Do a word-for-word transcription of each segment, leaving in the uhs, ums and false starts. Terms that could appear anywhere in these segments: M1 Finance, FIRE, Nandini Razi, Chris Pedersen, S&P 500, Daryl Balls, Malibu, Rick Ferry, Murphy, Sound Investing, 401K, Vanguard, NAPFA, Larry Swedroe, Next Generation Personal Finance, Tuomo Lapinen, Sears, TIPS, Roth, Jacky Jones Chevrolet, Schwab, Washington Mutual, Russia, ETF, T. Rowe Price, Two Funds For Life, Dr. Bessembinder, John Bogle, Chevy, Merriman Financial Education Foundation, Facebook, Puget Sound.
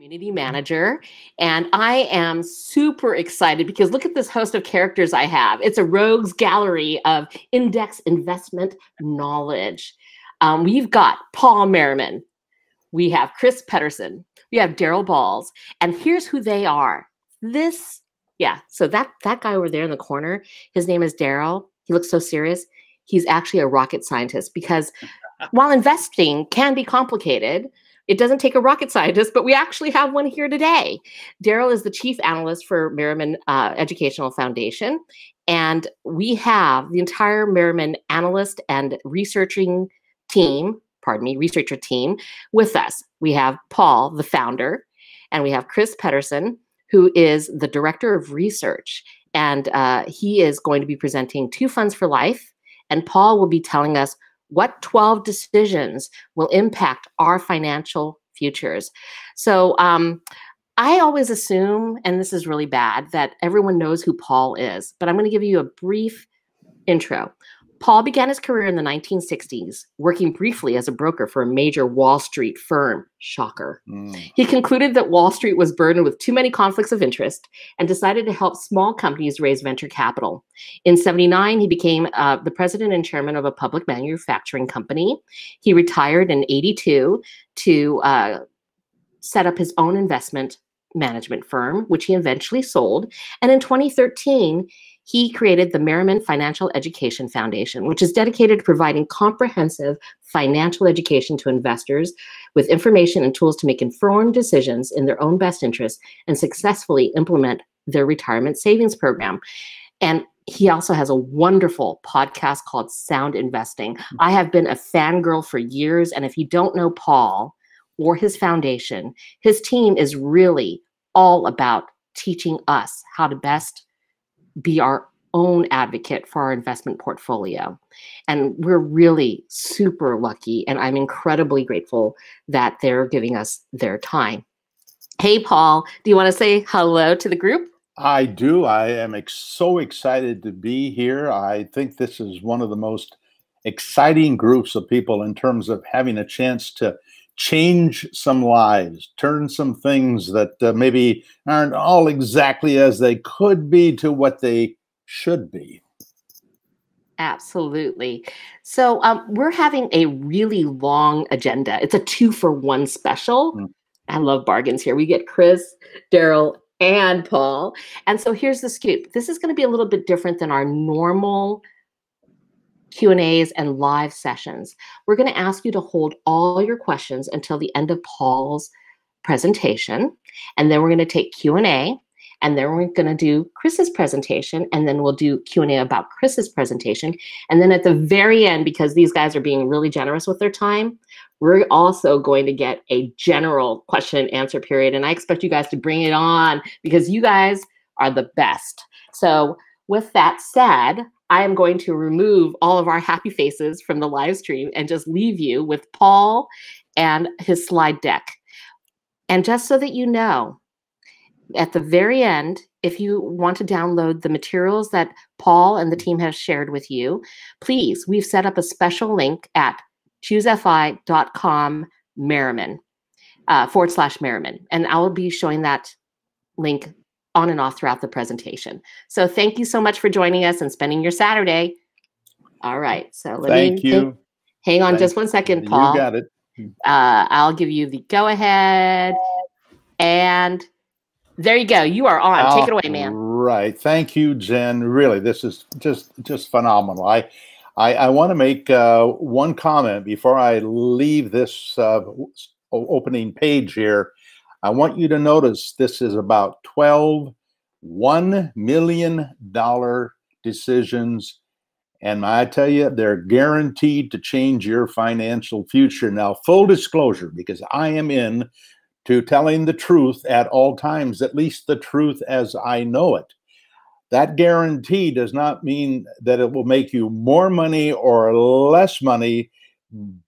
community manager, and I am super excited because look at this host of characters I have. It's a rogues gallery of index investment knowledge. Um, we've got Paul Merriman. We have Chris Pedersen. We have Daryl Balls. And here's who they are. This, yeah, so that, that guy over there in the corner, his name is Daryl. He looks so serious. He's actually a rocket scientist because while investing can be complicated, it doesn't take a rocket scientist, but we actually have one here today. Daryl is the chief analyst for Merriman uh, Educational Foundation, and we have the entire Merriman analyst and researching team, pardon me, researcher team with us. We have Paul, the founder, and we have Chris Pedersen, who is the director of research, and uh, he is going to be presenting Two Funds For Life, and Paul will be telling us what twelve decisions will impact our financial futures. So um, I always assume, and this is really bad, that everyone knows who Paul is, but I'm going to give you a brief intro. Paul began his career in the nineteen sixties, working briefly as a broker for a major Wall Street firm. Shocker. Mm. He concluded that Wall Street was burdened with too many conflicts of interest and decided to help small companies raise venture capital. In seventy-nine, he became uh, the president and chairman of a public manufacturing company. He retired in eighty-two to uh, set up his own investment management firm, which he eventually sold. And in twenty thirteen, he created the Merriman Financial Education Foundation, which is dedicated to providing comprehensive financial education to investors with information and tools to make informed decisions in their own best interest and successfully implement their retirement savings program. And he also has a wonderful podcast called Sound Investing. I have been a fangirl for years, and if you don't know Paul or his foundation, his team is really all about teaching us how to best be our own advocate for our investment portfolio. And we're really super lucky, and I'm incredibly grateful that they're giving us their time. Hey, Paul, do you want to say hello to the group? I do. I am ex- so excited to be here. I think this is one of the most exciting groups of people in terms of having a chance to change some lives, turn some things that uh, maybe aren't all exactly as they could be to what they should be. Absolutely. So um, we're having a really long agenda. It's a two for one special. Mm. I love bargains here. We get Chris, Daryl, and Paul. And so here's the scoop. This is going to be a little bit different than our normal Q and A's and live sessions. We're going to ask you to hold all your questions until the end of Paul's presentation, and then we're going to take Q and A, and then we're going to do Chris's presentation, and then we'll do Q and A about Chris's presentation, and then at the very end, because these guys are being really generous with their time, we're also going to get a general question and answer period, and I expect you guys to bring it on because you guys are the best. So with that said, I am going to remove all of our happy faces from the live stream and just leave you with Paul and his slide deck. And just so that you know, at the very end, if you want to download the materials that Paul and the team have shared with you, please, we've set up a special link at choosefi.com Merriman, uh, forward slash Merriman. And I will be showing that link on and off throughout the presentation. So thank you so much for joining us and spending your Saturday. All right. So let thank me you. Hang, hang on thank just one second, Paul. You got it. Uh, I'll give you the go ahead. And there you go. You are on. Take it away, man. Right. Thank you, Jen. Really, this is just, just phenomenal. I, I, I want to make uh, one comment before I leave this uh, opening page here. I want you to notice this is about twelve one million dollar decisions, and I tell you, they're guaranteed to change your financial future. Now, full disclosure, because I am in to telling the truth at all times, at least the truth as I know it. That guarantee does not mean that it will make you more money or less money,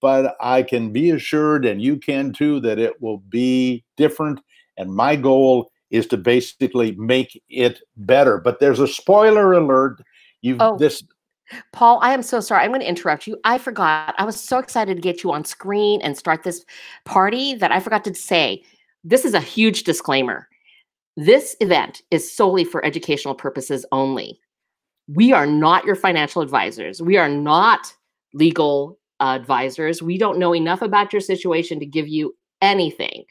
but I can be assured, and you can too, that it will be different. And my goal is to basically make it better. But there's a spoiler alert. You've oh, this, Paul, I am so sorry. I'm going to interrupt you. I forgot. I was so excited to get you on screen and start this party that I forgot to say This is a huge disclaimer. This event is solely for educational purposes only. We are not your financial advisors. We are not legal uh, advisors. We don't know enough about your situation to give you anything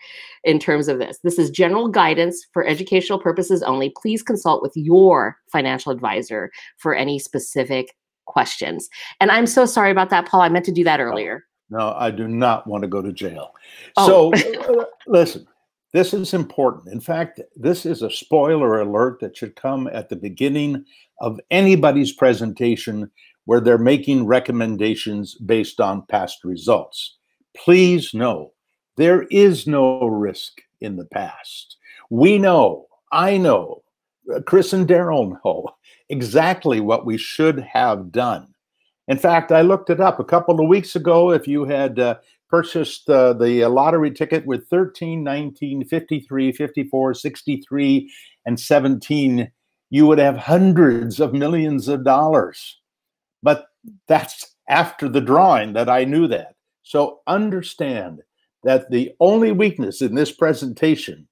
in terms of this. This is general guidance for educational purposes only. Please consult with your financial advisor for any specific questions. And I'm so sorry about that, Paul. I meant to do that earlier. No, I do not want to go to jail. Oh. So listen, this is important. In fact, this is a spoiler alert that should come at the beginning of anybody's presentation where they're making recommendations based on past results. Please know there is no risk in the past. We know, I know, Chris and Daryl know exactly what we should have done. In fact, I looked it up a couple of weeks ago. If you had uh, purchased uh, the lottery ticket with thirteen, nineteen, fifty-three, fifty-four, sixty-three, and seventeen, you would have hundreds of millions of dollars. But that's after the drawing that I knew that. So understand that the only weakness in this presentation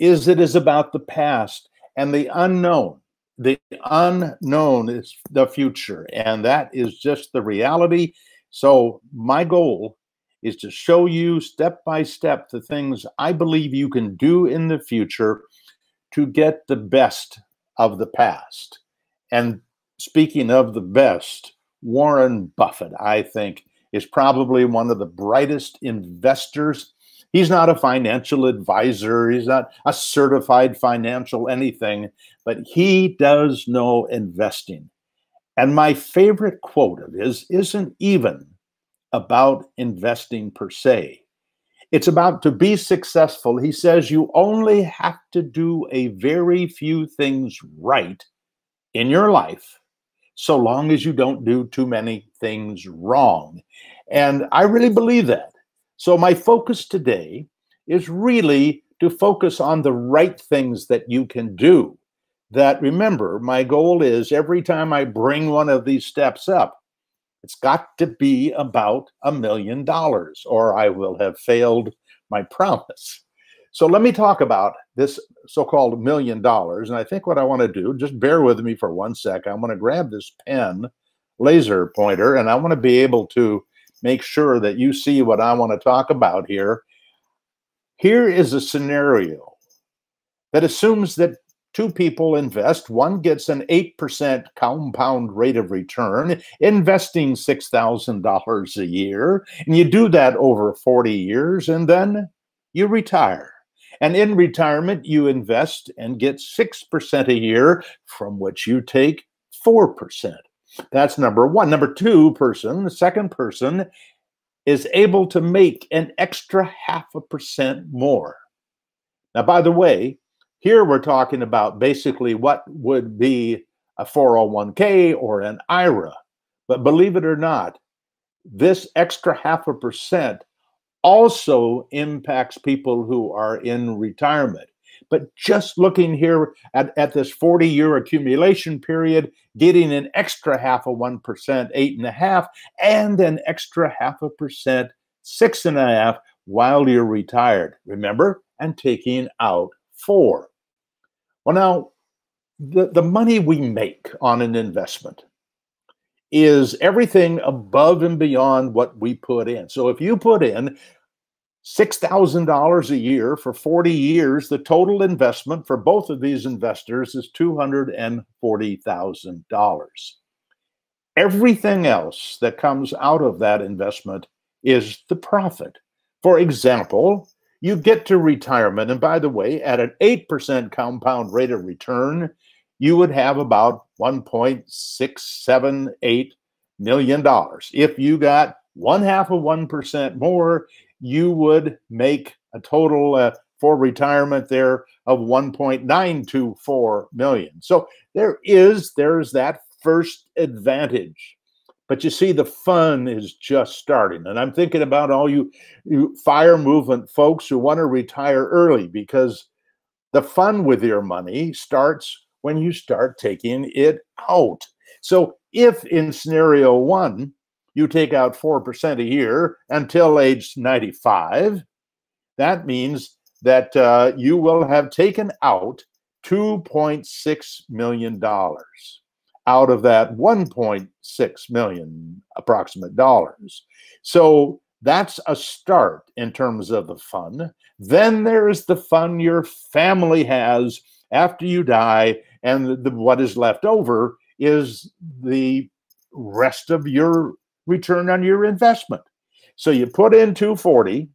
is it is about the past and the unknown. The unknown is the future, and that is just the reality. So my goal is to show you step by step the things I believe you can do in the future to get the best of the past. And speaking of the best, Warren Buffett, I think, is probably one of the brightest investors. He's not a financial advisor. He's not a certified financial anything, but he does know investing. And my favorite quote of his isn't even about investing per se. It's about to be successful. He says you only have to do a very few things right in your life, so long as you don't do too many things wrong. And I really believe that. So my focus today is really to focus on the right things that you can do. That, remember, my goal is every time I bring one of these steps up, it's got to be about a million dollars or I will have failed my promise. So let me talk about this so-called million dollars. And I think what I want to do, just bear with me for one sec. I want to grab this pen laser pointer and I want to be able to make sure that you see what I want to talk about here. Here is a scenario that assumes that two people invest. One gets an eight percent compound rate of return, investing six thousand dollars a year. And you do that over forty years, and then you retire. And in retirement, you invest and get six percent a year, from which you take four percent. That's number one. Number two person, the second person, is able to make an extra half a percent more. Now, by the way, here we're talking about basically what would be a four oh one K or an I R A. But believe it or not, this extra half a percent also impacts people who are in retirement. But just looking here at, at this forty-year accumulation period, getting an extra half of one percent, eight and a half, and an extra half a percent, six and a half, while you're retired, remember, and taking out four. Well, now, the, the money we make on an investment is everything above and beyond what we put in. So if you put in six thousand dollars a year for forty years, the total investment for both of these investors is two hundred forty thousand dollars. Everything else that comes out of that investment is the profit. For example, you get to retirement, and by the way, at an eight percent compound rate of return, you would have about one point six seven eight million dollars. If you got one half of one percent more, you would make a total uh, for retirement there of one point nine two four million. So there is, there's that first advantage. But you see, the fun is just starting. And I'm thinking about all you, you FIRE movement folks who want to retire early, because the fun with your money starts when you start taking it out. So if in scenario one, you take out four percent a year until age ninety-five, that means that uh, you will have taken out two point six million dollars out of that one point six million approximate dollars. So that's a start in terms of the fun. Then there is the fun your family has after you die, and the, what is left over is the rest of your return on your investment. So you put in two forty,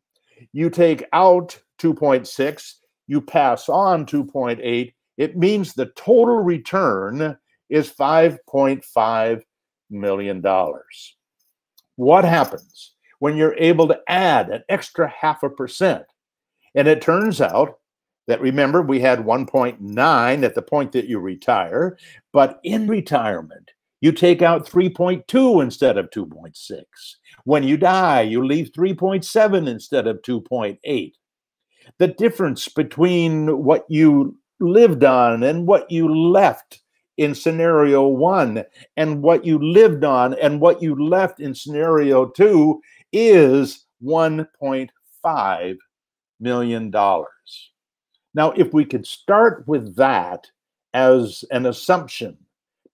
you take out two point six, you pass on two point eight. It means the total return is five point five million dollars. What happens when you're able to add an extra half a percent? And it turns out that, remember, we had one point nine at the point that you retire, but in retirement, you take out three point two instead of two point six. When you die, you leave three point seven instead of two point eight. The difference between what you lived on and what you left in scenario one and what you lived on and what you left in scenario two is one point five million dollars. Now, if we could start with that as an assumption,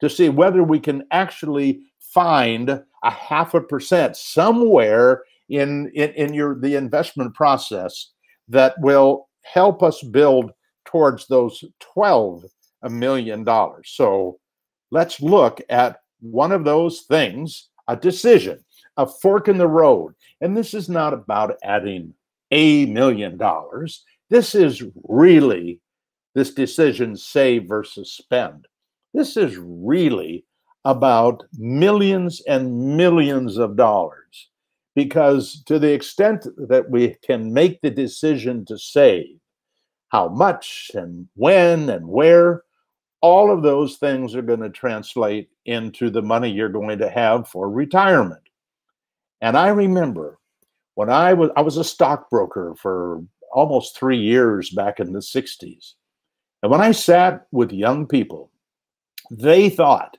to see whether we can actually find a half a percent somewhere in, in, in your the investment process that will help us build towards those twelve million dollars. So let's look at one of those things, a decision, a fork in the road. And this is not about adding a million dollars. This is really this decision, save versus spend. This is really about millions and millions of dollars, because to the extent that we can make the decision to save, how much and when and where, all of those things are going to translate into the money you're going to have for retirement. And I remember when I was, I was a stockbroker for almost three years back in the sixties. And when I sat with young people, they thought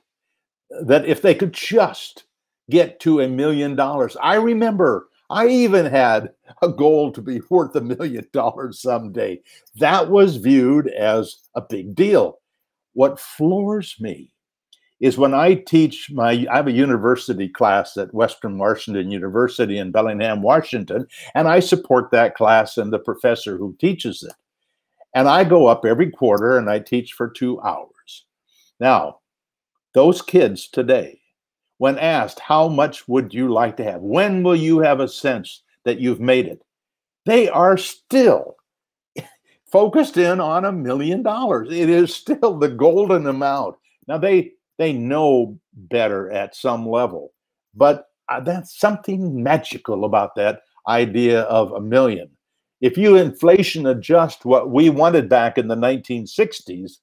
that if they could just get to a million dollars, I remember I even had a goal to be worth a million dollars someday. That was viewed as a big deal. What floors me is when I teach my, I have a university class at Western Washington University in Bellingham, Washington, and I support that class and the professor who teaches it. And I go up every quarter and I teach for two hours. Now, those kids today, when asked, how much would you like to have? When will you have a sense that you've made it? They are still focused in on a million dollars. It is still the golden amount. Now, they, they know better at some level, but that's something magical about that idea of a million. If you inflation adjust what we wanted back in the nineteen sixties,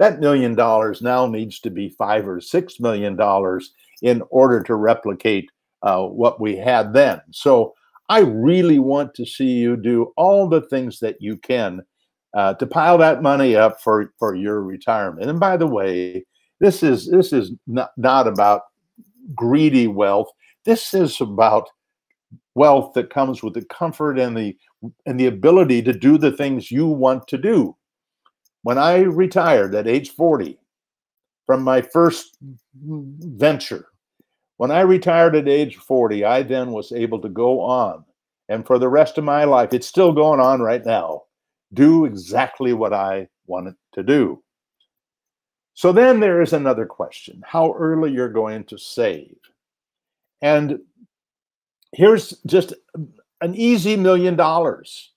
that million dollars now needs to be five or six million dollars in order to replicate uh, what we had then. So I really want to see you do all the things that you can uh, to pile that money up for, for your retirement. And by the way, this is, this is not, not about greedy wealth. This is about wealth that comes with the comfort and the, and the ability to do the things you want to do. When I retired at age forty from my first venture, when I retired at age forty, I then was able to go on, and for the rest of my life, it's still going on right now, do exactly what I wanted to do. So then there is another question, how early you're going to save. And here's just an easy million dollars.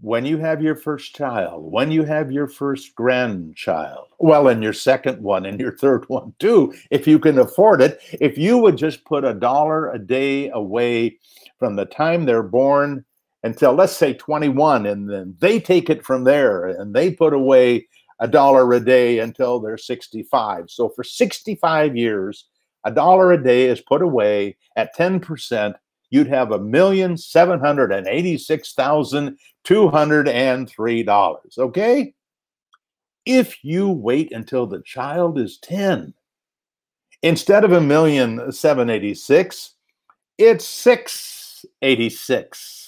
When you have your first child, when you have your first grandchild, well, and your second one and your third one too, if you can afford it, if you would just put a dollar a day away from the time they're born until, let's say, twenty-one, and then they take it from there and they put away a dollar a day until they're sixty-five. So for sixty-five years, a dollar a day is put away at ten percent. You'd have one million seven hundred eighty-six thousand two hundred three dollars, okay? If you wait until the child is ten, instead of one million seven hundred eighty-six thousand, it's six hundred eighty-six thousand.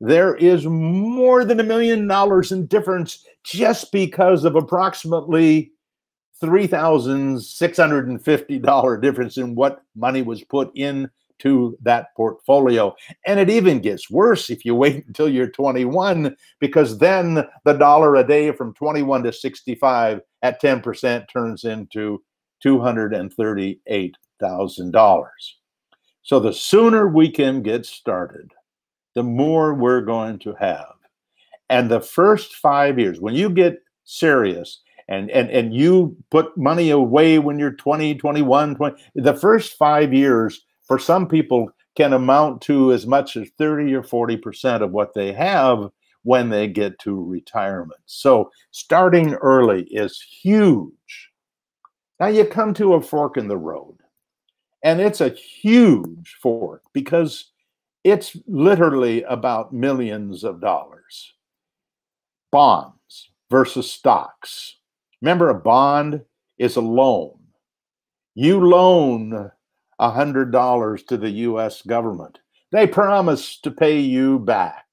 there is more than a million dollars in difference just because of approximately three thousand six hundred fifty dollars difference in what money was put into that portfolio. And it even gets worse if you wait until you're twenty-one, because then the dollar a day from twenty-one to sixty-five at ten percent turns into two hundred thirty-eight thousand dollars. So the sooner we can get started, the more we're going to have. And the first five years, when you get serious and, and, and you put money away when you're twenty, twenty-one, twenty, the first five years for some people can amount to as much as thirty or forty percent of what they have when they get to retirement. So starting early is huge. Now you come to a fork in the road, and it's a huge fork because it's literally about millions of dollars. Bonds versus stocks. Remember, a bond is a loan. You loan one hundred dollars to the U S government. They promise to pay you back.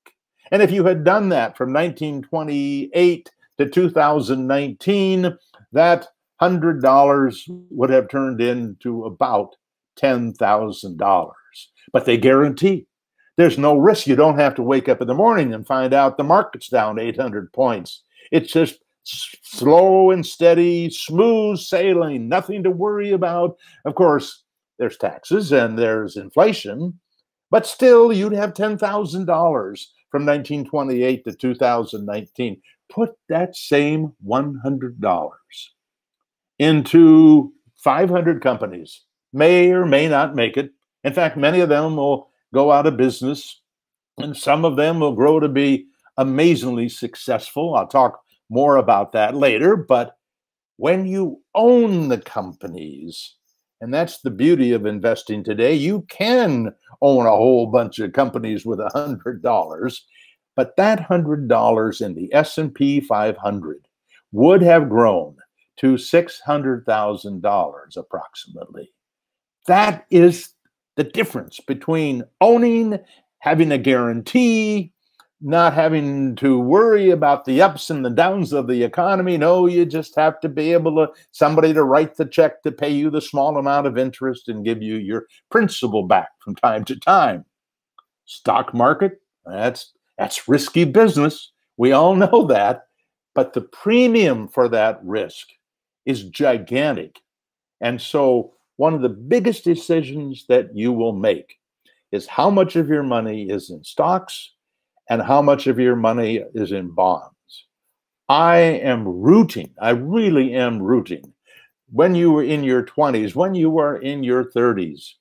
And if you had done that from nineteen twenty-eight to two thousand nineteen, that one hundred dollars would have turned into about ten thousand dollars. But they guarantee. There's no risk. You don't have to wake up in the morning and find out the market's down eight hundred points. It's just slow and steady, smooth sailing, nothing to worry about. Of course, there's taxes and there's inflation, but still you'd have ten thousand dollars from nineteen twenty-eight to two thousand nineteen. Put that same one hundred dollars into five hundred companies, may or may not make it. In fact, many of them will go out of business, and some of them will grow to be amazingly successful. I'll talk more about that later, but when you own the companies, and that's the beauty of investing today, you can own a whole bunch of companies with one hundred dollars, but that one hundred dollars in the S and P five hundred would have grown to six hundred thousand dollars approximately. That is the difference between owning, having a guarantee, not having to worry about the ups and the downs of the economy. No, you just have to be able to, somebody to write the check to pay you the small amount of interest and give you your principal back from time to time. Stock market, that's, that's risky business. We all know that. But the premium for that risk is gigantic. And so one of the biggest decisions that you will make is how much of your money is in stocks and how much of your money is in bonds. I am rooting, I really am rooting. When you were in your twenties, when you were in your thirties,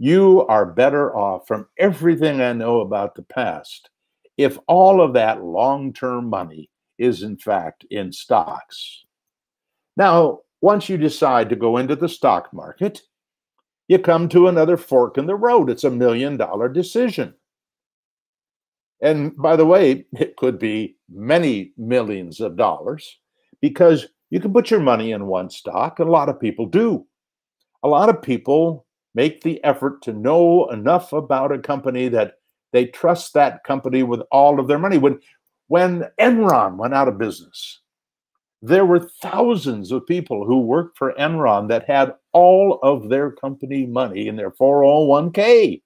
you are better off from everything I know about the past if all of that long-term money is in fact in stocks. Now, once you decide to go into the stock market, you come to another fork in the road. It's a million dollar decision. And by the way, it could be many millions of dollars because you can put your money in one stock. A lot of people do. A lot of people make the effort to know enough about a company that they trust that company with all of their money. When When Enron went out of business, there were thousands of people who worked for Enron that had all of their company money in their four oh one K.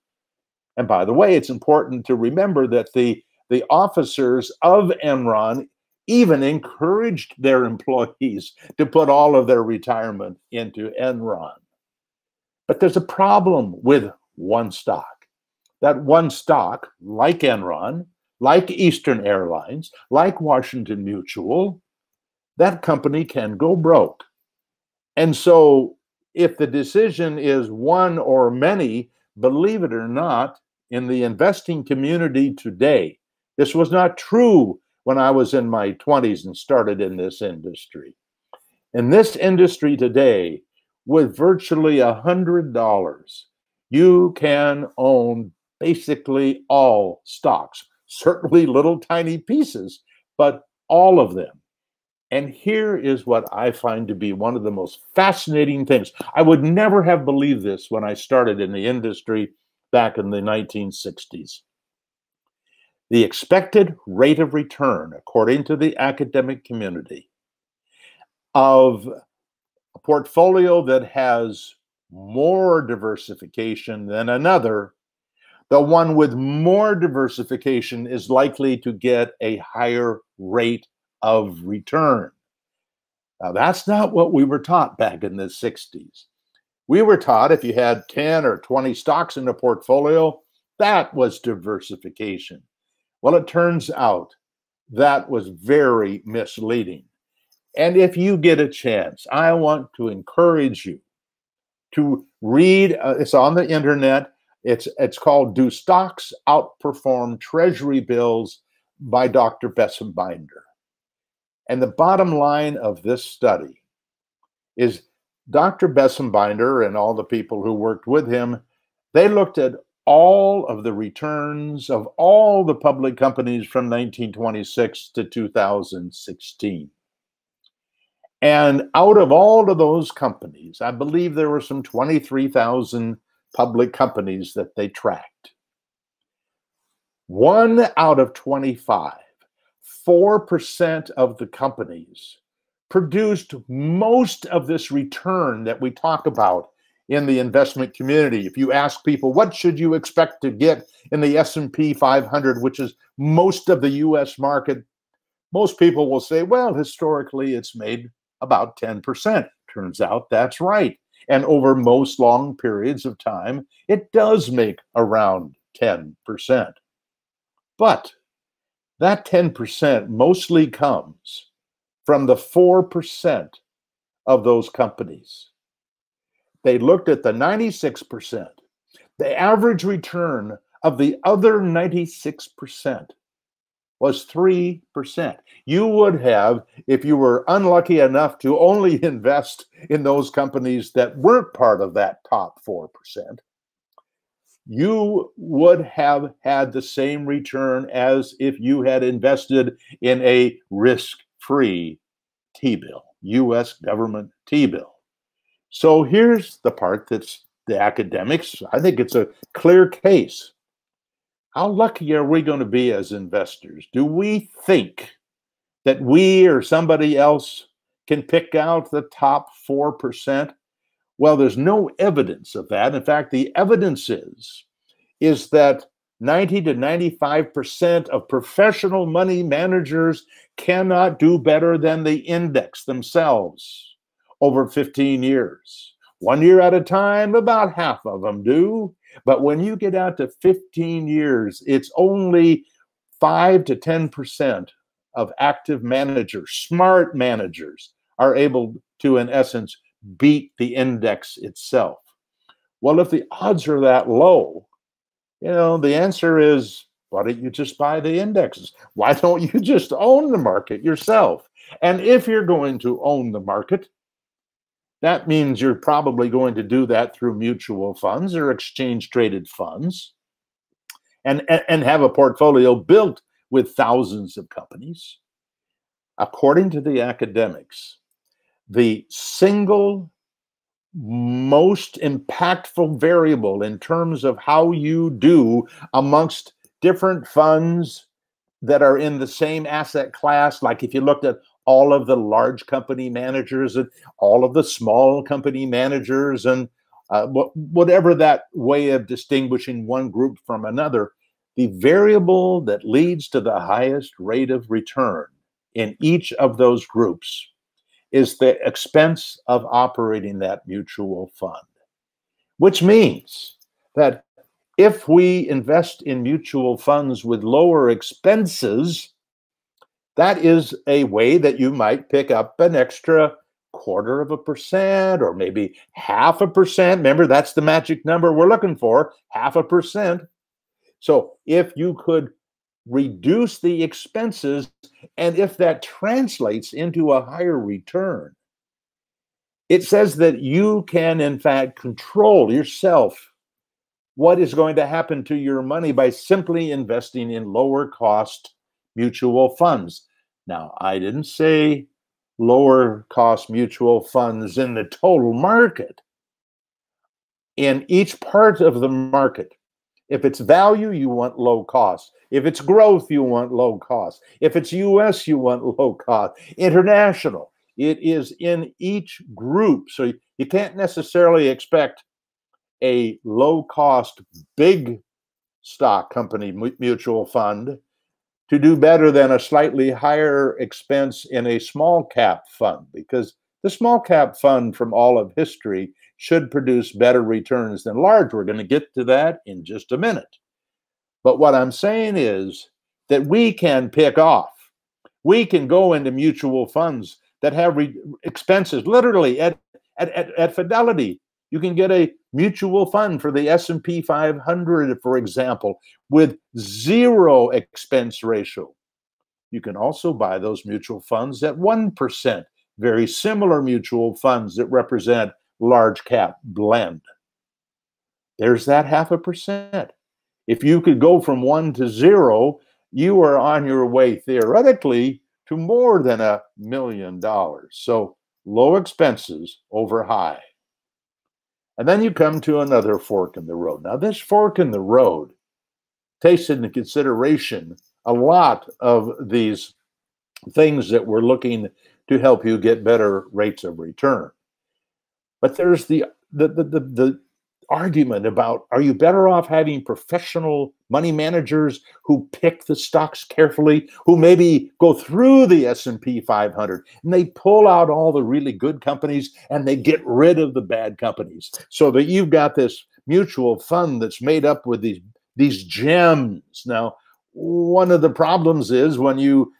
And by the way, it's important to remember that the, the officers of Enron even encouraged their employees to put all of their retirement into Enron. But there's a problem with one stock. That one stock, like Enron, like Eastern Airlines, like Washington Mutual, that company can go broke. And so if the decision is one or many, believe it or not, in the investing community today, this was not true when I was in my twenties and started in this industry. In this industry today, with virtually one hundred dollars, you can own basically all stocks. Certainly little tiny pieces, but all of them. And here is what I find to be one of the most fascinating things. I would never have believed this when I started in the industry back in the nineteen sixties. The expected rate of return, according to the academic community, of a portfolio that has more diversification than another, the one with more diversification is likely to get a higher rate of return. Now, that's not what we were taught back in the sixties. We were taught if you had ten or twenty stocks in a portfolio, that was diversification. Well, it turns out that was very misleading. And if you get a chance, I want to encourage you to read, uh, it's on the internet, it's, it's called Do Stocks Outperform Treasury Bills by Doctor Bessembinder. And the bottom line of this study is Doctor Bessembinder and all the people who worked with him, they looked at all of the returns of all the public companies from nineteen twenty-six to two thousand sixteen. And out of all of those companies, I believe there were some twenty-three thousand public companies that they tracked. One out of twenty-five, four percent of the companies produced most of this return that we talk about in the investment community. If you ask people, what should you expect to get in the S and P five hundred, which is most of the U S market, most people will say, well, historically, it's made about ten percent. Turns out that's right. And over most long periods of time, it does make around ten percent. But that ten percent mostly comes from the four percent of those companies. They looked at the ninety-six percent, the average return of the other ninety-six percent. Was three percent. You would have, if you were unlucky enough to only invest in those companies that weren't part of that top four percent, you would have had the same return as if you had invested in a risk-free T-bill, U S government T-bill. So here's the part that's the academics. I think it's a clear case. How lucky are we going to be as investors? Do we think that we or somebody else can pick out the top four percent? Well, there's no evidence of that. In fact, the evidence is, is that ninety to ninety-five percent of professional money managers cannot do better than the index themselves over fifteen years. One year at a time, about half of them do. But when you get out to fifteen years, it's only five to ten percent of active managers, smart managers, are able to, in essence, beat the index itself. Well, if the odds are that low, you know, the answer is, why don't you just buy the indexes? Why don't you just own the market yourself? And if you're going to own the market, that means you're probably going to do that through mutual funds or exchange-traded funds and, and, and have a portfolio built with thousands of companies. According to the academics, the single most impactful variable in terms of how you do amongst different funds that are in the same asset class, like if you looked at all of the large company managers and all of the small company managers and uh, whatever that way of distinguishing one group from another, the variable that leads to the highest rate of return in each of those groups is the expense of operating that mutual fund, which means that if we invest in mutual funds with lower expenses, that is a way that you might pick up an extra quarter of a percent or maybe half a percent. Remember, that's the magic number we're looking for, half a percent. So if you could reduce the expenses and if that translates into a higher return, it says that you can, in fact, control yourself what is going to happen to your money by simply investing in lower cost mutual funds. Now, I didn't say lower cost mutual funds in the total market. In each part of the market, if it's value, you want low cost. If it's growth, you want low cost. If it's U S, you want low cost. International, it is in each group. So you can't necessarily expect a low cost, big stock company mutual fund to do better than a slightly higher expense in a small cap fund, because the small cap fund from all of history should produce better returns than large. We're going to get to that in just a minute. But what I'm saying is that we can pick off. We can go into mutual funds that have re expenses. Literally at, at, at, at Fidelity, you can get a mutual fund for the S and P five hundred, for example, with zero expense ratio. You can also buy those mutual funds at one percent, very similar mutual funds that represent large cap blend. There's that half a percent. If you could go from one to zero, you are on your way theoretically to more than a million dollars. So low expenses over high. And then you come to another fork in the road. Now, this fork in the road takes into consideration a lot of these things that we're looking to help you get better rates of return. But there's the, the, the, the, the argument about, are you better off having professional money managers who pick the stocks carefully, who maybe go through the S and P five hundred and they pull out all the really good companies and they get rid of the bad companies, so that you've got this mutual fund that's made up with these these gems. Now, one of the problems is when you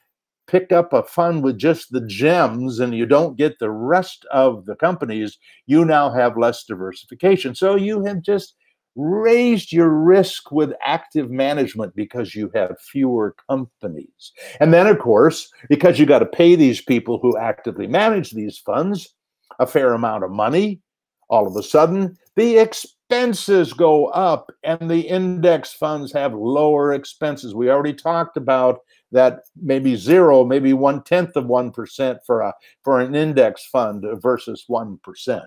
pick up a fund with just the gems and you don't get the rest of the companies, you now have less diversification. So you have just raised your risk with active management because you have fewer companies. And then, of course, because you got to pay these people who actively manage these funds a fair amount of money, all of a sudden the expenses go up and the index funds have lower expenses. We already talked about that, maybe zero, maybe one-tenth of one percent for a for an index fund versus one percent.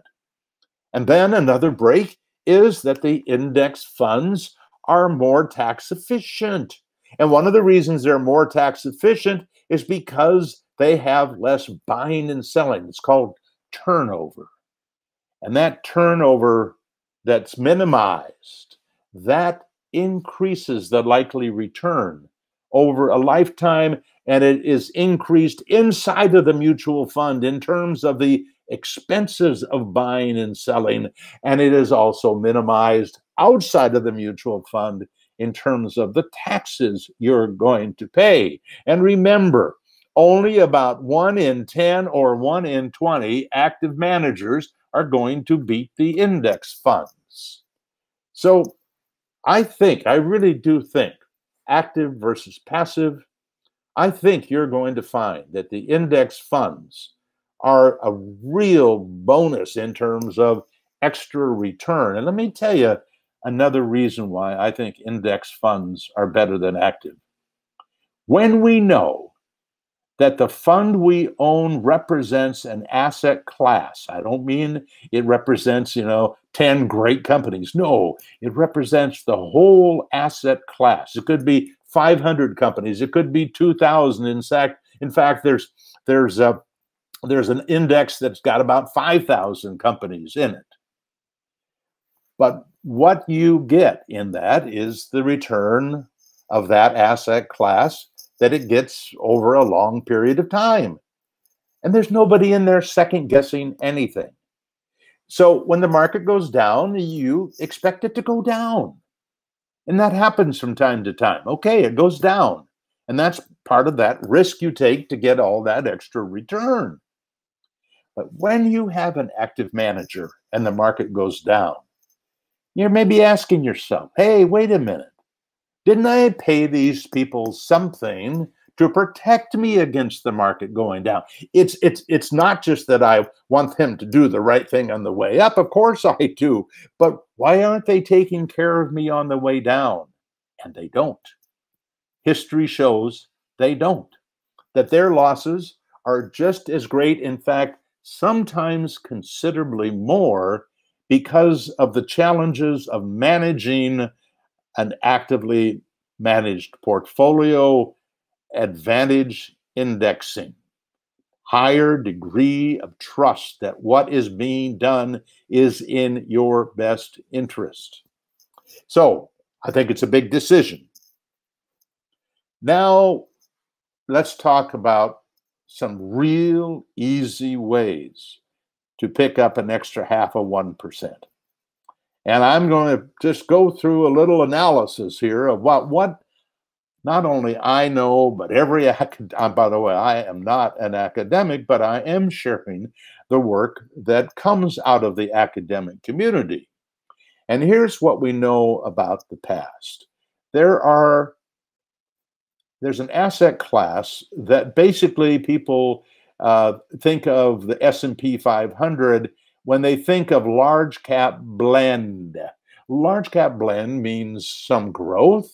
And then another break is that the index funds are more tax efficient. And one of the reasons they're more tax efficient is because they have less buying and selling. It's called turnover. And that turnover that's minimized, that increases the likely return over a lifetime, and it is increased inside of the mutual fund in terms of the expenses of buying and selling, and it is also minimized outside of the mutual fund in terms of the taxes you're going to pay. And remember, only about one in ten or one in twenty active managers are going to beat the index funds. So I think, I really do think, active versus passive, I think you're going to find that the index funds are a real bonus in terms of extra return. And let me tell you another reason why I think index funds are better than active. When we know that the fund we own represents an asset class, I don't mean it represents, you know, ten great companies. No, it represents the whole asset class. It could be five hundred companies. It could be two thousand. In fact, in fact, there's there's a there's an index that's got about five thousand companies in it. But what you get in that is the return of that asset class that it gets over a long period of time. And there's nobody in there second guessing anything. So when the market goes down, you expect it to go down. And that happens from time to time. Okay, it goes down. And that's part of that risk you take to get all that extra return. But when you have an active manager and the market goes down, you're maybe asking yourself, hey, wait a minute. Didn't I pay these people something to protect me against the market going down? It's, it's, it's not just that I want them to do the right thing on the way up. Of course I do. But why aren't they taking care of me on the way down? And they don't. History shows they don't. That their losses are just as great, in fact, sometimes considerably more, because of the challenges of managing an actively managed portfolio advantage indexing. Higher degree of trust that what is being done is in your best interest. So I think it's a big decision. Now let's talk about some real easy ways to pick up an extra half of one percent. And I'm going to just go through a little analysis here of what, what not only I know, but every, by the way, I am not an academic, but I am sharing the work that comes out of the academic community. And here's what we know about the past. There are, there's an asset class that basically people uh, think of the S and P five hundred when they think of large cap blend. Large cap blend means some growth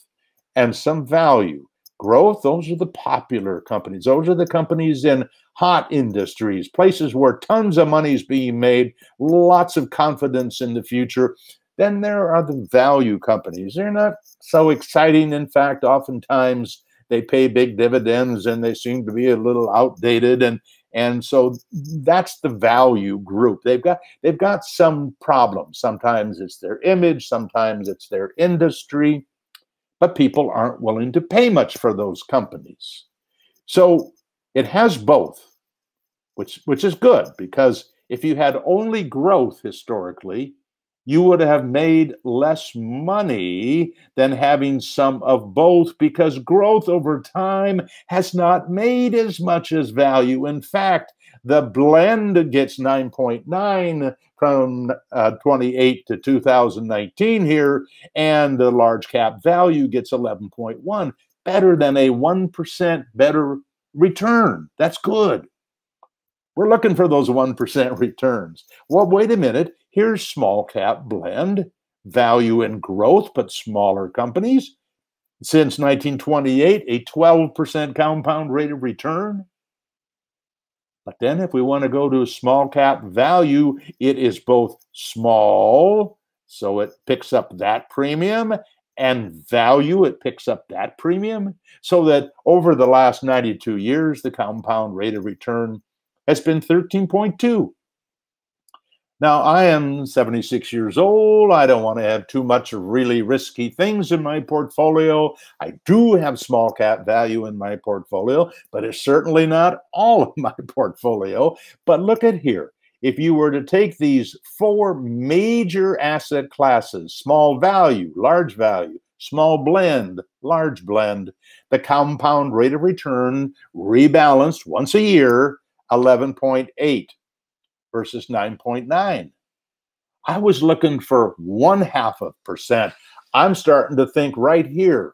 and some value. Growth, those are the popular companies. Those are the companies in hot industries, places where tons of money is being made, lots of confidence in the future. Then there are the value companies. They're not so exciting. In fact, oftentimes they pay big dividends and they seem to be a little outdated. And, and so that's the value group. They've got, they've got some problems. Sometimes it's their image. Sometimes it's their industry. But people aren't willing to pay much for those companies. So it has both, which, which is good, because if you had only growth historically, you would have made less money than having some of both, because growth over time has not made as much as value. In fact, the blend gets nine point nine from uh, twenty-eight to two thousand nineteen here, and the large cap value gets eleven point one, better than a one percent better return. That's good. We're looking for those one percent returns. Well, wait a minute. Here's small cap blend, value and growth, but smaller companies. Since nineteen twenty-eight, a twelve percent compound rate of return. But then if we want to go to small cap value, it is both small, so it picks up that premium, and value, it picks up that premium, so that over the last ninety-two years, the compound rate of return has been thirteen point two. Now, I am seventy-six years old. I don't want to have too much really risky things in my portfolio. I do have small cap value in my portfolio, but it's certainly not all of my portfolio. But look at here. If you were to take these four major asset classes, small value, large value, small blend, large blend, the compound rate of return rebalanced once a year, eleven point eight. versus nine point nine. I was looking for one half of percent. I'm starting to think right here,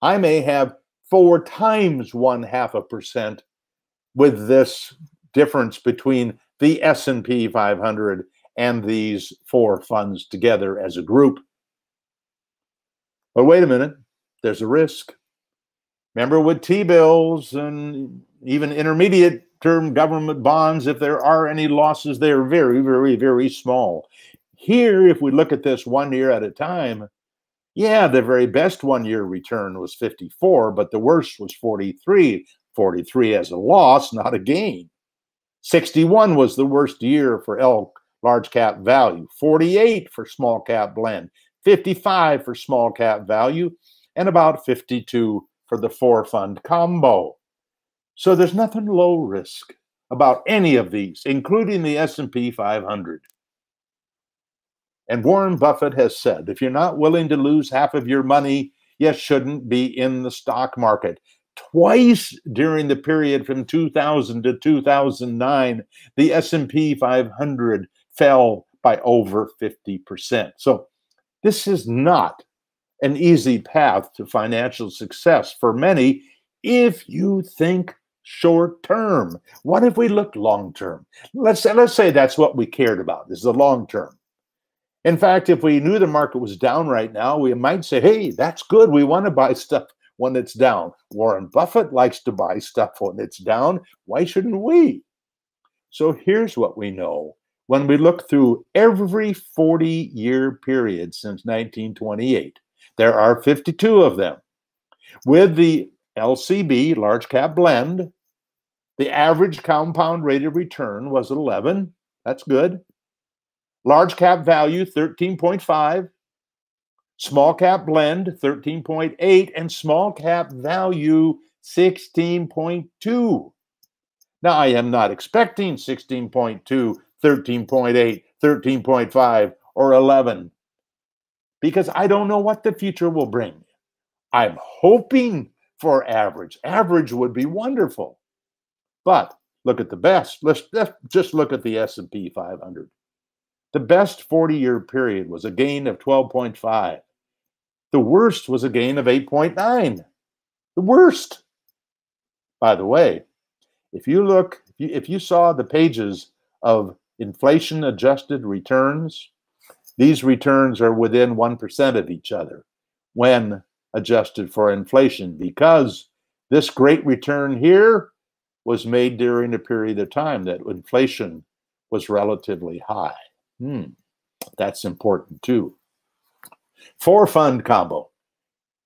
I may have four times one half a percent with this difference between the S and P five hundred and these four funds together as a group. But wait a minute, there's a risk. Remember with T-bills and even intermediate term government bonds, if there are any losses, they are very, very, very small. Here, if we look at this one year at a time, yeah, the very best one-year return was fifty-four, but the worst was forty-three. forty-three as a loss, not a gain. sixty-one was the worst year for L large cap value, forty-eight for small cap blend, fifty-five for small cap value, and about fifty-two for the four-fund combo. So there's nothing low risk about any of these, including the S and P five hundred. And Warren Buffett has said, if you're not willing to lose half of your money, you shouldn't be in the stock market. Twice during the period from two thousand to two thousand nine, the S and P five hundred fell by over fifty percent. So this is not an easy path to financial success for many if you think short term. What if we look long term? Let's say, let's say that's what we cared about, is the long term. In fact, if we knew the market was down right now, we might say, hey, that's good. We want to buy stuff when it's down. Warren Buffett likes to buy stuff when it's down. Why shouldn't we? So here's what we know. When we look through every forty-year period since nineteen twenty-eight, there are fifty-two of them. With the L C B, large cap blend, the average compound rate of return was eleven. That's good. Large cap value, thirteen point five. Small cap blend, thirteen point eight. And small cap value, sixteen point two. Now, I am not expecting sixteen point two, thirteen point eight, thirteen point five, or eleven, because I don't know what the future will bring. I'm hoping for average. Average would be wonderful. But look at the best. Let's, let's just look at the S and P five hundred. The best forty-year period was a gain of twelve point five. The worst was a gain of eight point nine. The worst. By the way, if you look, if you, if you saw the pages of inflation-adjusted returns, these returns are within one percent of each other when adjusted for inflation, because this great return here was made during a period of time that inflation was relatively high. Hmm. That's important too. Four fund combo.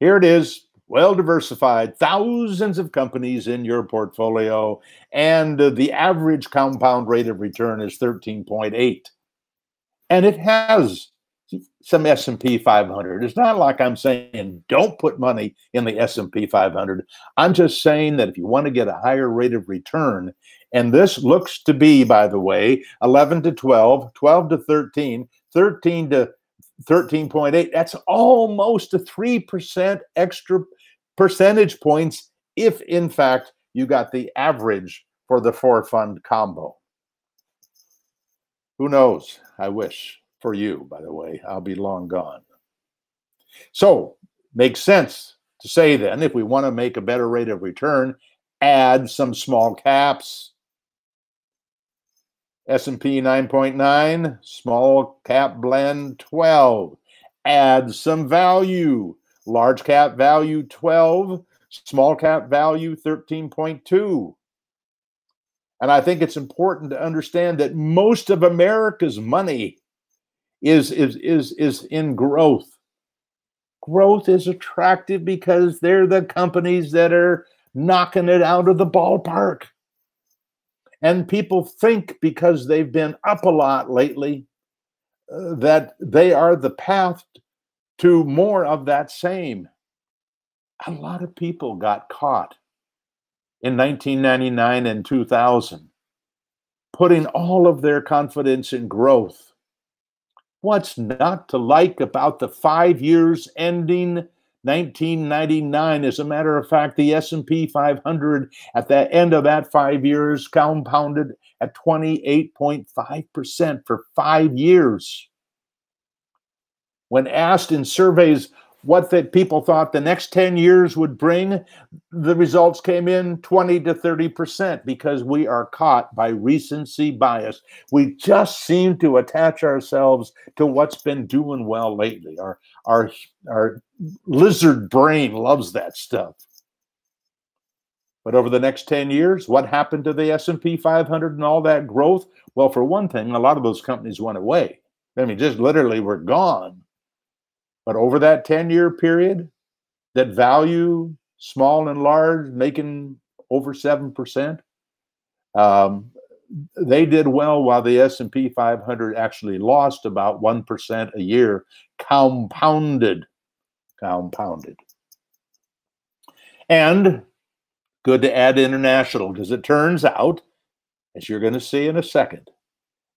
Here it is, well diversified, thousands of companies in your portfolio, and the average compound rate of return is thirteen point eight. And it has some S and P five hundred. It's not like I'm saying don't put money in the S and P five hundred. I'm just saying that if you want to get a higher rate of return, and this looks to be, by the way, eleven to twelve, twelve to thirteen, thirteen to thirteen point eight, that's almost a three percent extra percentage points if, in fact, you got the average for the four-fund combo. Who knows? I wish. For you, by the way, I'll be long gone. So, makes sense to say then, if we want to make a better rate of return, add some small caps. S and P nine point nine, small cap blend twelve. Add some value. Large cap value twelve, small cap value thirteen point two. And I think it's important to understand that most of America's money Is, is, is, is in growth. Growth is attractive because they're the companies that are knocking it out of the ballpark. And people think, because they've been up a lot lately, uh, that they are the path to more of that same. A lot of people got caught in nineteen ninety-nine and two thousand, putting all of their confidence in growth. What's not to like about the five years ending nineteen ninety-nine? As a matter of fact, the S and P five hundred at the end of that five years compounded at twenty-eight point five percent for five years. When asked in surveys what the people thought the next ten years would bring, the results came in twenty to thirty percent, because we are caught by recency bias. We just seem to attach ourselves to what's been doing well lately. Our, our, our lizard brain loves that stuff. But over the next ten years, what happened to the S and P five hundred and all that growth? Well, for one thing, a lot of those companies went away. I mean, just literally were gone. But over that ten-year period, that value, small and large, making over seven percent, um, they did well, while the S and P five hundred actually lost about one percent a year, compounded, compounded. And good to add international, because it turns out, as you're going to see in a second,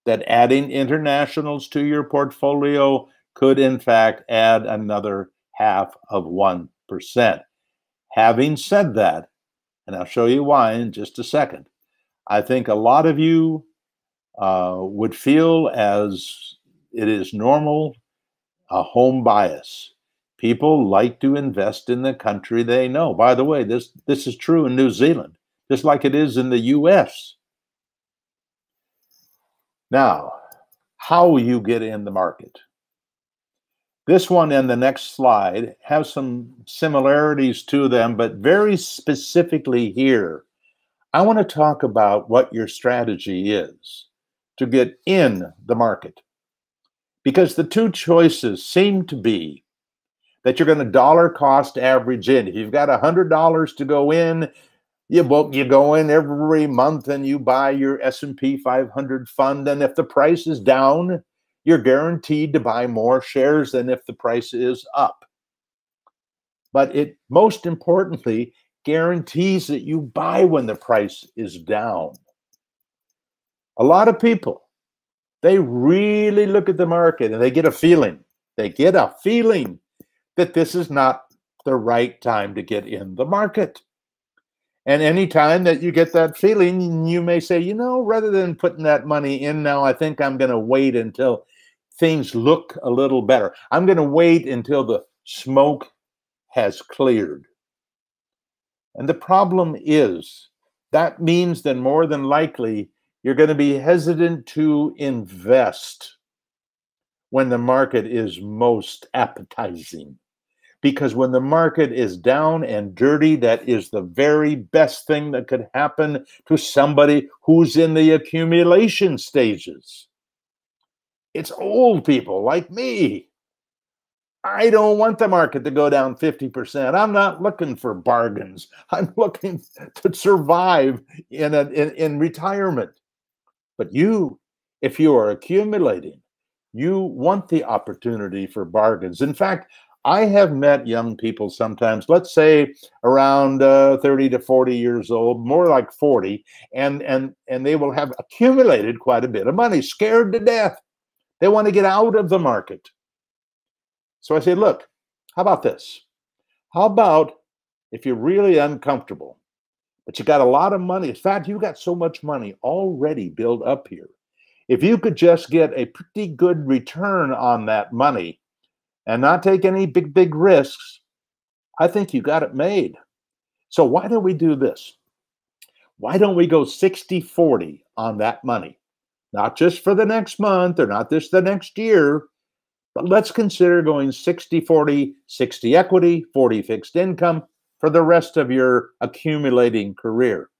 that adding internationals to your portfolio could, in fact, add another half of one percent. Having said that, and I'll show you why in just a second, I think a lot of you uh, would feel, as it is normal, a home bias. People like to invest in the country they know. By the way, this, this is true in New Zealand, just like it is in the U S. Now, how you get in the market. This one and the next slide have some similarities to them, but very specifically here, I want to talk about what your strategy is to get in the market. Because the two choices seem to be that you're going to dollar cost average in. If you've got one hundred dollars to go in, you book, you go in every month and you buy your S and P five hundred fund. And if the price is down, you're guaranteed to buy more shares than if the price is up. But it most importantly guarantees that you buy when the price is down. A lot of people, they really look at the market and they get a feeling, they get a feeling that this is not the right time to get in the market. And anytime that you get that feeling, you may say, you know, rather than putting that money in now, I think I'm going to wait until things look a little better. I'm going to wait until the smoke has cleared. And the problem is that means then more than likely you're going to be hesitant to invest when the market is most appetizing. Because when the market is down and dirty, that is the very best thing that could happen to somebody who's in the accumulation stages. It's old people like me. I don't want the market to go down fifty percent. I'm not looking for bargains. I'm looking to survive in, a, in, in retirement. But you, if you are accumulating, you want the opportunity for bargains. In fact, I have met young people sometimes, let's say around uh, thirty to forty years old, more like forty, and, and, and they will have accumulated quite a bit of money, scared to death. They want to get out of the market. So I say, look, how about this? How about if you're really uncomfortable, but you got a lot of money, in fact, you got so much money already built up here. If you could just get a pretty good return on that money and not take any big, big risks, I think you got it made. So why don't we do this? Why don't we go sixty forty on that money? Not just for the next month or not just the next year, but let's consider going sixty forty, sixty equity, forty fixed income for the rest of your accumulating career.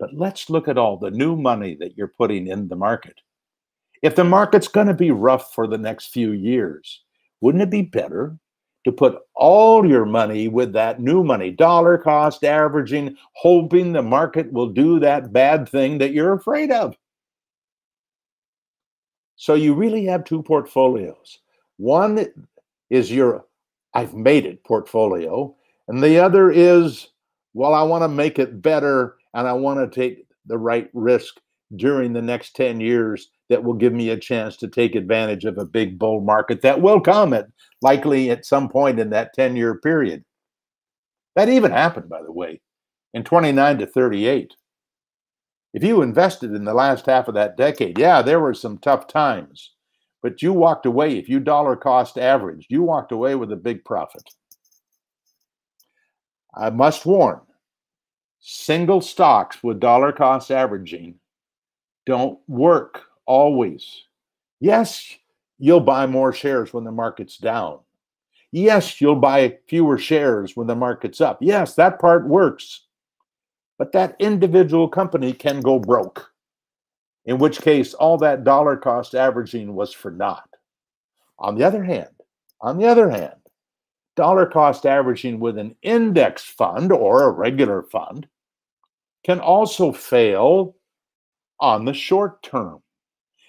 But let's look at all the new money that you're putting in the market. If the market's going to be rough for the next few years, wouldn't it be better to put all your money with that new money, dollar cost averaging, hoping the market will do that bad thing that you're afraid of? So you really have two portfolios. One is your I've made it portfolio, and the other is, well, I want to make it better, and I want to take the right risk during the next ten years that will give me a chance to take advantage of a big bull market that will come at likely at some point in that ten-year period. That even happened, by the way, in twenty-nine to thirty-eight. If you invested in the last half of that decade, yeah, there were some tough times, but you walked away, if you dollar cost averaged, you walked away with a big profit. I must warn, single stocks with dollar cost averaging don't work always. Yes, you'll buy more shares when the market's down. Yes, you'll buy fewer shares when the market's up. Yes, that part works. But that individual company can go broke, in which case all that dollar cost averaging was for naught. On the other hand, on the other hand, dollar cost averaging with an index fund or a regular fund can also fail on the short term.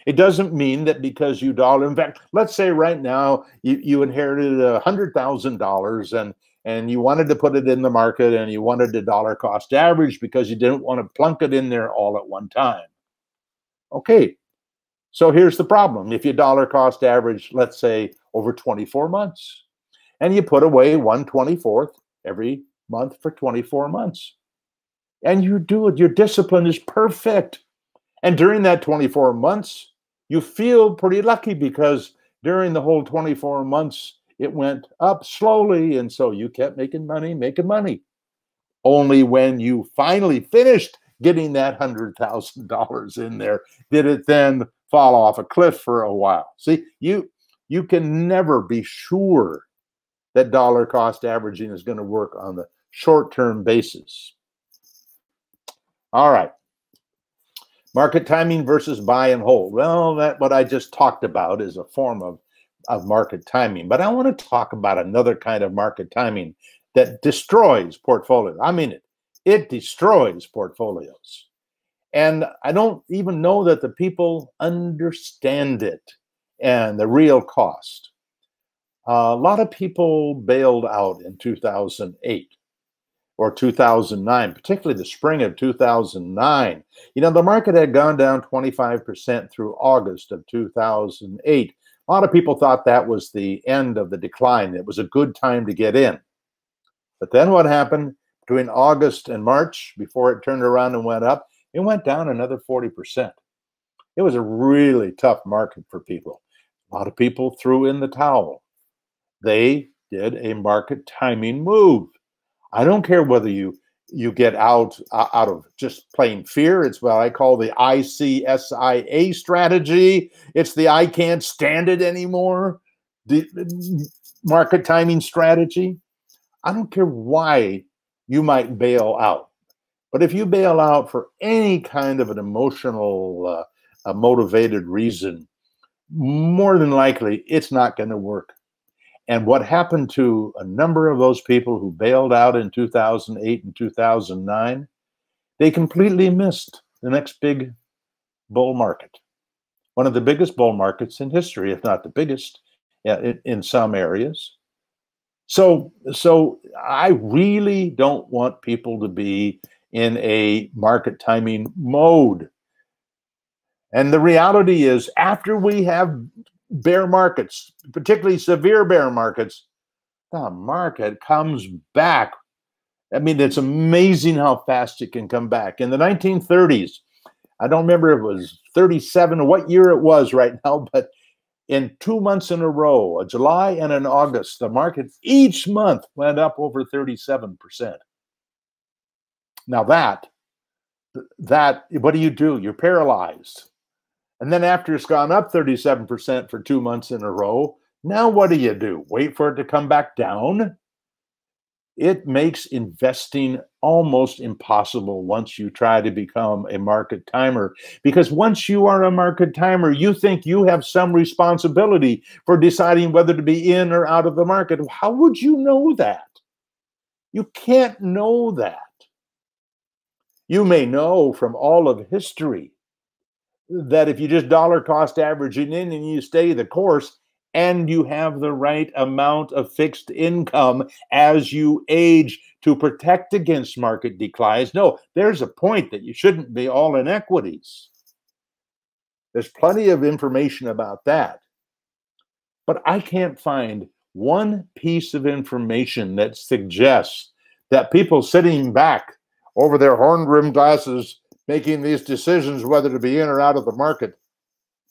It doesn't mean that because you dollar, in fact, let's say right now you, you inherited one hundred thousand dollars and, and you wanted to put it in the market and you wanted to dollar cost average because you didn't want to plunk it in there all at one time. Okay, so here's the problem. If you dollar cost average, let's say over twenty-four months, and you put away one twenty-fourth every month for twenty-four months, and you do it, your discipline is perfect. And during that twenty-four months, you feel pretty lucky because during the whole twenty-four months, it went up slowly. And so you kept making money, making money. Only when you finally finished getting that one hundred thousand dollars in there, did it then fall off a cliff for a while. See, you, you can never be sure that dollar cost averaging is going to work on the short-term basis. All right. Market timing versus buy and hold. Well, that what I just talked about is a form of of market timing, but I want to talk about another kind of market timing that destroys portfolios. I mean it. It destroys portfolios. And I don't even know that the people understand it and the real cost. Uh, a lot of people bailed out in two thousand eight or two thousand nine, particularly the spring of two thousand nine. You know, the market had gone down twenty-five percent through August of two thousand eight. A lot of people thought that was the end of the decline. It was a good time to get in. But then what happened between August and March, before it turned around and went up, it went down another forty percent. It was a really tough market for people. A lot of people threw in the towel. They did a market timing move. I don't care whether you you get out uh, out of just plain fear. It's what I call the I C S I A strategy. It's the I can't stand it anymore the market timing strategy. I don't care why you might bail out, but if you bail out for any kind of an emotional, uh, a motivated reason, more than likely it's not going to work. And what happened to a number of those people who bailed out in two thousand eight and two thousand nine, they completely missed the next big bull market. One of the biggest bull markets in history, if not the biggest in, in some areas. So, so I really don't want people to be in a market timing mode. And the reality is, after we have bear markets, particularly severe bear markets, the market comes back. I mean, it's amazing how fast it can come back. In the nineteen thirties, I don't remember if it was thirty-seven or what year it was right now, but in two months in a row, a July and an August, the market each month went up over thirty-seven percent. Now that, that, what do you do? You're paralyzed. And then after it's gone up thirty-seven percent for two months in a row, now what do you do? Wait for it to come back down? It makes investing almost impossible once you try to become a market timer. Because once you are a market timer, you think you have some responsibility for deciding whether to be in or out of the market. How would you know that? You can't know that. You may know from all of history that if you just dollar cost averaging in and you stay the course and you have the right amount of fixed income as you age to protect against market declines. No, there's a point that you shouldn't be all in equities. There's plenty of information about that. But I can't find one piece of information that suggests that people sitting back over their horn-rimmed glasses making these decisions whether to be in or out of the market.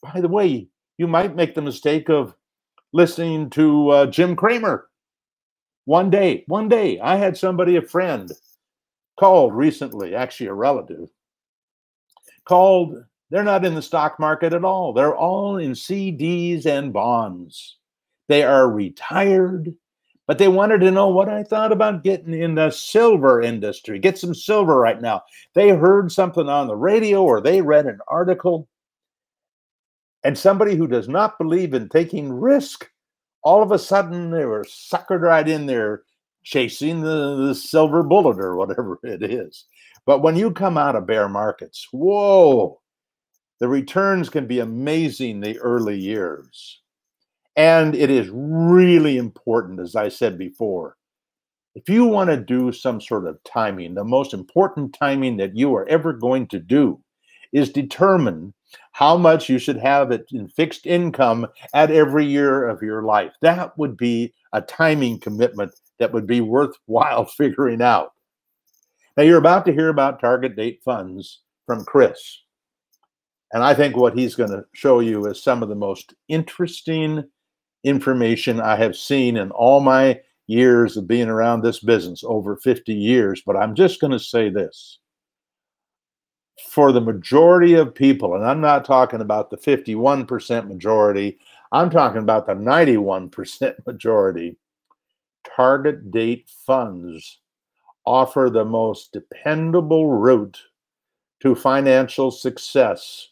By the way, you might make the mistake of listening to uh, Jim Cramer. One day, one day, I had somebody, a friend, called recently, actually a relative, called, they're not in the stock market at all. They're all in C Ds and bonds. They are retired, but they wanted to know what I thought about getting in the silver industry. Get some silver right now. They heard something on the radio or they read an article. And somebody who does not believe in taking risk, all of a sudden they were suckered right in there chasing the, the silver bullet or whatever it is. But when you come out of bear markets, whoa, the returns can be amazing the early years. And it is really important, as I said before, if you want to do some sort of timing, the most important timing that you are ever going to do is determine how much you should have it in fixed income at every year of your life. That would be a timing commitment that would be worthwhile figuring out. Now, you're about to hear about target date funds from Chris. And I think what he's going to show you is some of the most interesting information I have seen in all my years of being around this business, over fifty years. But I'm just going to say this. For the majority of people, and I'm not talking about the fifty-one percent majority, I'm talking about the ninety-one percent majority, target date funds offer the most dependable route to financial success.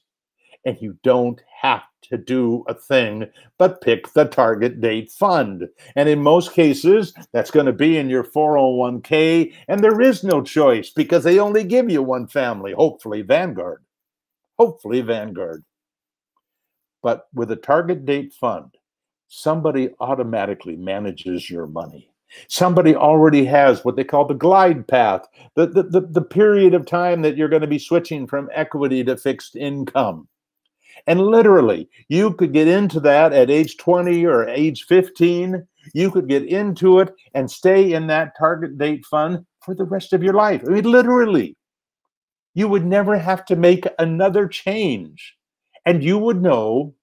And you don't have to do a thing, but pick the target date fund. And in most cases, that's going to be in your four oh one K, and there is no choice because they only give you one family, hopefully Vanguard. Hopefully Vanguard. But with a target date fund, somebody automatically manages your money. Somebody already has what they call the glide path, the, the, the, the period of time that you're going to be switching from equity to fixed income. And literally, you could get into that at age twenty or age fifteen. You could get into it and stay in that target date fund for the rest of your life. I mean, literally, you would never have to make another change. And you would know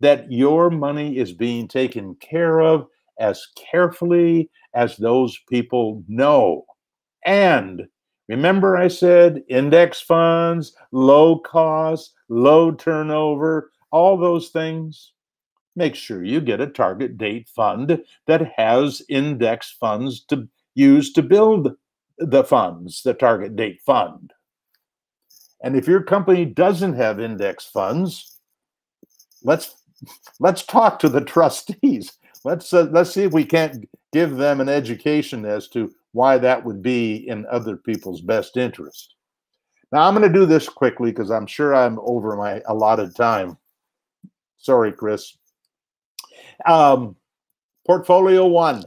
that your money is being taken care of as carefully as those people know. And remember, I said index funds, low cost, low turnover, all those things. Make sure you get a target date fund that has index funds to use to build the funds, the target date fund. And if your company doesn't have index funds, let's let's talk to the trustees. Let's uh, let's see if we can't give them an education as to why that would be in other people's best interest. Now, I'm going to do this quickly because I'm sure I'm over my allotted time. Sorry, Chris. Um, portfolio one.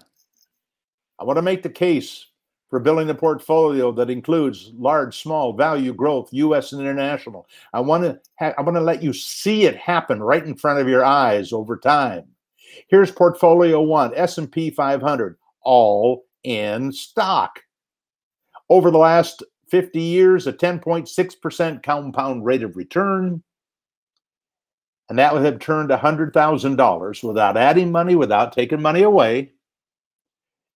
I want to make the case for building a portfolio that includes large, small, value, growth, U S and international. I want to ha- I want to let you see it happen right in front of your eyes over time. Here's portfolio one, S and P five hundred, all in stock. Over the last fifty years, a ten point six percent compound rate of return. And that would have turned one hundred thousand dollars without adding money, without taking money away.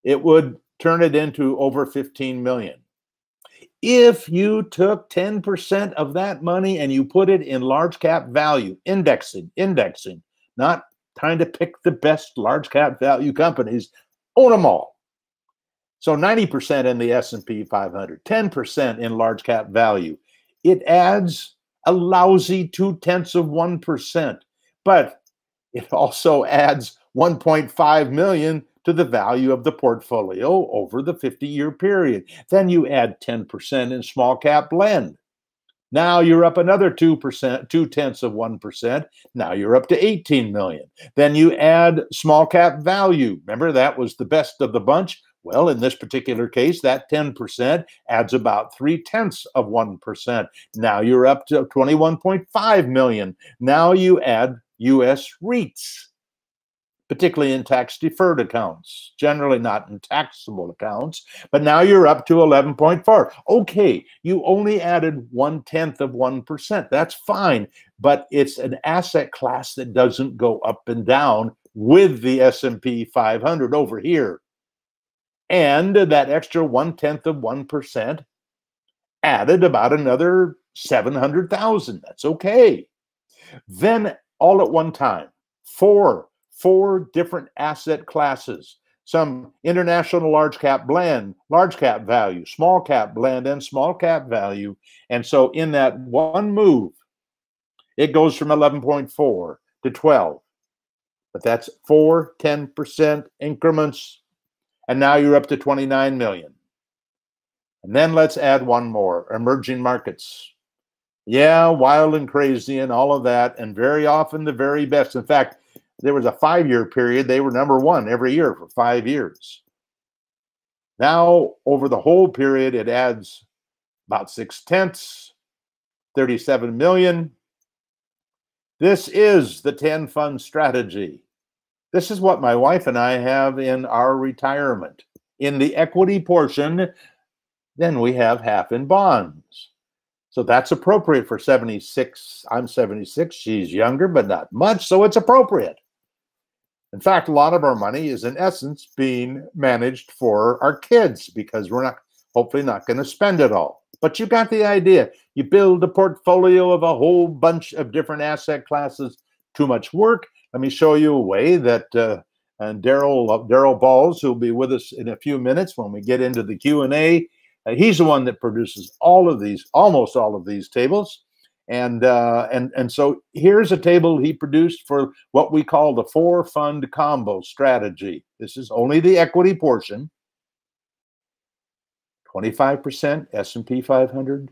It would turn it into over fifteen million dollars. If you took ten percent of that money and you put it in large cap value, indexing, indexing, not trying to pick the best large cap value companies, own them all. So ninety percent in the S and P five hundred, ten percent in large cap value. It adds a lousy two tenths of one percent, but it also adds one point five million dollars to the value of the portfolio over the fifty year period. Then you add ten percent in small cap blend. Now you're up another two percent, two tenths of one percent. Now you're up to eighteen million dollars. Then you add small cap value. Remember, that was the best of the bunch. Well, in this particular case, that ten percent adds about three tenths of one percent. Now you're up to twenty-one point five million dollars. Now you add U S REITs, particularly in tax-deferred accounts, generally not in taxable accounts, but now you're up to eleven point four. Okay, you only added one tenth of one percent. That's fine, but it's an asset class that doesn't go up and down with the S and P five hundred over here. And that extra one tenth of one percent added about another seven hundred thousand dollars. That's okay. Then all at one time, four, four different asset classes, some international large cap blend, large cap value, small cap blend, and small cap value. And so in that one move, it goes from eleven point four to twelve. But that's four ten percent increments. And now you're up to twenty-nine million. And then let's add one more, emerging markets. Yeah, wild and crazy and all of that, and very often the very best. In fact, there was a five year period. They were number one every year for five years. Now, over the whole period, it adds about six tenths, thirty-seven million. This is the ten fund strategy. This is what my wife and I have in our retirement. In the equity portion, then we have half in bonds. So that's appropriate for seventy-six. I'm seventy-six. She's younger, but not much, so it's appropriate. In fact, a lot of our money is, in essence, being managed for our kids because we're not, hopefully not going to spend it all. But you got the idea. You build a portfolio of a whole bunch of different asset classes. Too much work. Let me show you a way that uh, and Daryl uh, Daryl Balls, who'll be with us in a few minutes when we get into the Q and A, uh, he's the one that produces all of these, almost all of these tables. And uh, and and so here's a table he produced for what we call the four fund combo strategy. This is only the equity portion. twenty-five percent S and P five hundred,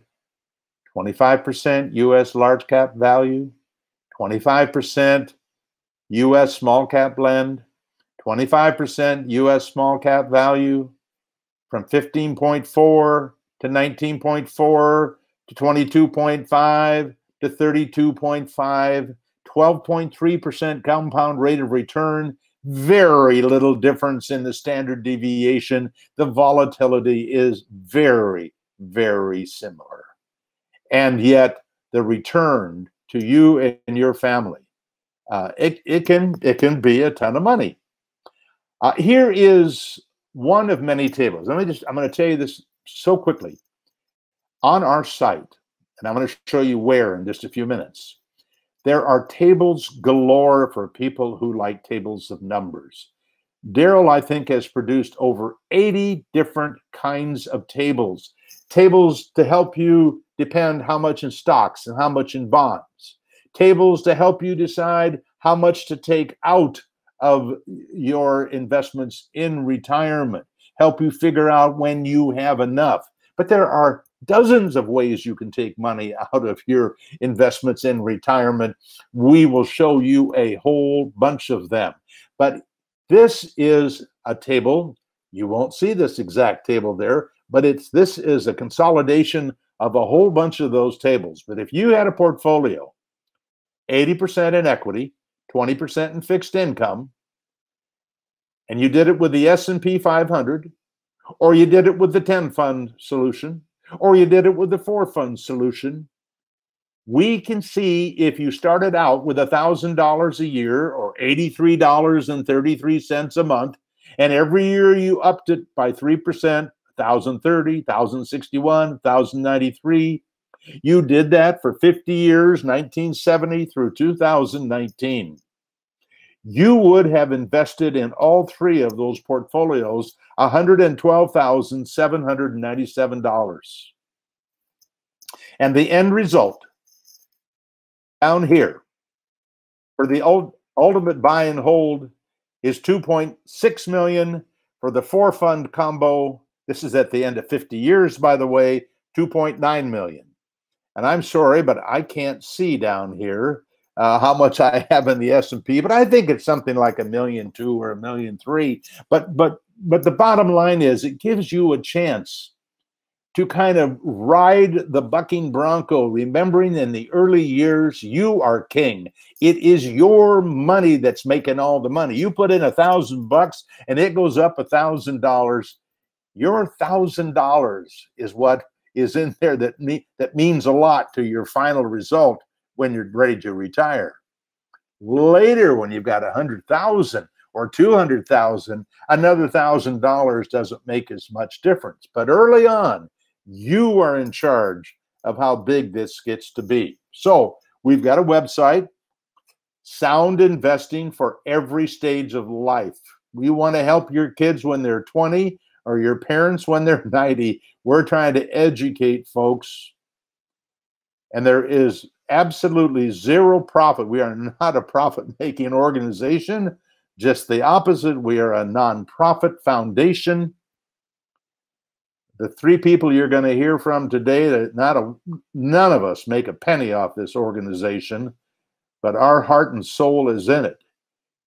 twenty-five percent U S large cap value, twenty-five percent U S small cap blend, twenty-five percent U S small cap value from fifteen point four to nineteen point four to twenty-two point five to thirty-two point five, twelve point three percent compound rate of return, very little difference in the standard deviation. The volatility is very, very similar. And yet the return to you and your family, uh, it, it, can, it can be a ton of money. Uh, here is one of many tables. Let me just, I'm going to tell you this so quickly. On our site, and I'm going to show you where in just a few minutes, there are tables galore for people who like tables of numbers. Daryl, I think, has produced over eighty different kinds of tables. Tables to help you depend how much in stocks and how much in bonds. Tables to help you decide how much to take out of your investments in retirement. Help you figure out when you have enough. But there are dozens of ways you can take money out of your investments in retirement. We will show you a whole bunch of them. But this is a table. You won't see this exact table there, but it's this is a consolidation of a whole bunch of those tables. But if you had a portfolio, eighty percent in equity, twenty percent in fixed income, and you did it with the S and P five hundred, or you did it with the ten fund solution, or you did it with the four fund solution, we can see if you started out with one thousand dollars a year or eighty-three dollars and thirty-three cents a month, and every year you upped it by three percent, one thousand thirty, one thousand sixty-one, one thousand ninety-three. You did that for fifty years, nineteen seventy through two thousand nineteen. You would have invested in all three of those portfolios one hundred twelve thousand seven hundred ninety-seven dollars. And the end result down here for the ultimate buy and hold is two point six million dollars for the four fund combo. This is at the end of fifty years, by the way, two point nine million dollars. And I'm sorry, but I can't see down here Uh, how much I have in the S and P, but I think it's something like a million two or a million three. But but but the bottom line is it gives you a chance to kind of ride the bucking bronco, remembering in the early years you are king. It is your money that's making all the money. You put in a thousand bucks and it goes up a thousand dollars. Your thousand dollars is what is in there that me that means a lot to your final result when you're ready to retire. Later, when you've got one hundred thousand dollars or two hundred thousand dollars, another one thousand dollars doesn't make as much difference. But early on, you are in charge of how big this gets to be. So we've got a website, Sound Investing for Every Stage of Life. We want to help your kids when they're twenty or your parents when they're ninety. We're trying to educate folks. And there is absolutely zero profit. We are not a profit-making organization, just the opposite. We are a nonprofit foundation. The three people you're going to hear from today, not a, none of us make a penny off this organization, but our heart and soul is in it.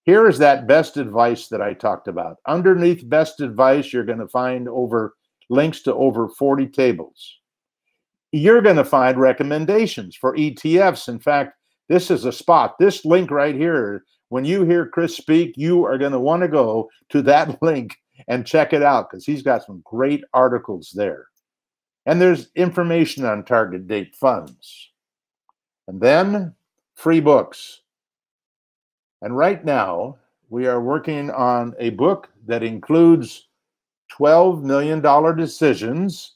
Here is that best advice that I talked about. Underneath best advice, you're going to find over links to over forty tables. You're going to find recommendations for E T Fs. In fact, this is a spot, this link right here. When you hear Chris speak, you are going to want to go to that link and check it out because he's got some great articles there. And there's information on target date funds. And then free books. And right now, we are working on a book that includes twelve million dollar Decisions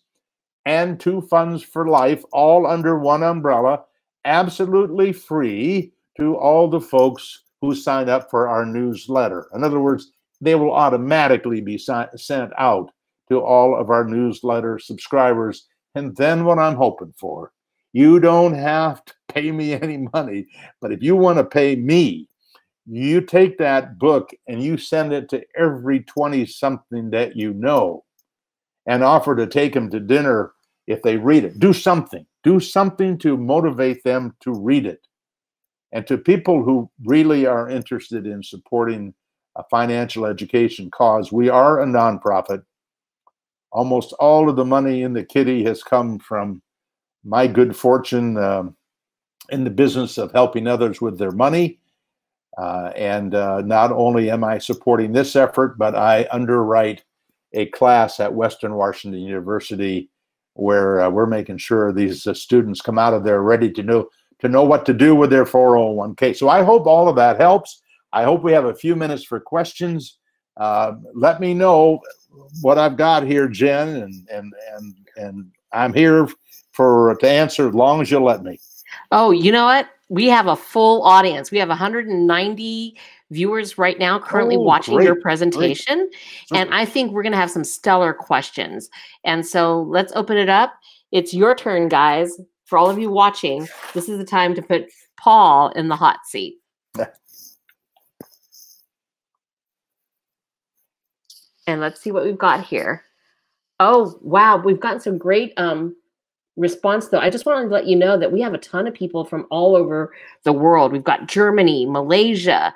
and Two Funds For Life, all under one umbrella, absolutely free to all the folks who sign up for our newsletter. In other words, they will automatically be sent out to all of our newsletter subscribers. And then what I'm hoping for, you don't have pay me any money, but if you want to pay me, you take that book and you send it to every twenty-something that you know and offer to take them to dinner if they read it. Do something. Do something to motivate them to read it. And to people who really are interested in supporting a financial education cause, we are a nonprofit. Almost all of the money in the kitty has come from my good fortune um, in the business of helping others with their money. Uh, and uh, not only am I supporting this effort, but I underwrite a class at Western Washington University where uh, we're making sure these uh, students come out of there ready to know to know what to do with their four oh one K. So I hope all of that helps. I hope we have a few minutes for questions. Uh, let me know what I've got here, Jen, and and and and I'm here for to answer as long as you let me. Oh, you know what? We have a full audience. We have one hundred ninety viewers right now currently oh, watching great, your presentation. Great. And I think we're going to have some stellar questions. And so let's open it up. It's your turn, guys. For all of you watching, this is the time to put Paul in the hot seat. And let's see what we've got here. Oh, wow. We've gotten some great um, response, though. I just wanted to let you know that we have a ton of people from all over the world. We've got Germany, Malaysia,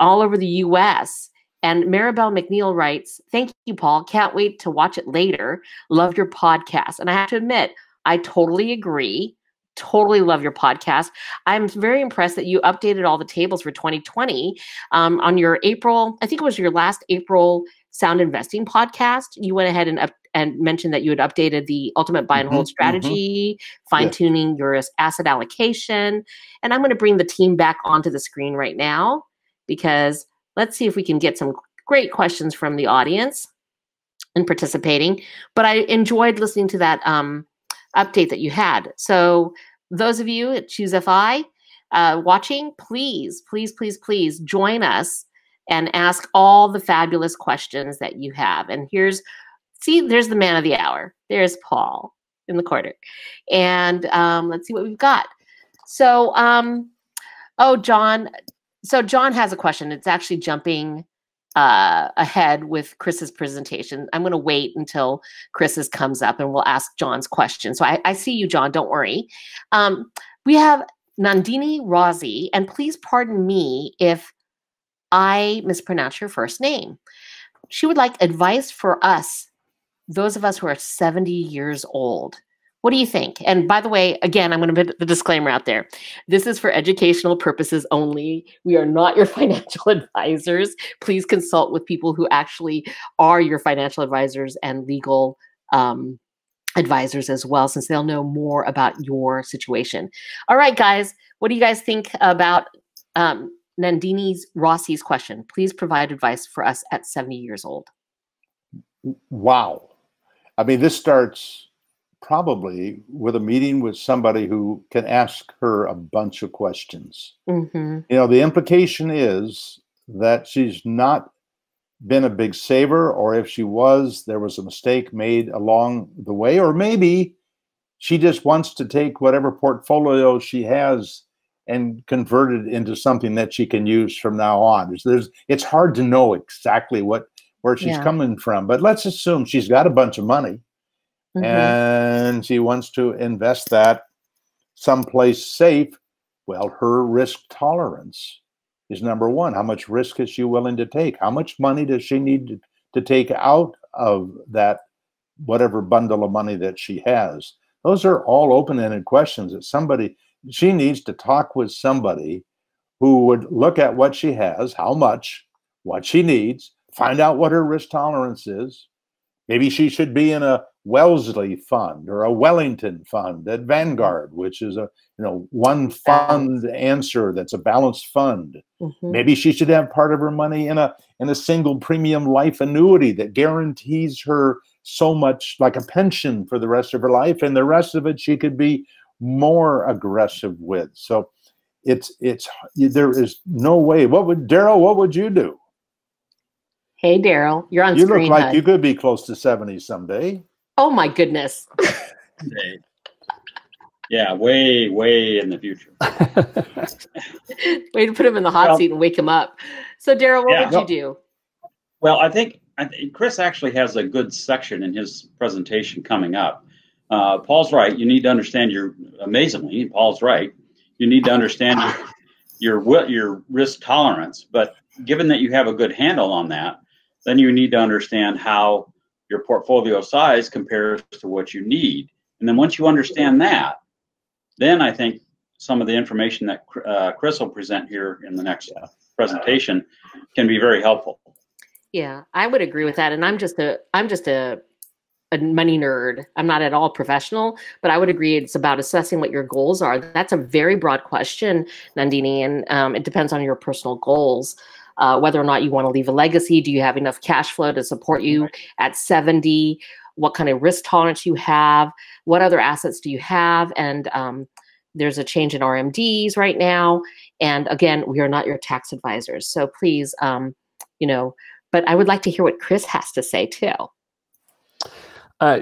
all over the U S And Maribel McNeil writes, thank you, Paul. Can't wait to watch it later. Love your podcast. And I have to admit, I totally agree. Totally love your podcast. I'm very impressed that you updated all the tables for twenty twenty um, on your April, I think it was your last April Sound Investing podcast. You went ahead and up, and mentioned that you had updated the ultimate buy and mm-hmm, hold strategy, mm-hmm. fine-tuning yeah. your asset allocation. And I'm going to bring the team back onto the screen right now because let's see if we can get some great questions from the audience and participating. But I enjoyed listening to that um, update that you had. So those of you at ChooseFI uh, watching, please, please, please, please join us and ask all the fabulous questions that you have. And here's, see, there's the man of the hour. There's Paul in the corner. And um, let's see what we've got. So, um, oh, John. So John has a question. It's actually jumping uh, ahead with Chris's presentation. I'm going to wait until Chris's comes up and we'll ask John's question. So I, I see you, John. Don't worry. Um, we have Nandini Razi. And please pardon me if I mispronounce your first name. She would like advice for us, those of us who are seventy years old. What do you think? And by the way, again, I'm going to put the disclaimer out there. This is for educational purposes only. We are not your financial advisors. Please consult with people who actually are your financial advisors and legal um, advisors as well, since they'll know more about your situation. All right, guys, what do you guys think about um, Nandini Rossi's question? Please provide advice for us at seventy years old. Wow. I mean, this starts probably with a meeting with somebody who can ask her a bunch of questions. Mm-hmm. You know, the implication is that she's not been a big saver, or if she was, there was a mistake made along the way, or maybe she just wants to take whatever portfolio she has and convert it into something that she can use from now on. There's, there's, it's hard to know exactly what where she's yeah. coming from, but let's assume she's got a bunch of money mm-hmm. and she wants to invest that someplace safe. Well, her risk tolerance is number one. How much risk is she willing to take? How much money does she need to, to take out of that whatever bundle of money that she has? Those are all open-ended questions that somebody... She needs to talk with somebody who would look at what she has, how much, what she needs, find out what her risk tolerance is. Maybe she should be in a Wellesley fund or a Wellington fund at Vanguard, which is a you know one fund answer that's a balanced fund. Mm-hmm. Maybe she should have part of her money in a in a single premium life annuity that guarantees her so much like a pension for the rest of her life, and the rest of it she could be more aggressive with. So it's it's there is no way. What would Daryl, what would you do? Hey Daryl, you're on you screen. You look like HUD. You could be close to seventy someday. Oh my goodness. Yeah, way, way in the future. Way to put him in the hot well, seat and wake him up. So, Daryl, what yeah, would no, you do? Well, I think, I think Chris actually has a good section in his presentation coming up. Uh, Paul's right. You need to understand your, amazingly, Paul's right. You need to understand your, your, your risk tolerance. But given that you have a good handle on that, then you need to understand how your portfolio size compares to what you need. And then once you understand that, then I think some of the information that uh, Chris will present here in the next presentation can be very helpful. Yeah, I would agree with that. And I'm just a, I'm just a, a money nerd. I'm not at all professional, but I would agree it's about assessing what your goals are. That's a very broad question, Nandini, and um, it depends on your personal goals. Uh, whether or not you want to leave a legacy, do you have enough cash flow to support you at seventy? What kind of risk tolerance you have? What other assets do you have? And um, there's a change in R M Ds right now. And again, we are not your tax advisors, so please, um, you know. But I would like to hear what Chris has to say too. Uh,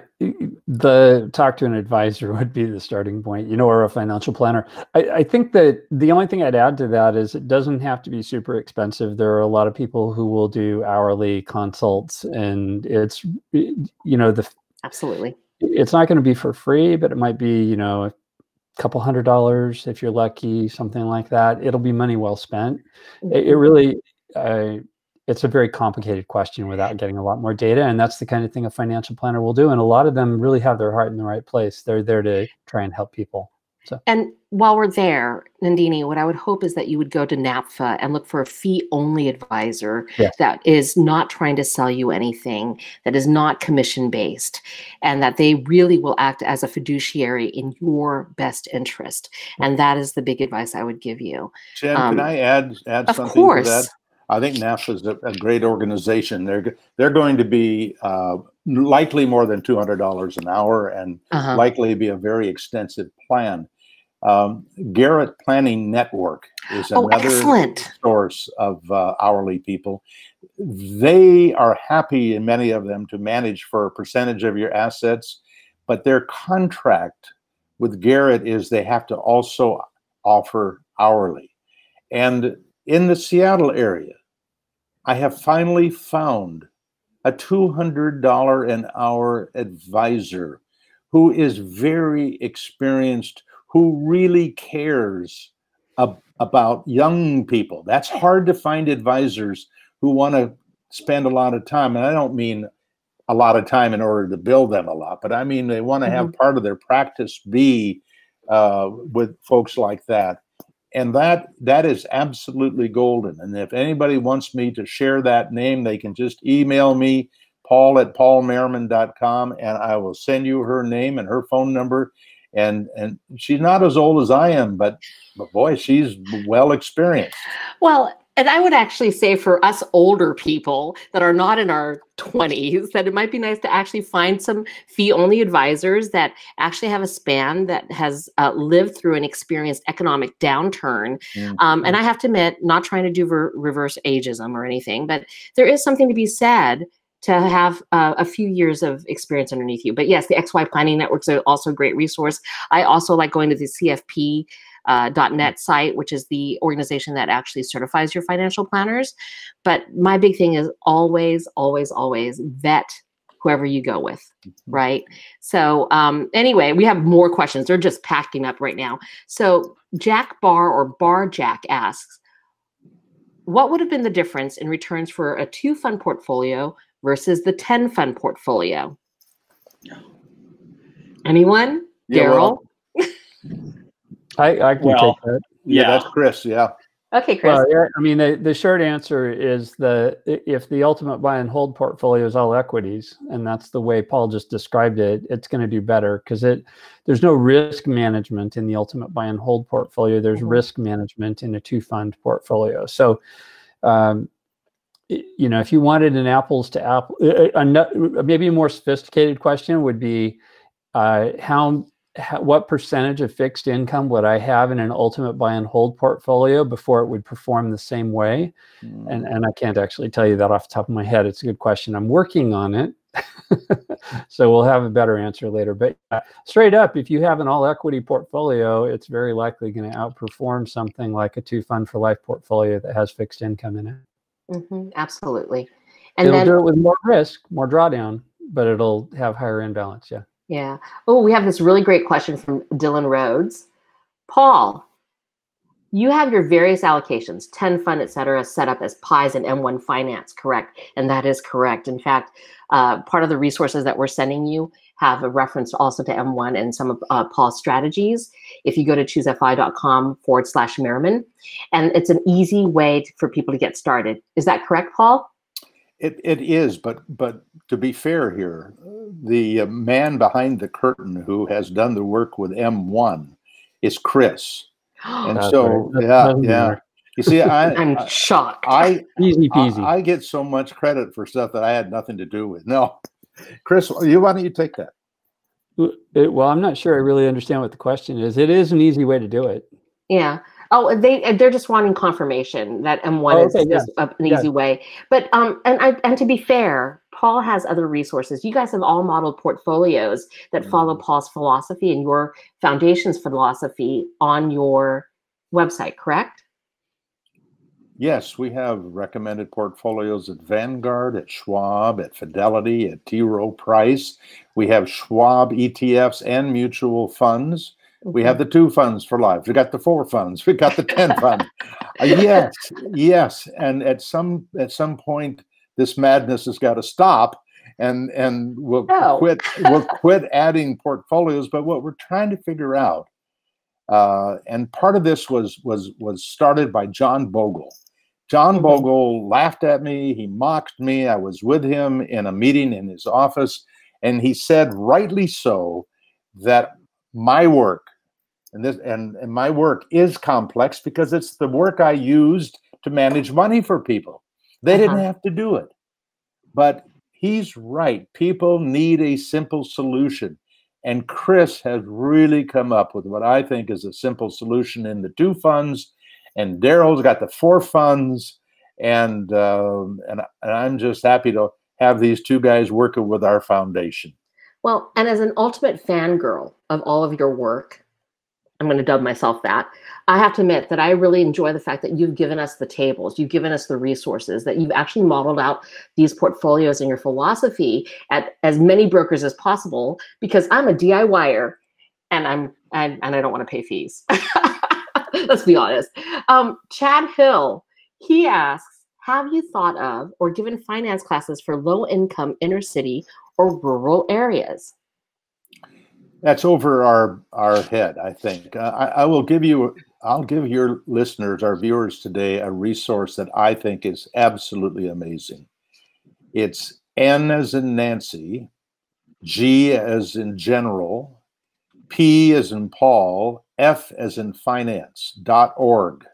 the talk to an advisor would be the starting point, you know, or a financial planner. I, I think that the only thing I'd add to that is it doesn't have to be super expensive. There are a lot of people who will do hourly consults, and it's, you know, the absolutely, it's not going to be for free, but it might be, you know, a couple hundred dollars if you're lucky, something like that. It'll be money well spent. It, it really, I. Uh, it's a very complicated question without getting a lot more data. And that's the kind of thing a financial planner will do. And a lot of them really have their heart in the right place. They're there to try and help people. So. And while we're there, Nandini, what I would hope is that you would go to NAPFA and look for a fee-only advisor yeah. that is not trying to sell you anything, that is not commission-based, and that they really will act as a fiduciary in your best interest. And that is the big advice I would give you. Jen, um, can I add, add something course. to that? I think NAPFA is a, a great organization. They're they're going to be uh, likely more than two hundred dollars an hour, and uh-huh. likely be a very extensive plan. Um, Garrett Planning Network is oh, another excellent. source of uh, hourly people. They are happy, in many of them, to manage for a percentage of your assets, but their contract with Garrett is they have to also offer hourly, and. In the Seattle area, I have finally found a two hundred dollars an hour advisor who is very experienced, who really cares ab- about young people. That's hard to find advisors who want to spend a lot of time. And I don't mean a lot of time in order to bill them a lot, but I mean they want to have mm-hmm. part of their practice be uh, with folks like that. And that that is absolutely golden. And if anybody wants me to share that name, they can just email me, paul at paul merriman dot com, and I will send you her name and her phone number. And and she's not as old as I am, but, but boy, she's well experienced. Well, and I would actually say for us older people that are not in our twenties, that it might be nice to actually find some fee-only advisors that actually have a span that has uh, lived through and experienced economic downturn. Mm-hmm. um, and I have to admit, not trying to do ver reverse ageism or anything, but there is something to be said to have uh, a few years of experience underneath you. But yes, the X Y Planning Network's are also a great resource. I also like going to the C F P Uh, .net site, which is the organization that actually certifies your financial planners. But my big thing is always, always, always vet whoever you go with, right? So um, anyway, we have more questions. They're just packing up right now. So Jack Barr or Bar Jack asks, what would have been the difference in returns for a two fund portfolio versus the ten fund portfolio? Anyone? Yeah, Daryl? Well. I, I can well, take that. Yeah, yeah, that's Chris. Yeah. Okay, Chris. Well, I mean, the, the short answer is the if the ultimate buy and hold portfolio is all equities, and that's the way Paul just described it, it's going to do better because it there's no risk management in the ultimate buy and hold portfolio. There's mm-hmm. risk management in a two fund portfolio. So, um, you know, if you wanted an apples to apple, maybe a more sophisticated question would be uh, how. what percentage of fixed income would I have in an ultimate buy and hold portfolio before it would perform the same way? Mm. And, and I can't actually tell you that off the top of my head. It's a good question. I'm working on it. So we'll have a better answer later. But uh, straight up, if you have an all equity portfolio, it's very likely going to outperform something like a Two Fund for Life portfolio that has fixed income in it. Mm-hmm, absolutely. And it'll then, do it with more risk, more drawdown, but it'll have higher imbalance. Yeah. Yeah. Oh, we have this really great question from Dylan Rhodes. Paul, you have your various allocations, ten fund, et cetera, set up as pies and M one Finance, correct? And that is correct. In fact, uh, part of the resources that we're sending you have a reference also to M one and some of uh, Paul's strategies. If you go to choosefi.com forward slash Merriman, and it's an easy way to, for people to get started. Is that correct, Paul? It, it is, but but to be fair here, the man behind the curtain who has done the work with M one is Chris. And so, yeah, yeah. You see, I, I'm shocked. I, Easy peasy. I, I get so much credit for stuff that I had nothing to do with. No, Chris, you, why don't you take that? It, well, I'm not sure I really understand what the question is. It is an easy way to do it. Yeah. Oh, they, they're just wanting confirmation that M one oh, okay, is, yeah. is an yeah. easy way. But um, and, I, and to be fair, Paul has other resources. You guys have all modeled portfolios that mm-hmm. follow Paul's philosophy and your foundation's philosophy on your website, correct? Yes, we have recommended portfolios at Vanguard, at Schwab, at Fidelity, at T. Rowe Price. We have Schwab E T Fs and mutual funds. We have the Two Funds for Life. We got the Four Funds. We got the ten Fund. Uh, yes, yes. And at some at some point, this madness has got to stop, and and we'll oh. quit. We'll quit adding portfolios. But what we're trying to figure out, uh, and part of this was was was started by John Bogle. John Bogle laughed at me. He mocked me. I was with him in a meeting in his office, and he said, rightly so, that my work. And this and, and my work is complex because it's the work I used to manage money for people. They didn't have to do it. But he's right. People need a simple solution. And Chris has really come up with what I think is a simple solution in the Two Funds. And Daryl's got the Four Funds. And, uh, and, and I'm just happy to have these two guys working with our foundation. Well, and as an ultimate fangirl of all of your work, I'm going to dub myself that, I have to admit that I really enjoy the fact that you've given us the tables, you've given us the resources, that you've actually modeled out these portfolios and your philosophy at as many brokers as possible, because I'm a D I Y er and I'm and, and I don't want to pay fees. Let's be honest. Um, Chad Hill, he asks, have you thought of or given finance classes for low-income inner city or rural areas? That's over our our head, I think. Uh, I, I will give you, I'll give your listeners, our viewers today, a resource that I think is absolutely amazing. It's N as in Nancy, G as in general, P as in Paul, F as in finance dot org.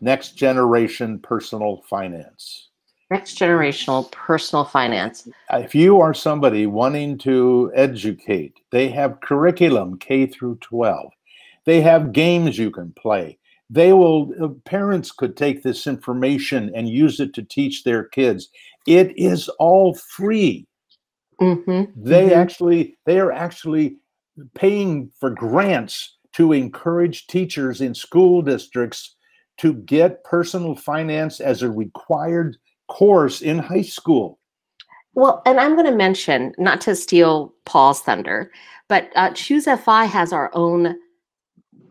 Next Generation Personal Finance. Next Generational Personal Finance. If you are somebody wanting to educate, they have curriculum K through twelve. They have games you can play. They will, parents could take this information and use it to teach their kids. It is all free. Mm-hmm. They mm-hmm. actually, they are actually paying for grants to encourage teachers in school districts to get personal finance as a required course in high school. Well, and I'm going to mention, not to steal Paul's thunder, but uh, ChooseFI has our own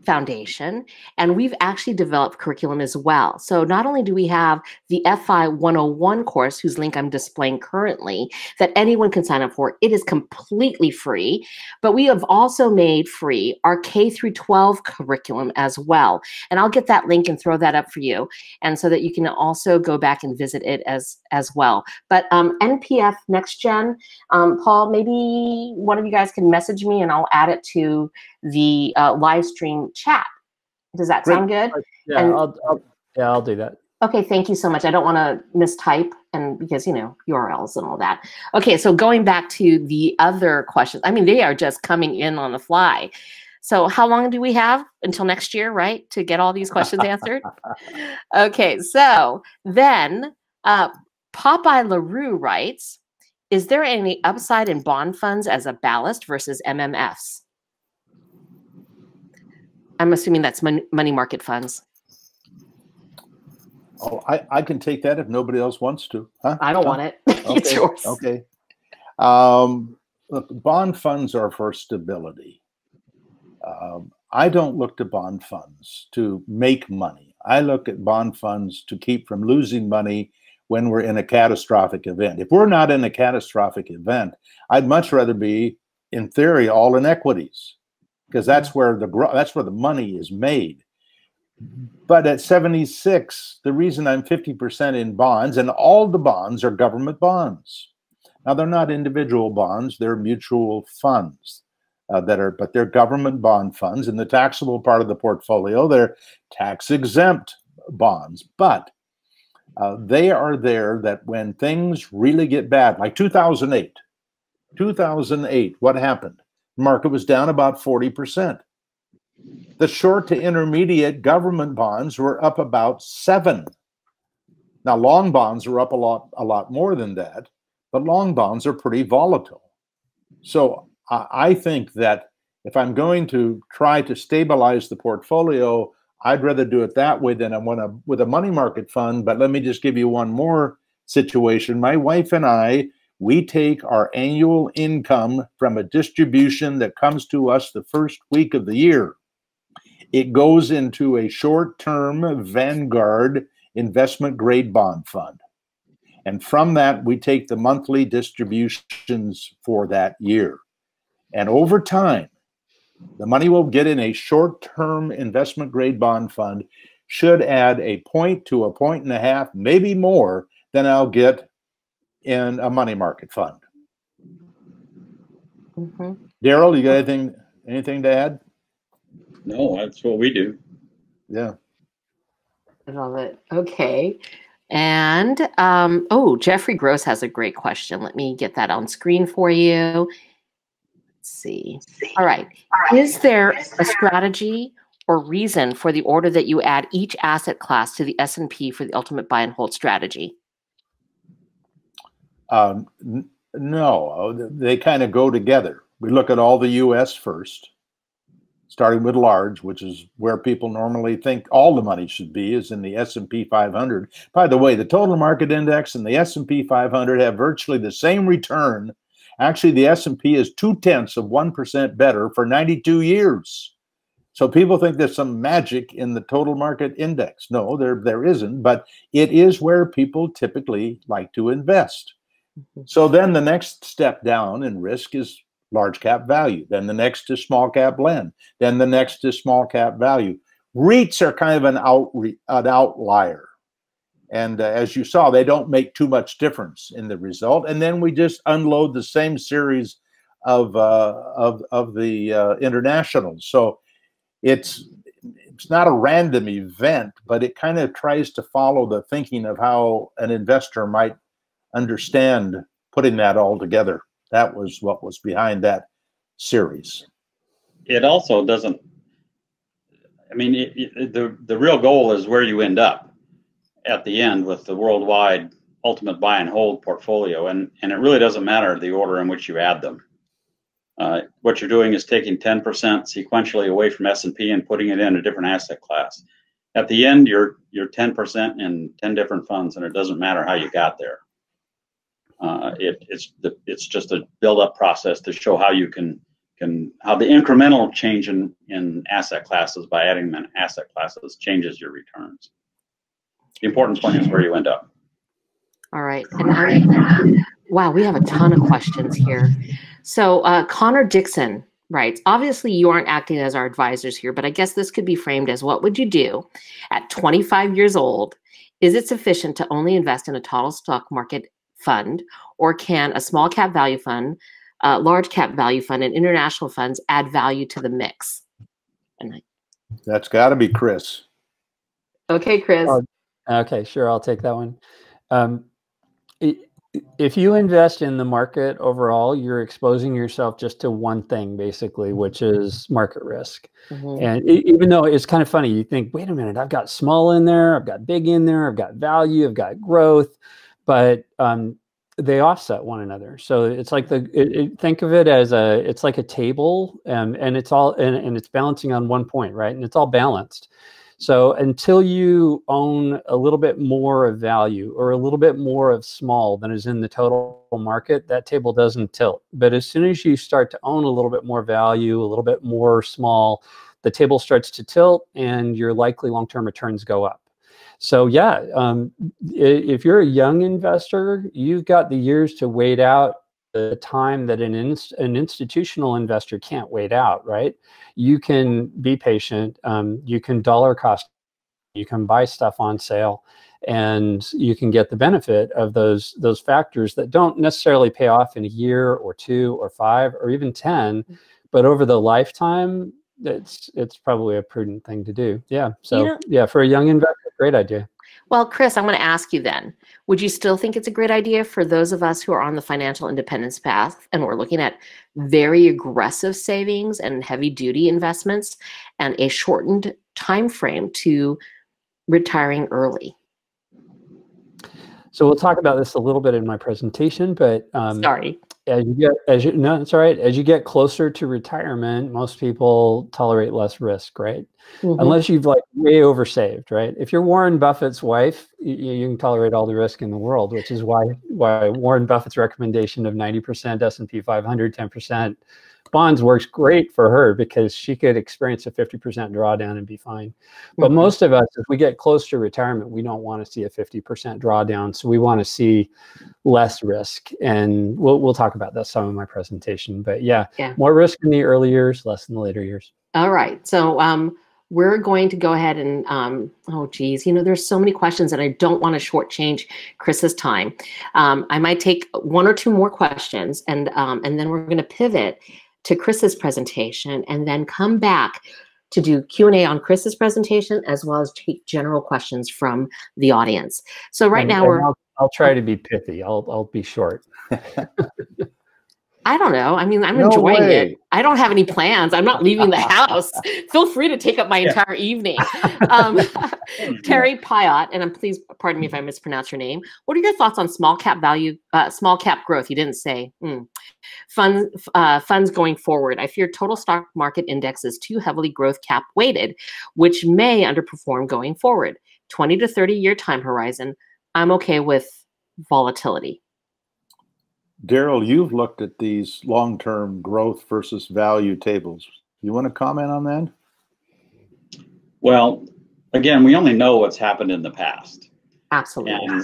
foundation, and we've actually developed curriculum as well. So not only do we have the F I one oh one course, whose link I'm displaying currently, that anyone can sign up for, it is completely free, but we have also made free our K through twelve curriculum as well. And I'll get that link and throw that up for you, and so that you can also go back and visit it as as well. But um, N P F Next Gen, um, Paul, maybe one of you guys can message me and I'll add it to the uh, live stream chat. Does that sound good? Yeah, and, I'll, I'll, yeah, I'll do that. Okay, thank you so much. I don't want to mistype, and because, you know, U R Ls and all that. Okay, so going back to the other questions, I mean, they are just coming in on the fly. So how long do we have until next year, right, to get all these questions answered? Okay, so then uh, Popeye LaRue writes, is there any upside in bond funds as a ballast versus M M Fs? I'm assuming that's mon money market funds. Oh, I, I can take that if nobody else wants to. Huh? I don't no. want it. Okay. It's yours. Okay. Um, look, bond funds are for stability. Um, I don't look to bond funds to make money. I look at bond funds to keep from losing money when we're in a catastrophic event. If we're not in a catastrophic event, I'd much rather be, in theory, all in equities, because that's where the that's where the money is made. But at seventy-six, the reason I'm fifty percent in bonds, and all the bonds are government bonds. Now, they're not individual bonds. They're mutual funds uh, that are, but they're government bond funds. In the taxable part of the portfolio, they're tax-exempt bonds. But uh, they are there that when things really get bad, like two thousand eight. two thousand eight, what happened? The market was down about forty percent. The short to intermediate government bonds were up about seven. Now, long bonds were up a lot, a lot more than that, but long bonds are pretty volatile. So I, I think that if I'm going to try to stabilize the portfolio, I'd rather do it that way than I want to with a money market fund. But let me just give you one more situation. My wife and I, we take our annual income from a distribution that comes to us the first week of the year. It goes into a short-term Vanguard investment grade bond fund. And from that, we take the monthly distributions for that year. And over time, the money we'll get in a short-term investment grade bond fund should add a point to a point and a half, maybe more than I'll get in a money market fund. Mm-hmm. Daryl, you got anything, anything to add? No, that's what we do. Yeah. I love it. Okay. And, um, oh, Jeffrey Gross has a great question. Let me get that on screen for you. Let's see. All right. All right. Is there a strategy or reason for the order that you add each asset class to the S and P for the ultimate buy and hold strategy? Um, no, they kind of go together. We look at all the U S first, starting with large, which is where people normally think all the money should be, is in the S and P five hundred. By the way, the total market index and the S and P five hundred have virtually the same return. Actually, the S and P is two-tenths of one percent better for ninety-two years. So people think there's some magic in the total market index. No, there, there isn't, but it is where people typically like to invest. So then the next step down in risk is large cap value. Then the next is small cap blend. Then the next is small cap value. REITs are kind of an, out, an outlier. And uh, as you saw, they don't make too much difference in the result. And then we just unload the same series of, uh, of, of the uh, internationals. So it's, it's not a random event, but it kind of tries to follow the thinking of how an investor might understand putting that all together. That was what was behind that series. It also doesn't, I mean, it, it, the, the real goal is where you end up at the end with the worldwide ultimate buy and hold portfolio. And, and it really doesn't matter the order in which you add them. Uh, what you're doing is taking ten percent sequentially away from S and P and putting it in a different asset class. At the end, you're you're ten percent in ten different funds, and it doesn't matter how you got there. Uh, it, it's the, it's just a build-up process to show how you can can how the incremental change in in asset classes by adding them in asset classes changes your returns. The important point is where you end up. All right, and I, wow, we have a ton of questions here. So uh, Connor Dixon writes, obviously you aren't acting as our advisors here, but I guess this could be framed as what would you do at twenty-five years old? Is it sufficient to only invest in a total stock market fund, or can a small cap value fund, uh, large cap value fund, and international funds add value to the mix? And I... That's got to be Chris. Okay, Chris. Uh, Okay, sure, I'll take that one. Um, it, if you invest in the market overall, you're exposing yourself just to one thing, basically, which is market risk. Mm-hmm. And it, even though it's kind of funny, you think, wait a minute, I've got small in there, I've got big in there, I've got value, I've got growth, but um, they offset one another. So it's like the, it, it, think of it as a, it's like a table and, and it's all, and, and it's balancing on one point, right? And it's all balanced. So until you own a little bit more of value or a little bit more of small than is in the total market, that table doesn't tilt. But as soon as you start to own a little bit more value, a little bit more small, the table starts to tilt and your likely long-term returns go up. So yeah, um, if you're a young investor, you've got the years to wait out the time that an, inst an institutional investor can't wait out, right? You can be patient, um, you can dollar cost, you can buy stuff on sale, and you can get the benefit of those, those factors that don't necessarily pay off in a year or two or five or even ten, but over the lifetime, it's, it's probably a prudent thing to do. Yeah, so yeah, yeah for a young investor, great idea. Well, Chris, I'm going to ask you then, would you still think it's a great idea for those of us who are on the financial independence path and we're looking at very aggressive savings and heavy duty investments and a shortened time frame to retiring early? So we'll talk about this a little bit in my presentation, but um, sorry. As you get, as you, no, it's all right. As you get closer to retirement, most people tolerate less risk, right? Mm-hmm. Unless you've like way oversaved, right? If you're Warren Buffett's wife, you, you can tolerate all the risk in the world, which is why why Warren Buffett's recommendation of ninety percent S and P five hundred, ten percent bonds works great for her because she could experience a fifty percent drawdown and be fine. But mm-hmm. most of us, if we get close to retirement, we don't want to see a fifty percent drawdown. So we want to see less risk. And we'll, we'll talk about that some in my presentation. But yeah, yeah, more risk in the early years, less in the later years. All right. So um, we're going to go ahead and, um, oh, geez, you know, there's so many questions and I don't want to shortchange Chris's time. Um, I might take one or two more questions and, um, and then we're going to pivot to Chris's presentation and then come back to do Q and A on Chris's presentation as well as take general questions from the audience. So right and, now we're- I'll, I'll try to be pithy, I'll, I'll be short. I don't know, I mean, I'm no enjoying way. it. I don't have any plans, I'm not leaving the house. Feel free to take up my entire evening. Um, Terry Pyatt, and I'm, please pardon me if I mispronounce your name, what are your thoughts on small cap value, uh, small cap growth, you didn't say, mm. Fund, uh, funds going forward? I fear total stock market index is too heavily growth cap weighted, which may underperform going forward. twenty to thirty year time horizon, I'm okay with volatility. Daryl, you've looked at these long-term growth versus value tables. You want to comment on that? Well, again, we only know what's happened in the past. Absolutely. And,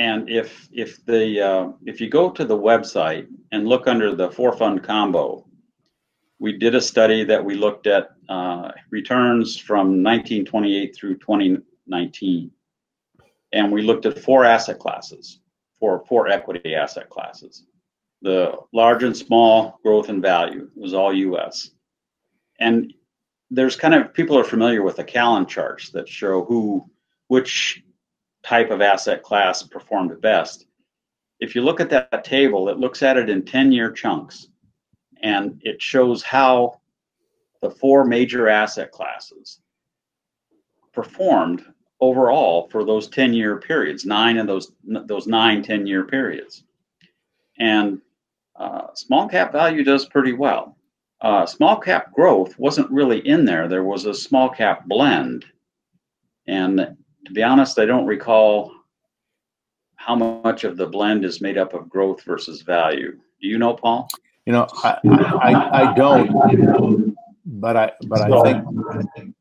and if if the uh, if you go to the website and look under the four-fund combo, we did a study that we looked at uh, returns from nineteen twenty-eight through twenty nineteen, and we looked at four asset classes. For four equity asset classes. The large and small, growth and value, was all U S. And there's kind of, people are familiar with the Callan charts that show who, which type of asset class performed best. If you look at that table, it looks at it in ten year chunks and it shows how the four major asset classes performed overall for those ten year periods, nine of those those nine ten year periods. And uh, small cap value does pretty well. Uh, small cap growth wasn't really in there. There was a small cap blend. And to be honest, I don't recall how much of the blend is made up of growth versus value. Do you know, Paul? You know, I, I, I don't, but I, but I think,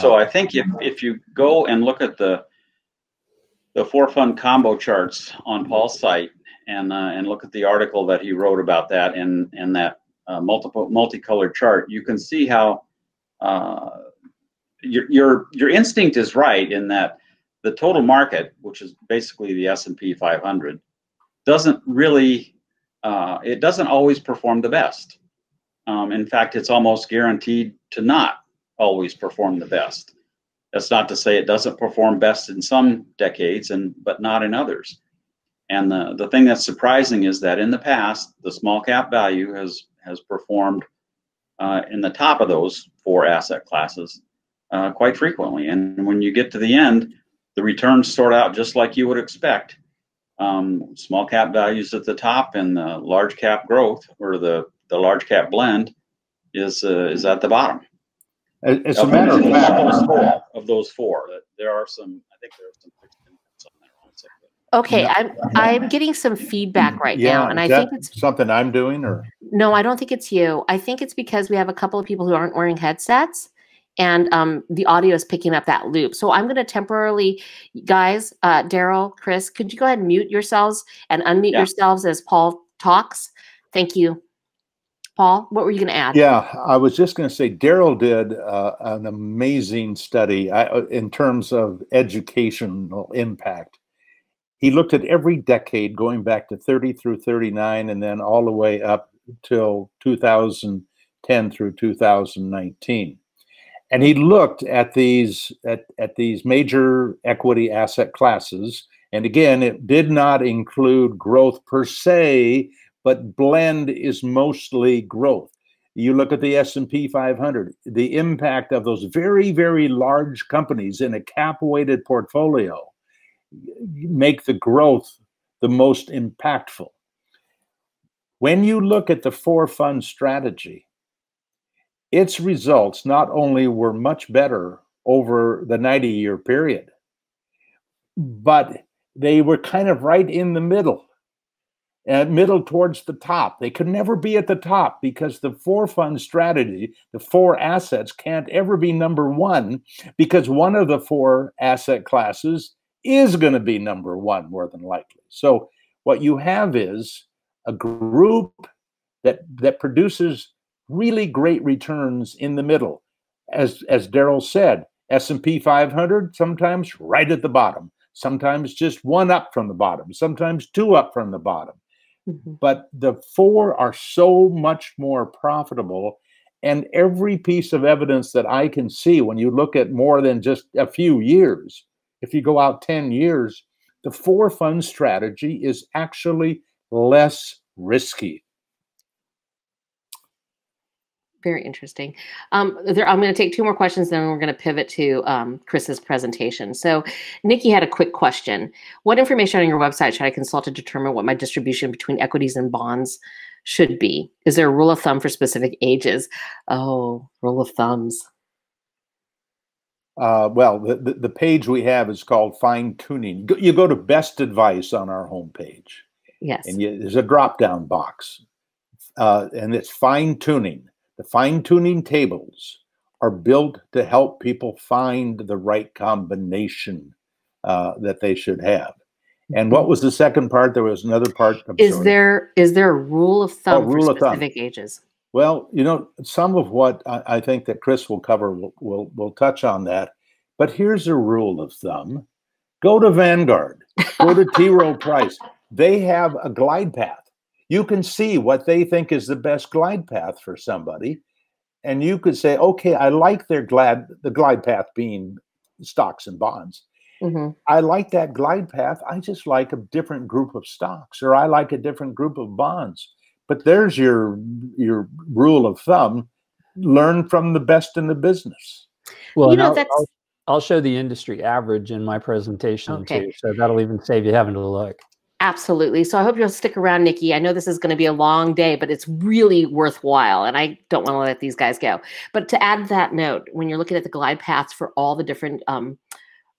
so I think if, if you go and look at the the four fund combo charts on Paul's site and uh, and look at the article that he wrote about that and and that uh, multiple multicolored chart, you can see how uh, your your your instinct is right in that the total market, which is basically the S and P five hundred, doesn't really uh, it doesn't always perform the best. Um, in fact, it's almost guaranteed to not always perform the best. That's not to say it doesn't perform best in some decades, and but not in others. And the, the thing that's surprising is that in the past, the small cap value has, has performed uh, in the top of those four asset classes uh, quite frequently. And when you get to the end, the returns sort out just like you would expect. Um, small cap values at the top, and the large cap growth, or the, the large cap blend, is uh, is at the bottom. It's now, a matter of fact of those four. There are some. I think there are some. Okay, yeah. I'm I'm getting some feedback right yeah, now, and I think it's something I'm doing. Or no, I don't think it's you. I think it's because we have a couple of people who aren't wearing headsets, and um, the audio is picking up that loop. So I'm going to temporarily, guys, uh, Daryl, Chris, could you go ahead and mute yourselves and unmute yeah. yourselves as Paul talks? Thank you. Paul, what were you going to add? Yeah, I was just going to say Daryl did uh, an amazing study I, in terms of educational impact. He looked at every decade going back to thirty through thirty-nine and then all the way up till two thousand ten through two thousand nineteen. And he looked at these at, at these major equity asset classes. And again, it did not include growth per se, but blend is mostly growth. You look at the S and P five hundred, the impact of those very, very large companies in a cap-weighted portfolio make the growth the most impactful. When you look at the four-fund strategy, its results not only were much better over the ninety-year period, but they were kind of right in the middle. And middle towards the top. They could never be at the top because the four fund strategy, the four assets can't ever be number one because one of the four asset classes is going to be number one more than likely. So what you have is a group that that produces really great returns in the middle. As, as Daryl said, S and P five hundred sometimes right at the bottom, sometimes just one up from the bottom, sometimes two up from the bottom. Mm-hmm. But the four are so much more profitable, and every piece of evidence that I can see, when you look at more than just a few years, if you go out ten years, the four fund strategy is actually less risky. Very interesting. Um, there, I'm going to take two more questions, then we're going to pivot to um, Chris's presentation. So Nikki had a quick question. What information on your website should I consult to determine what my distribution between equities and bonds should be? Is there a rule of thumb for specific ages? Oh, rule of thumbs. Uh, well, the, the, the page we have is called Fine Tuning. You go to Best Advice on our homepage. Yes. And you, there's a drop-down box, uh, and it's Fine Tuning. The fine-tuning tables are built to help people find the right combination uh, that they should have. And what was the second part? There was another part. I'm is sorry. there is there a rule of thumb oh, rule for specific of thumb. ages? Well, you know, some of what I, I think that Chris will cover will will will touch on that. But here's a rule of thumb: go to Vanguard, go to T. Rowe Price. They have a glide path. You can see what they think is the best glide path for somebody, and you could say, okay, I like their glad the glide path being stocks and bonds. Mm-hmm. I like that glide path. I just like a different group of stocks, or I like a different group of bonds. But there's your your rule of thumb. Learn from the best in the business. Well, you know, I'll, that's I'll, I'll show the industry average in my presentation okay. too, so that'll even save you having to look. Absolutely. So I hope you'll stick around, Nikki. I know this is going to be a long day, but it's really worthwhile, and I don't want to let these guys go. But to add that note, when you're looking at the glide paths for all the different um,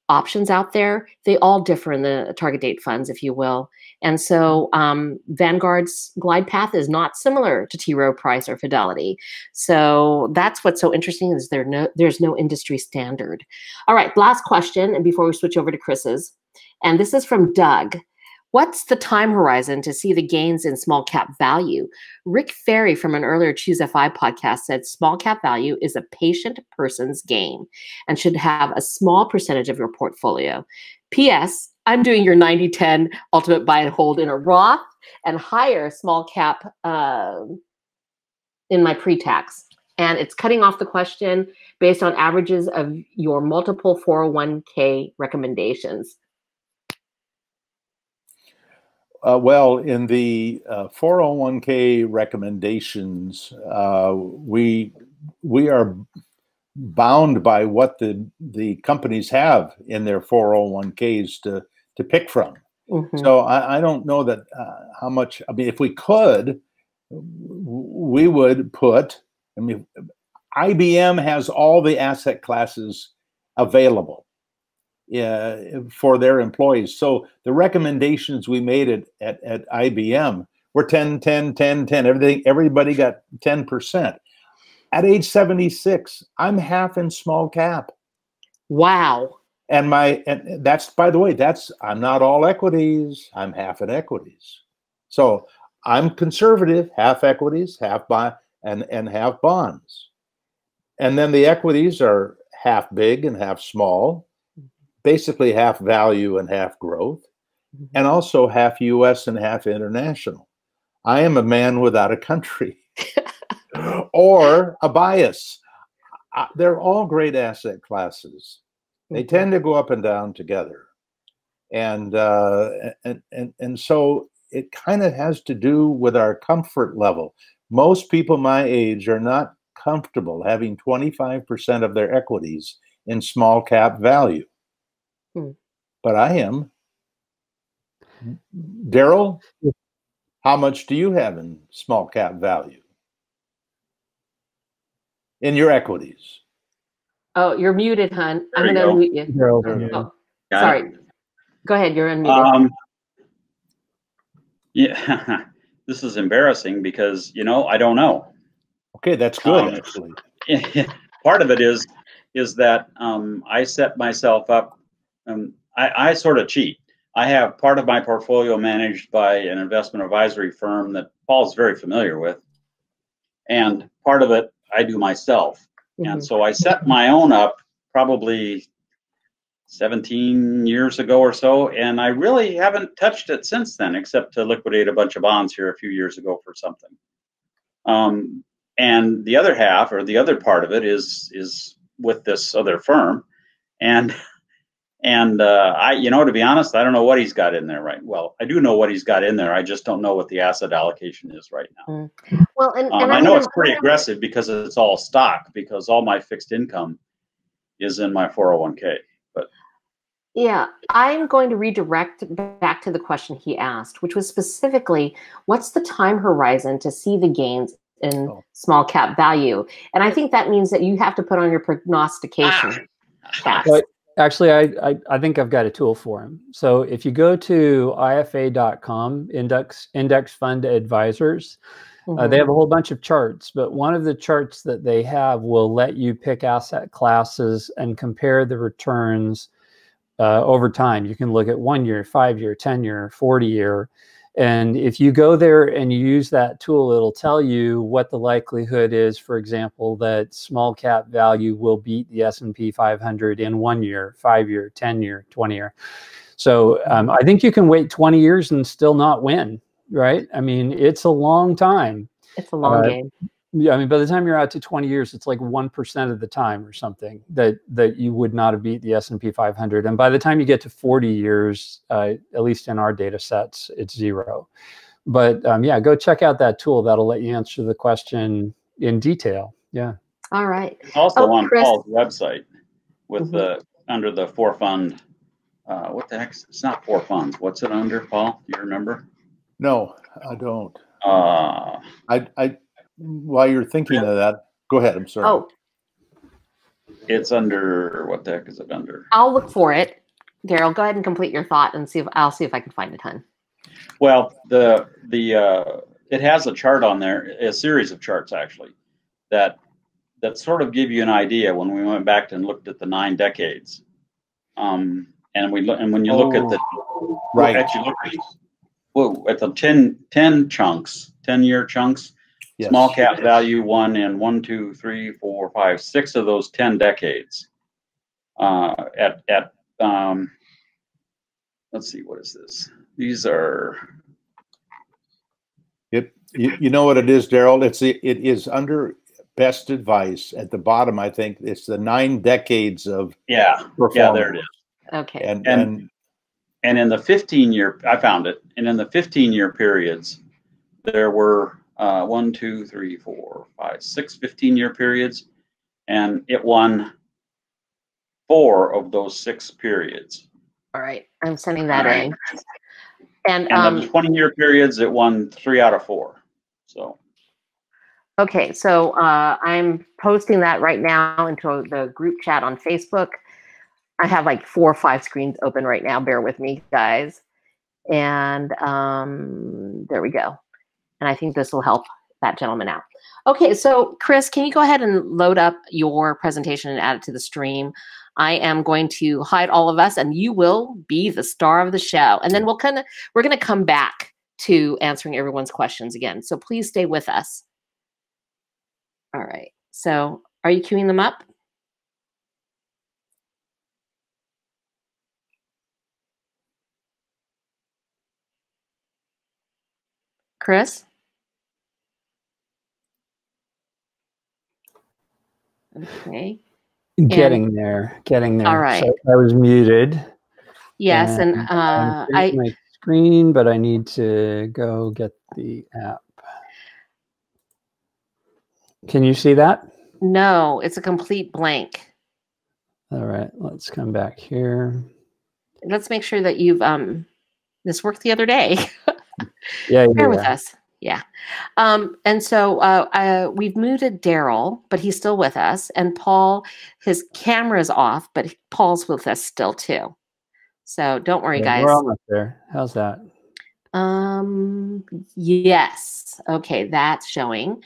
options out there, they all differ in the target date funds, if you will. And so um, Vanguard's glide path is not similar to T. Rowe Price or Fidelity. So that's what's so interesting is there no, there's no industry standard. All right, last question, and before we switch over to Chris's, and this is from Doug. What's the time horizon to see the gains in small cap value? Rick Ferry from an earlier ChooseFI podcast said small cap value is a patient person's game and should have a small percentage of your portfolio. P S. I'm doing your ninety ten ultimate buy and hold in a Roth and higher small cap uh, in my pre-tax. And it's cutting off the question based on averages of your multiple four oh one K recommendations. Uh, well, in the uh, four oh one K recommendations, uh, we we are bound by what the the companies have in their four oh one Ks to to pick from. Mm-hmm. So I, I don't know that uh, how much. I mean, if we could, we would put. I mean, I B M has all the asset classes available uh, for their employees. So the recommendations we made at, at, at I B M were ten, ten, ten, ten. Everything, everybody got ten percent. At age seventy-six, I'm half in small cap. Wow. And my, and that's, by the way, that's, I'm not all equities. I'm half in equities. So I'm conservative, half equities, half by, and, and half bonds. And then the equities are half big and half small, basically half value and half growth, and also half U S and half international. I am a man without a country or a bias. They're all great asset classes. They tend to go up and down together. And, uh, and, and, and so it kind of has to do with our comfort level. Most people my age are not comfortable having twenty-five percent of their equities in small cap value. Hmm. But I am. Daryl, how much do you have in small cap value? In your equities? Oh, you're muted, hon. There I'm going to unmute you. There oh, yeah. Sorry. Go ahead. You're unmuted. Um, yeah. This is embarrassing because, you know, I don't know. Okay, that's good, um, actually. Part of it is is that um, I set myself up. Um, I, I sort of cheat. I have part of my portfolio managed by an investment advisory firm that Paul's very familiar with. And part of it I do myself. Mm-hmm. And so I set my own up probably seventeen years ago or so, and I really haven't touched it since then, except to liquidate a bunch of bonds here a few years ago for something. Um, and the other half, or the other part of it, is is with this other firm, and and uh, I, you know, to be honest, I don't know what he's got in there right. Well, I do know what he's got in there. I just don't know what the asset allocation is right now. Mm. Well, and, um, and I, I know it's pretty aggressive because it's all stock, because all my fixed income is in my four oh one K. But yeah, I'm going to redirect back to the question he asked, which was specifically, what's the time horizon to see the gains in oh. small cap value? And I think that means that you have to put on your prognostication. Ah. But actually, I, I, I think I've got a tool for him. So if you go to I F A dot com, index, index fund advisors, mm-hmm. uh, they have a whole bunch of charts, but one of the charts that they have will let you pick asset classes and compare the returns uh, over time. You can look at one year, five year, ten year, forty year. And if you go there and you use that tool, it'll tell you what the likelihood is, for example, that small cap value will beat the S and P five hundred in one year, five year, ten year, twenty year. So um, I think you can wait twenty years and still not win. Right? I mean, it's a long time. It's a long uh, game. Yeah, I mean, by the time you're out to twenty years, it's like one percent of the time or something that, that you would not have beat the S and P five hundred. And by the time you get to forty years, uh, at least in our data sets, it's zero. But um, yeah, go check out that tool. That'll let you answer the question in detail. Yeah. All right. It's also oh, on Chris. Paul's website with mm-hmm. the, under the four fund, uh, what the heck? It's not four funds. What's it under, Paul? Do you remember? No, I don't. Uh, I, I, while you're thinking yeah. of that, go ahead. I'm sorry. Oh, it's under, what the heck is it under? I'll look for it. Daryl, go ahead and complete your thought and see if I'll see if I can find a ton. Well, the, the, uh, it has a chart on there, a series of charts actually, that, that sort of give you an idea when we went back and looked at the nine decades. Um, and we look, and when you look oh, at the, right. at you look at, Whoa, at the ten chunks, ten year chunks, yes. small cap value won in one, two, three, four, five, six of those ten decades. Uh, at, at um, let's see, what is this? These are. Yep. You, you know what it is, Daryl? It's, it is under best advice at the bottom. I think it's the nine decades of yeah, performance. Yeah, there it is. Okay, and and and, and in the fifteen year, I found it. And in the fifteen year periods, there were uh, one, two, three, four, five, six fifteen year periods, and it won four of those six periods. All right, I'm sending that right. in. And, and um, the twenty year periods, it won three out of four. So. Okay, so uh, I'm posting that right now into the group chat on Facebook. I have like four or five screens open right now. Bear with me, guys. And um, there we go. And I think this will help that gentleman out. Okay, so Chris, can you go ahead and load up your presentation and add it to the stream? I am going to hide all of us, and you will be the star of the show. And then we'll kind of we're going to come back to answering everyone's questions again. So please stay with us. All right. So are you queuing them up? Chris? Okay. Getting and, there, getting there. All right. So I was muted. Yes, and, and uh, I my screen, but I need to go get the app. Can you see that? No, it's a complete blank. All right, let's come back here. Let's make sure that you've um, this worked the other day. yeah, yeah. Bear with us. Yeah. Um, and so uh, uh, we've muted Daryl, but he's still with us. And Paul, his camera's off, but Paul's with us still too. So don't worry, yeah, guys. We're almost there. How's that? Um, yes. Okay, that's showing.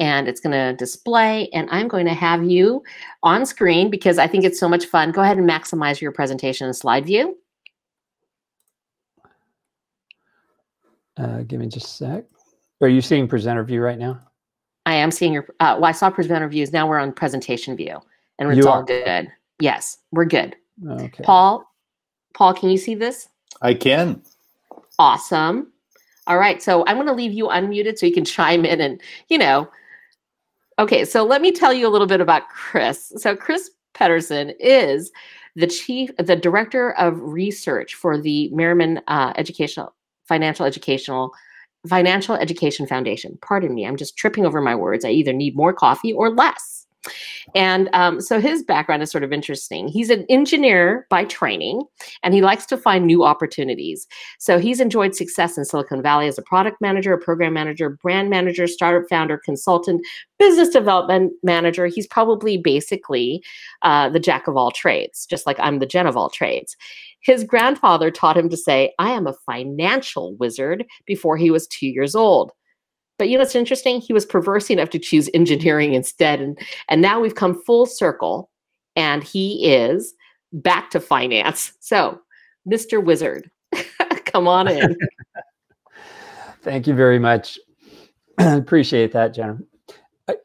And it's going to display. And I'm going to have you on screen because I think it's so much fun. Go ahead and maximize your presentation and slide view. Uh, give me just a sec. Are you seeing presenter view right now? I am seeing your, uh, well, I saw presenter views. Now we're on presentation view and it's all good. Yes, we're good. Okay. Paul, Paul, can you see this? I can. Awesome. All right. So I'm going to leave you unmuted so you can chime in and, you know, okay. So let me tell you a little bit about Chris. So Chris Pedersen is the chief, the director of research for the Merriman uh, Educational, Financial Educational Financial Education Foundation. Pardon me, I'm just tripping over my words. I either need more coffee or less. And um, so his background is sort of interesting. He's an engineer by training, and he likes to find new opportunities. So he's enjoyed success in Silicon Valley as a product manager, a program manager, brand manager, startup founder, consultant, business development manager. He's probably basically uh, the jack of all trades, just like I'm the Jen of all trades. His grandfather taught him to say, I am a financial wizard, before he was two years old. But you know, it's interesting. He was perverse enough to choose engineering instead. And, and now we've come full circle and he is back to finance. So, Mister Wizard, come on in. Thank you very much. I appreciate that, Jen. I,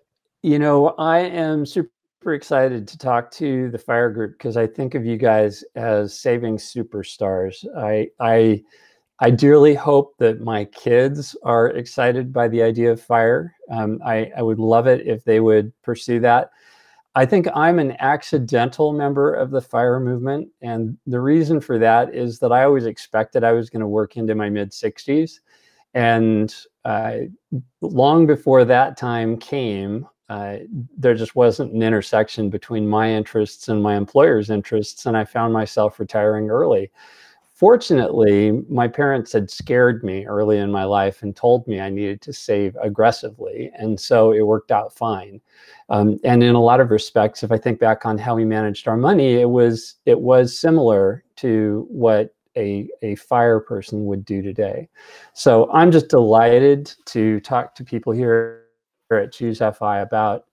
you know, I am super excited to talk to the FIRE group because I think of you guys as saving superstars. I, I, I dearly hope that my kids are excited by the idea of FIRE. Um, I, I would love it if they would pursue that. I think I'm an accidental member of the FIRE movement. And the reason for that is that I always expected I was going to work into my mid sixties. And uh, long before that time came, Uh, there just wasn't an intersection between my interests and my employer's interests, and I found myself retiring early. Fortunately, my parents had scared me early in my life and told me I needed to save aggressively, and so it worked out fine. Um, and in a lot of respects, if I think back on how we managed our money, it was it was similar to what A, a FIRE person would do today. So I'm just delighted to talk to people here at ChooseFI about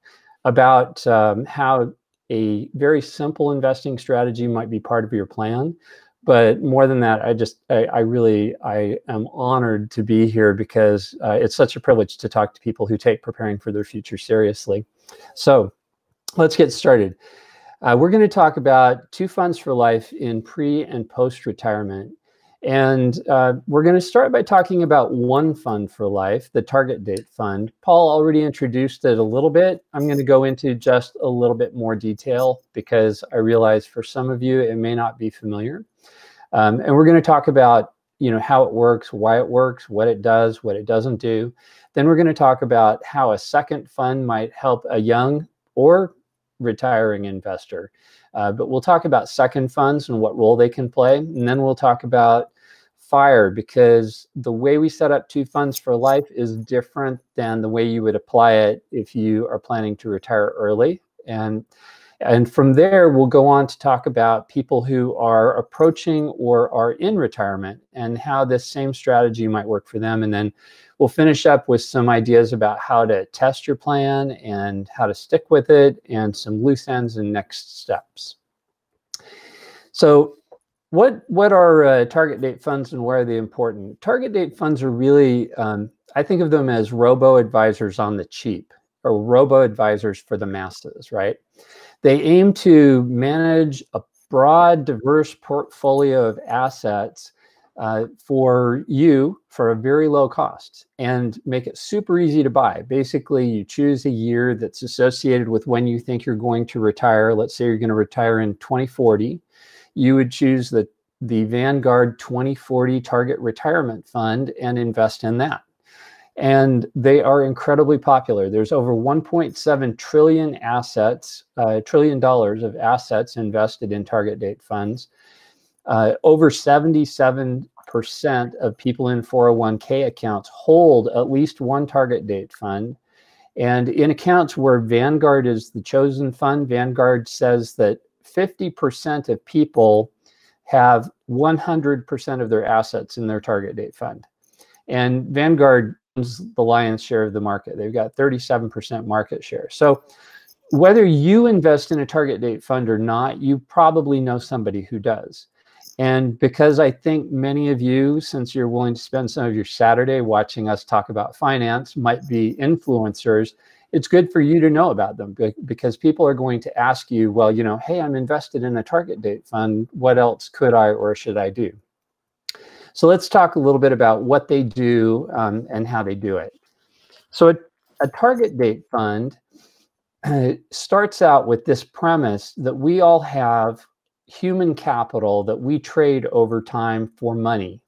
about um, how a very simple investing strategy might be part of your plan. But more than that, I just I, I really I am honored to be here because uh, it's such a privilege to talk to people who take preparing for their future seriously. So let's get started. Uh, we're going to talk about Two Funds for Life in pre and post retirement. And uh, we're going to start by talking about one fund for life, the target date fund. Paul already introduced it a little bit. I'm going to go into just a little bit more detail because I realize for some of you it may not be familiar. Um, and we're going to talk about, you know, how it works, why it works, what it does, what it doesn't do. Then we're going to talk about how a second fund might help a young or retiring investor. Uh, but we'll talk about second funds and what role they can play. And then we'll talk about FIRE, because the way we set up Two Funds for Life is different than the way you would apply it if you are planning to retire early. And, and from there, we'll go on to talk about people who are approaching or are in retirement and how this same strategy might work for them. And then we'll finish up with some ideas about how to test your plan and how to stick with it and some loose ends and next steps. So what, what are uh, target date funds and why are they important? Target date funds are really, um, I think of them as robo-advisors on the cheap, or robo-advisors for the masses, right? They aim to manage a broad, diverse portfolio of assets uh, for you for a very low cost and make it super easy to buy. Basically, you choose a year that's associated with when you think you're going to retire. Let's say you're going to retire in twenty forty. You would choose the, the Vanguard twenty forty Target Retirement Fund and invest in that. And they are incredibly popular. There's over one point seven trillion assets, uh, trillion dollars of assets invested in target date funds. Uh, over seventy-seven percent of people in four oh one K accounts hold at least one target date fund. And in accounts where Vanguard is the chosen fund, Vanguard says that fifty percent of people have one hundred percent of their assets in their target date fund. And Vanguard owns the lion's share of the market. They've got thirty-seven percent market share. So whether you invest in a target date fund or not, you probably know somebody who does. And because I think many of you, since you're willing to spend some of your Saturday watching us talk about finance, might be influencers, it's good for you to know about them, because people are going to ask you, well, you know, hey, I'm invested in a target date fund. What else could I or should I do? So let's talk a little bit about what they do um, and how they do it. So a, a target date fund uh, starts out with this premise that we all have human capital that we trade over time for money.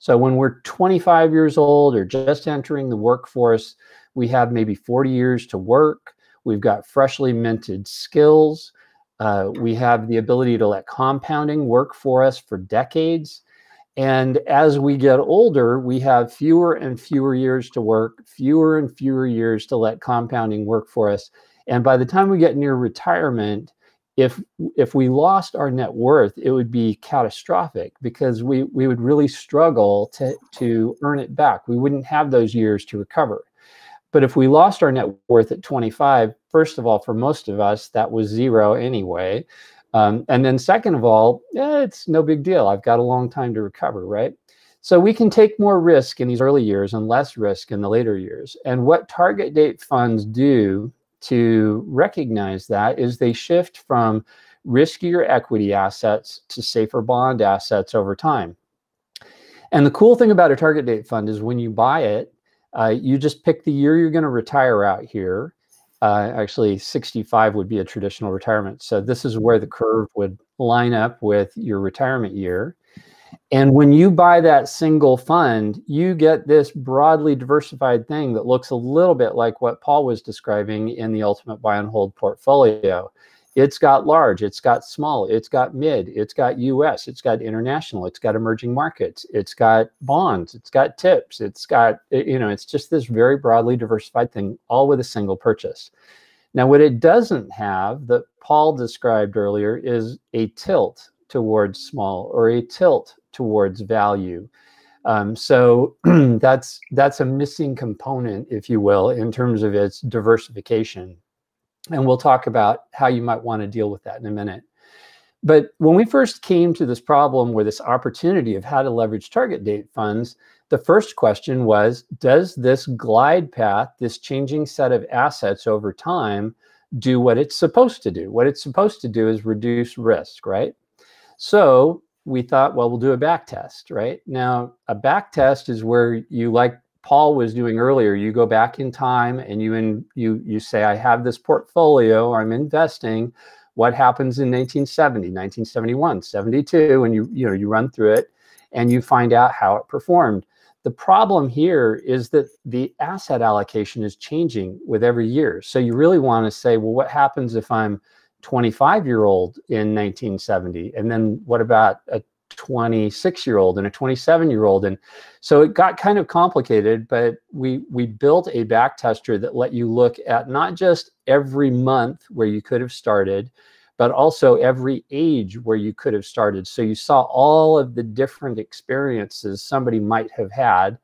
So when we're twenty-five years old or just entering the workforce, we have maybe forty years to work. We've got freshly minted skills. Uh, we have the ability to let compounding work for us for decades. And as we get older, we have fewer and fewer years to work, fewer and fewer years to let compounding work for us. And by the time we get near retirement, if if we lost our net worth, it would be catastrophic, because we, we would really struggle to, to earn it back. We wouldn't have those years to recover. But if we lost our net worth at twenty-five, first of all, for most of us, that was zero anyway. Um, and then second of all, eh, it's no big deal. I've got a long time to recover, right? So we can take more risk in these early years and less risk in the later years. And what target date funds do to recognize that is they shift from riskier equity assets to safer bond assets over time. And the cool thing about a target date fund is when you buy it, uh, you just pick the year you're going to retire out here. Uh, actually, sixty-five would be a traditional retirement. So this is where the curve would line up with your retirement year. And when you buy that single fund, you get this broadly diversified thing that looks a little bit like what Paul was describing in the ultimate buy and hold portfolio. It's got large, it's got small, it's got mid, it's got U S, it's got international, it's got emerging markets, it's got bonds, it's got tips, it's got, you know, it's just this very broadly diversified thing, all with a single purchase. Now, what it doesn't have that Paul described earlier is a tilt towards small or a tilt towards value. Um, so that's, that's a missing component, if you will, in terms of its diversification. And we'll talk about how you might want to deal with that in a minute. But when we first came to this problem or this opportunity of how to leverage target date funds, the first question was, does this glide path, this changing set of assets over time, do what it's supposed to do? What it's supposed to do is reduce risk, right? So we thought, well, we'll do a back test, right? Now, a back test is where you, like Paul was doing earlier, you go back in time and you, in, you, you say, I have this portfolio, I'm investing. What happens in nineteen seventy, nineteen seventy-one, seventy-two, and you, you know, you run through it and you find out how it performed. The problem here is that the asset allocation is changing with every year. So you really want to say, well, what happens if I'm twenty-five-year-old in nineteen seventy? And then what about a twenty-six-year-old and a twenty-seven-year-old? And so it got kind of complicated, but we, we built a back tester that let you look at not just every month where you could have started, but also every age where you could have started. So you saw all of the different experiences somebody might have had.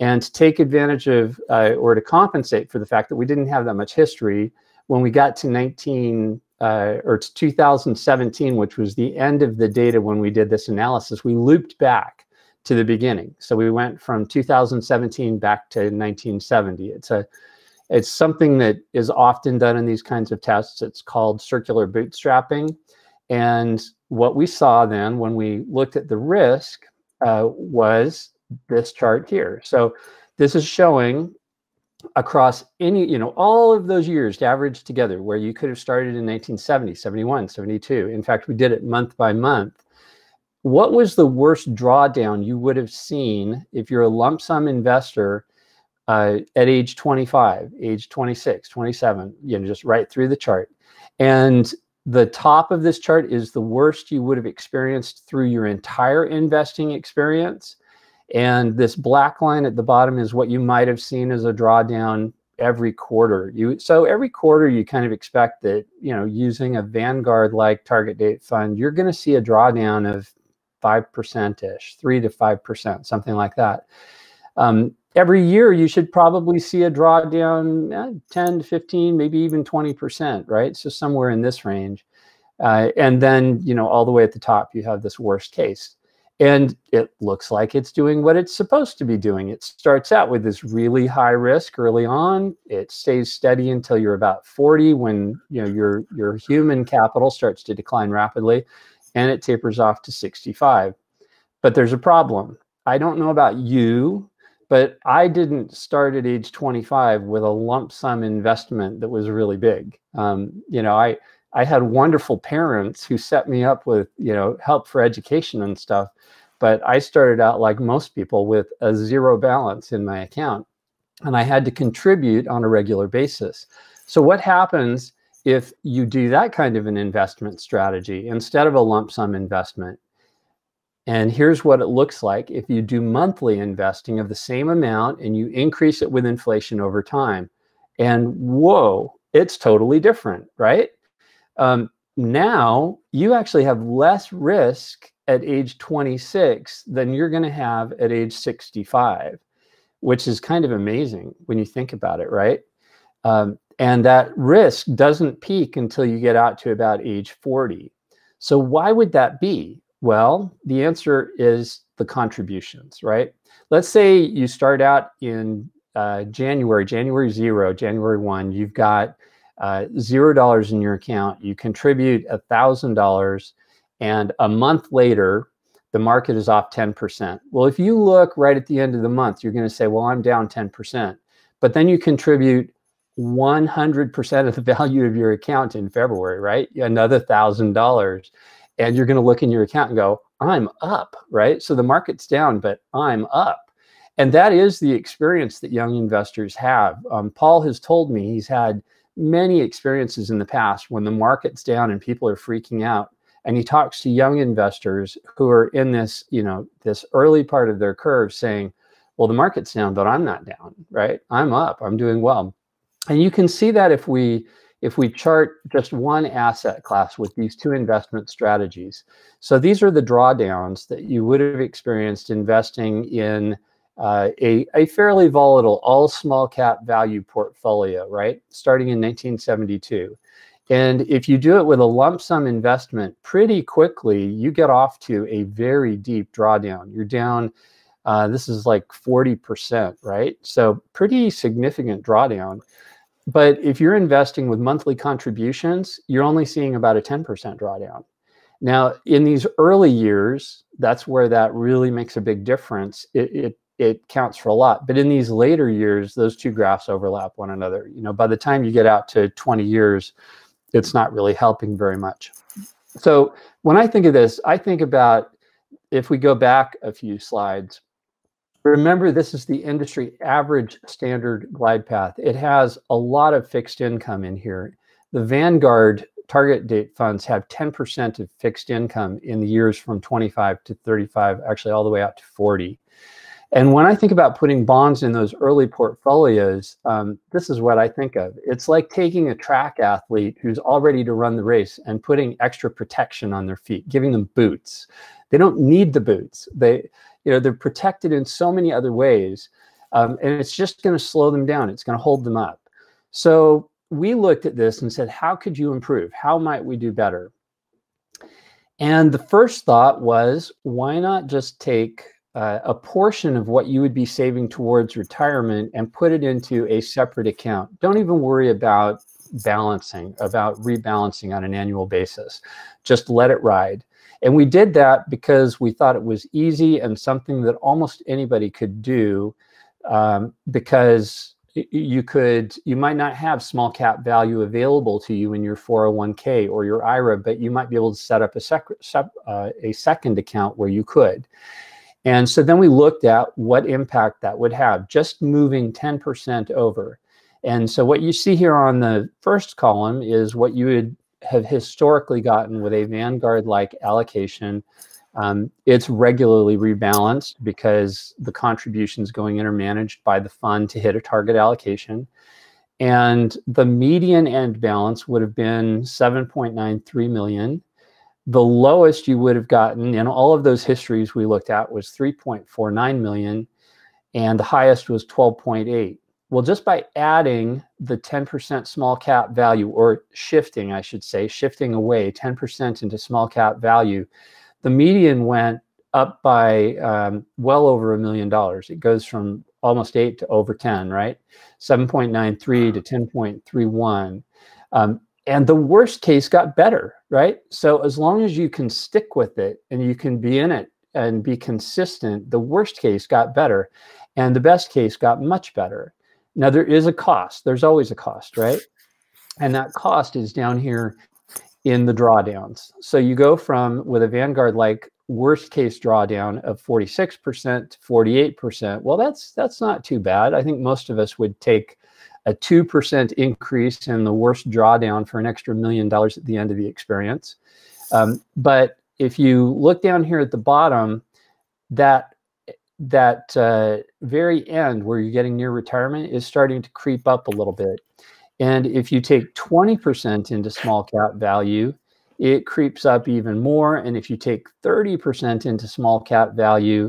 And to take advantage of, uh, or to compensate for the fact that we didn't have that much history, when we got to nineteen, uh, or to twenty seventeen, which was the end of the data when we did this analysis, we looped back to the beginning. So we went from two thousand seventeen back to nineteen seventy. It's a It's something that is often done in these kinds of tests. It's called circular bootstrapping. And what we saw then when we looked at the risk uh, was this chart here. So this is showing across any, you know, all of those years averaged together where you could have started in nineteen seventy, seventy-one, seventy-two. In fact, we did it month by month. What was the worst drawdown you would have seen if you're a lump sum investor Uh, at age twenty-five, age twenty-six, twenty-seven, you know, just right through the chart. And the top of this chart is the worst you would have experienced through your entire investing experience. And this black line at the bottom is what you might have seen as a drawdown every quarter. You, so every quarter you kind of expect that, you know, using a Vanguard-like target date fund, you're going to see a drawdown of five percent-ish, three to five percent, something like that. Um, Every year, you should probably see a drawdown eh, ten to fifteen, maybe even twenty percent, right? So somewhere in this range. Uh, and then, you know, all the way at the top, you have this worst case. And it looks like it's doing what it's supposed to be doing. It starts out with this really high risk early on. It stays steady until you're about forty, when, you know, your, your human capital starts to decline rapidly. And it tapers off to sixty-five. But there's a problem. I don't know about you, but I didn't start at age twenty-five with a lump sum investment that was really big. Um, you know, I, I had wonderful parents who set me up with, you know, help for education and stuff. But I started out like most people with a zero balance in my account. And I had to contribute on a regular basis. So what happens if you do that kind of an investment strategy instead of a lump sum investment? And here's what it looks like if you do monthly investing of the same amount and you increase it with inflation over time. And whoa, it's totally different, right? Um, now you actually have less risk at age twenty-six than you're going to have at age sixty-five, which is kind of amazing when you think about it, right? Um, and that risk doesn't peak until you get out to about age forty. So why would that be? Well, the answer is the contributions, right? Let's say you start out in uh, January, January zero, January one, you've got uh, zero dollars in your account, you contribute a thousand dollars, and a month later, the market is off ten percent. Well, if you look right at the end of the month, you're gonna say, well, I'm down ten percent, but then you contribute one hundred percent of the value of your account in February, right? Another thousand dollars. And you're going to look in your account and go, I'm up, right? So the market's down, but I'm up. And that is the experience that young investors have. Um, Paul has told me he's had many experiences in the past when the market's down and people are freaking out. And he talks to young investors who are in this, you know, this early part of their curve saying, well, the market's down, but I'm not down, right? I'm up, I'm doing well. And you can see that if we if we chart just one asset class with these two investment strategies. So these are the drawdowns that you would have experienced investing in uh, a, a fairly volatile all small cap value portfolio, right? Starting in nineteen seventy-two. And if you do it with a lump sum investment, pretty quickly, you get off to a very deep drawdown. You're down, uh, this is like forty percent, right? So pretty significant drawdown. But if you're investing with monthly contributions, you're only seeing about a ten percent drawdown. Now, in these early years, that's where that really makes a big difference. It, it, it counts for a lot. But in these later years, those two graphs overlap one another. You know, by the time you get out to twenty years, it's not really helping very much. So when I think of this, I think about, if we go back a few slides, remember, this is the industry average standard glide path. It has a lot of fixed income in here. The Vanguard target date funds have ten percent of fixed income in the years from twenty-five to thirty-five, actually all the way out to forty. And when I think about putting bonds in those early portfolios, um, this is what I think of. It's like taking a track athlete who's all ready to run the race and putting extra protection on their feet, giving them boots. They don't need the boots. They, you know, they're protected in so many other ways, um, and it's just going to slow them down. It's going to hold them up. So we looked at this and said, how could you improve? How might we do better? And the first thought was, why not just take Uh, a portion of what you would be saving towards retirement and put it into a separate account. Don't even worry about balancing, about rebalancing on an annual basis. Just let it ride. And we did that because we thought it was easy and something that almost anybody could do, um, because you could, you might not have small cap value available to you in your four oh one K or your I R A, but you might be able to set up a, sec uh, a second account where you could. And so then we looked at what impact that would have, just moving ten percent over. And so what you see here on the first column is what you would have historically gotten with a Vanguard-like allocation. Um, it's regularly rebalanced because the contributions going in are managed by the fund to hit a target allocation. And the median end balance would have been seven point nine three million. The lowest you would have gotten in all of those histories we looked at was three point four nine million, and the highest was twelve point eight. Well, just by adding the ten percent small cap value, or shifting, I should say, shifting away ten percent into small cap value, the median went up by um, well over a million dollars. It goes from almost eight to over ten, right? seven point nine three to ten point three one. Um, And the worst case got better, right? So as long as you can stick with it and you can be in it and be consistent, the worst case got better and the best case got much better. Now, there is a cost. There's always a cost, right? And that cost is down here in the drawdowns. So you go from, with a Vanguard-like worst case drawdown of forty-six percent to forty-eight percent. Well, that's, that's not too bad. I think most of us would take a two percent increase in the worst drawdown for an extra million dollars at the end of the experience. Um, but if you look down here at the bottom, that, that uh, very end where you're getting near retirement is starting to creep up a little bit. And if you take twenty percent into small cap value, it creeps up even more. And if you take thirty percent into small cap value,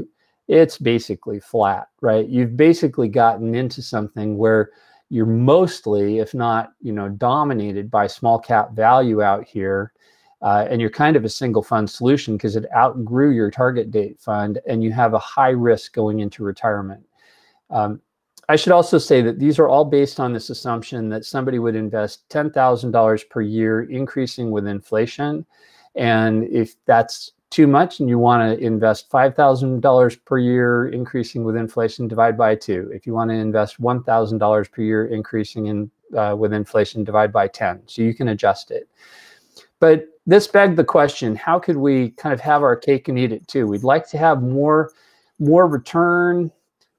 it's basically flat, right? You've basically gotten into something where you're mostly, if not, you know, dominated by small cap value out here. Uh, and you're kind of a single fund solution because it outgrew your target date fund and you have a high risk going into retirement. Um, I should also say that these are all based on this assumption that somebody would invest ten thousand dollars per year, increasing with inflation. And if that's too much and you want to invest five thousand dollars per year, increasing with inflation, divide by two. If you want to invest one thousand dollars per year, increasing in, uh, with inflation, divide by ten. So you can adjust it. But this begged the question, how could we kind of have our cake and eat it too? We'd like to have more, more return.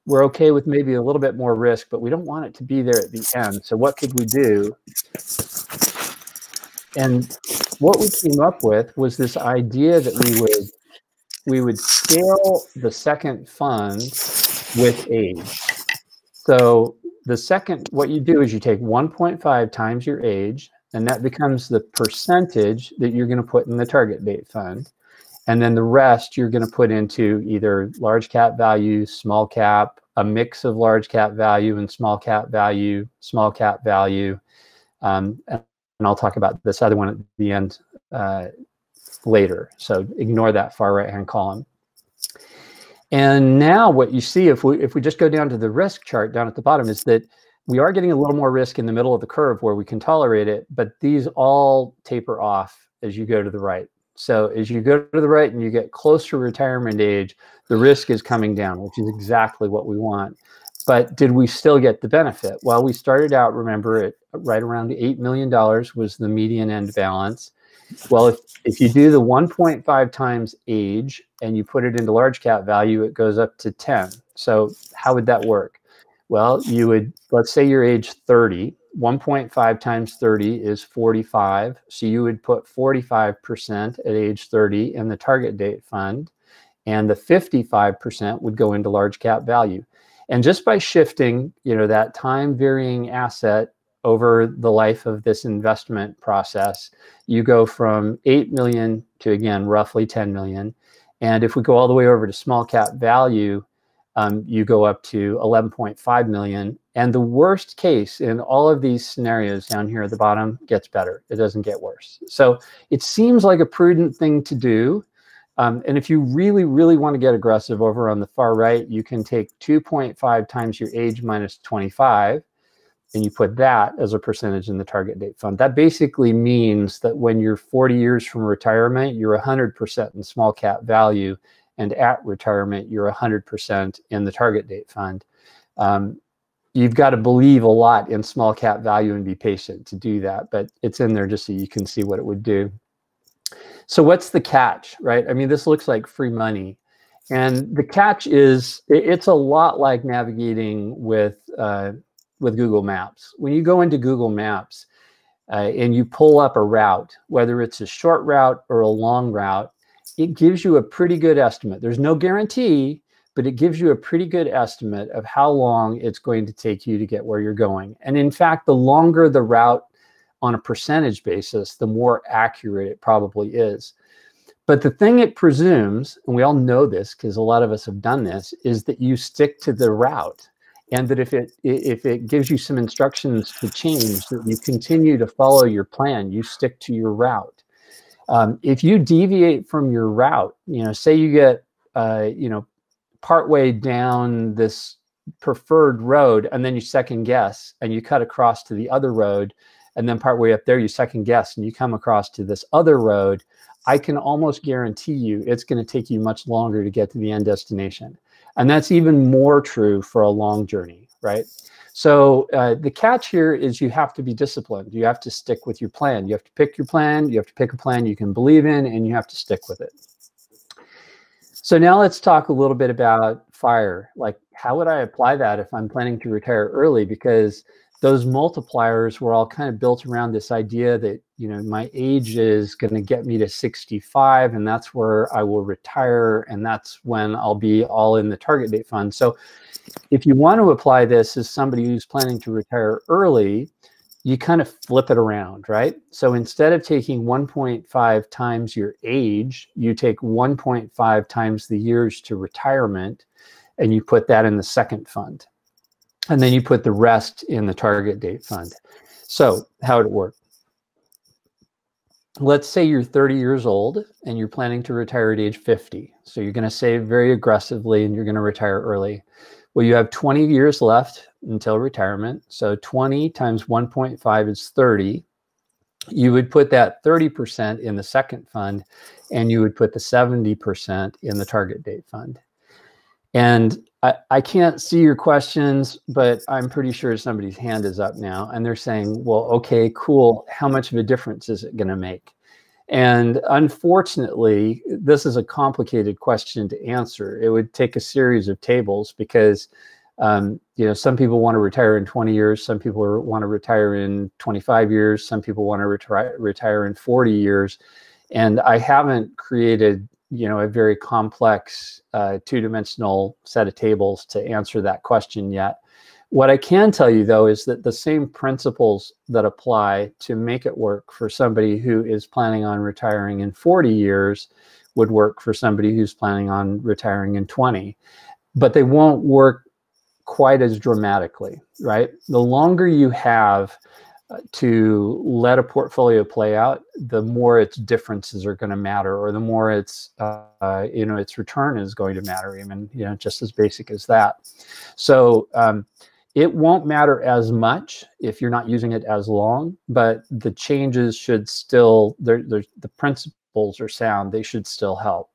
We're okay with maybe a little bit more risk, but we don't want it to be there at the end. So what could we do? And what we came up with was this idea that we would we would scale the second fund with age. So the second, what you do is you take one point five times your age, and that becomes the percentage that you're going to put in the target date fund. And then the rest you're going to put into either large cap value, small cap, a mix of large cap value and small cap value, small cap value, um, and I'll talk about this other one at the end uh, later. So ignore that far right-hand column. And now what you see, if we, if we just go down to the risk chart down at the bottom, is that we are getting a little more risk in the middle of the curve where we can tolerate it, but these all taper off as you go to the right. So as you go to the right and you get closer to retirement age, the risk is coming down, which is exactly what we want. But did we still get the benefit? Well, we started out, remember, at right around eight million dollars was the median end balance. Well, if, if you do the one point five times age and you put it into large cap value, it goes up to ten. So how would that work? Well, you would, let's say you're age thirty, one point five times thirty is forty-five. So you would put forty-five percent at age thirty in the target date fund, and the fifty-five percent would go into large cap value. And just by shifting, you know, that time varying asset over the life of this investment process, you go from eight million to, again, roughly ten million. And if we go all the way over to small cap value, um, you go up to eleven point five million. And the worst case in all of these scenarios down here at the bottom gets better. It doesn't get worse. So it seems like a prudent thing to do. Um, and if you really, really want to get aggressive, over on the far right, you can take two point five times your age minus twenty-five, and you put that as a percentage in the target date fund. That basically means that when you're forty years from retirement, you're one hundred percent in small cap value, and at retirement, you're one hundred percent in the target date fund. Um, you've got to believe a lot in small cap value and be patient to do that, but it's in there just so you can see what it would do. So what's the catch, right? I mean, this looks like free money. And the catch is, it's a lot like navigating with, uh, with Google Maps. When you go into Google Maps uh, and you pull up a route, whether it's a short route or a long route, it gives you a pretty good estimate. There's no guarantee, but it gives you a pretty good estimate of how long it's going to take you to get where you're going. And in fact, the longer the route on a percentage basis, the more accurate it probably is. But the thing it presumes, and we all know this because a lot of us have done this, is that you stick to the route. And that if it, if it gives you some instructions to change, that you continue to follow your plan, you stick to your route. Um, if you deviate from your route, you know, say you get, uh, you know, partway down this preferred road, and then you second guess, and you cut across to the other road, and then partway up there, you second guess, and you come across to this other road, I can almost guarantee you it's going to take you much longer to get to the end destination. And that's even more true for a long journey, right? So uh, the catch here is you have to be disciplined. You have to stick with your plan. You have to pick your plan. You have to pick a plan you can believe in, and you have to stick with it. So now let's talk a little bit about FIRE. Like, how would I apply that if I'm planning to retire early? Because those multipliers were all kind of built around this idea that, you know, my age is going to get me to sixty-five, and that's where I will retire, and that's when I'll be all in the target date fund. So if you want to apply this as somebody who's planning to retire early, you kind of flip it around, right? So instead of taking one point five times your age, you take one point five times the years to retirement, and you put that in the second fund. And then you put the rest in the target date fund. So how would it work? Let's say you're thirty years old and you're planning to retire at age fifty. So you're going to save very aggressively and you're going to retire early. Well, you have twenty years left until retirement. So twenty times one point five is thirty. You would put that thirty percent in the second fund, and you would put the seventy percent in the target date fund. And I, I can't see your questions, but I'm pretty sure somebody's hand is up now. And they're saying, well, okay, cool. How much of a difference is it going to make? And unfortunately, this is a complicated question to answer. It would take a series of tables because, um, you know, some people want to retire in twenty years. Some people want to retire in twenty-five years. Some people want to retire, retire in forty years. And I haven't created, you know, a very complex uh, two-dimensional set of tables to answer that question yet. What I can tell you, though, is that the same principles that apply to make it work for somebody who is planning on retiring in forty years would work for somebody who's planning on retiring in twenty, but they won't work quite as dramatically, right? The longer you have to let a portfolio play out, the more its differences are going to matter, or the more its, uh, you know, its return is going to matter. I mean, you know, just as basic as that. So um, it won't matter as much if you're not using it as long, but the changes should still, they're, they're, the principles principles are sound, they should still help.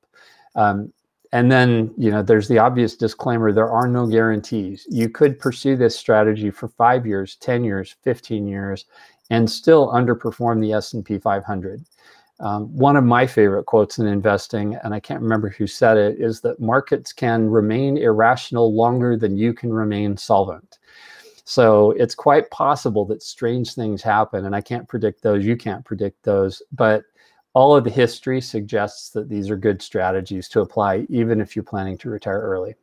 Um, and then, you know, there's the obvious disclaimer, there are no guarantees. You could pursue this strategy for five years, ten years, fifteen years, and still underperform the S and P five hundred. Um, one of my favorite quotes in investing, and I can't remember who said it, is that markets can remain irrational longer than you can remain solvent. So it's quite possible that strange things happen, and I can't predict those, you can't predict those, but all of the history suggests that these are good strategies to apply, even if you're planning to retire early.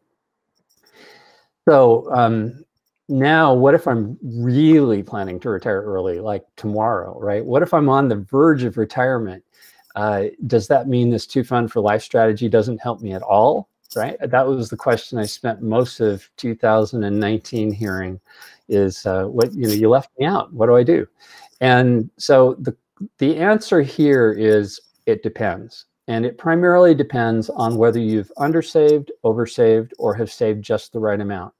So um, now, what if I'm really planning to retire early, like tomorrow, right? What if I'm on the verge of retirement? Uh, does that mean this Two Fund for Life strategy doesn't help me at all, right? That was the question I spent most of two thousand nineteen hearing is, uh, what, you know, you left me out, what do I do? And so the The answer here is it depends, and it primarily depends on whether you've undersaved, oversaved, or have saved just the right amount.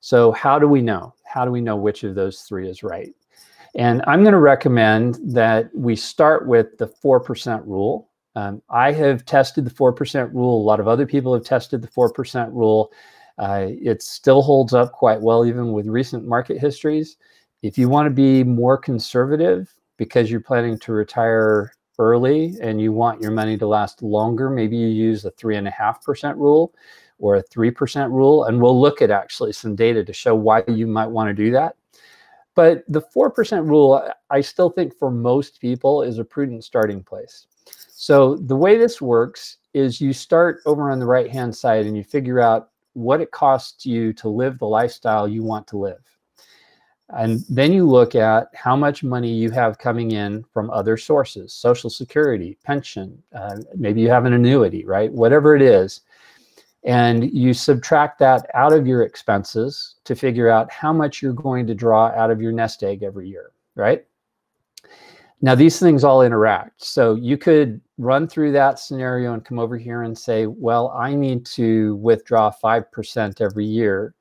So how do we know? How do we know which of those three is right? And I'm going to recommend that we start with the four percent rule. Um, I have tested the four percent rule. A lot of other people have tested the four percent rule. Uh, it still holds up quite well, even with recent market histories. If you want to be more conservative, because you're planning to retire early and you want your money to last longer, maybe you use a three and a half percent rule or a three percent rule. And we'll look at actually some data to show why you might want to do that. But the four percent rule, I still think for most people is a prudent starting place. So the way this works is you start over on the right hand side and you figure out what it costs you to live the lifestyle you want to live. And then you look at how much money you have coming in from other sources, Social Security, pension, uh, maybe you have an annuity, right? Whatever it is. And you subtract that out of your expenses to figure out how much you're going to draw out of your nest egg every year, right? Now, these things all interact. So you could run through that scenario and come over here and say, well, I need to withdraw five percent every year.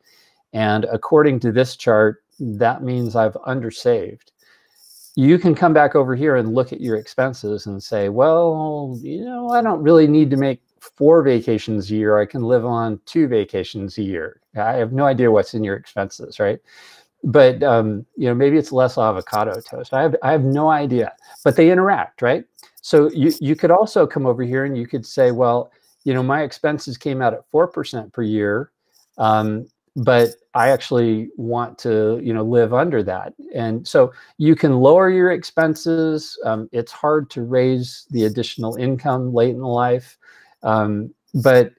And according to this chart, that means I've undersaved. You can come back over here and look at your expenses and say, well, you know, I don't really need to make four vacations a year. I can live on two vacations a year. I have no idea what's in your expenses, right? But, um, you know, maybe it's less avocado toast. I have, I have no idea, but they interact, right? So you, you could also come over here and you could say, well, you know, my expenses came out at four percent per year. Um, but I actually want to, you know, live under that. And so you can lower your expenses. Um, it's hard to raise the additional income late in life. Um, but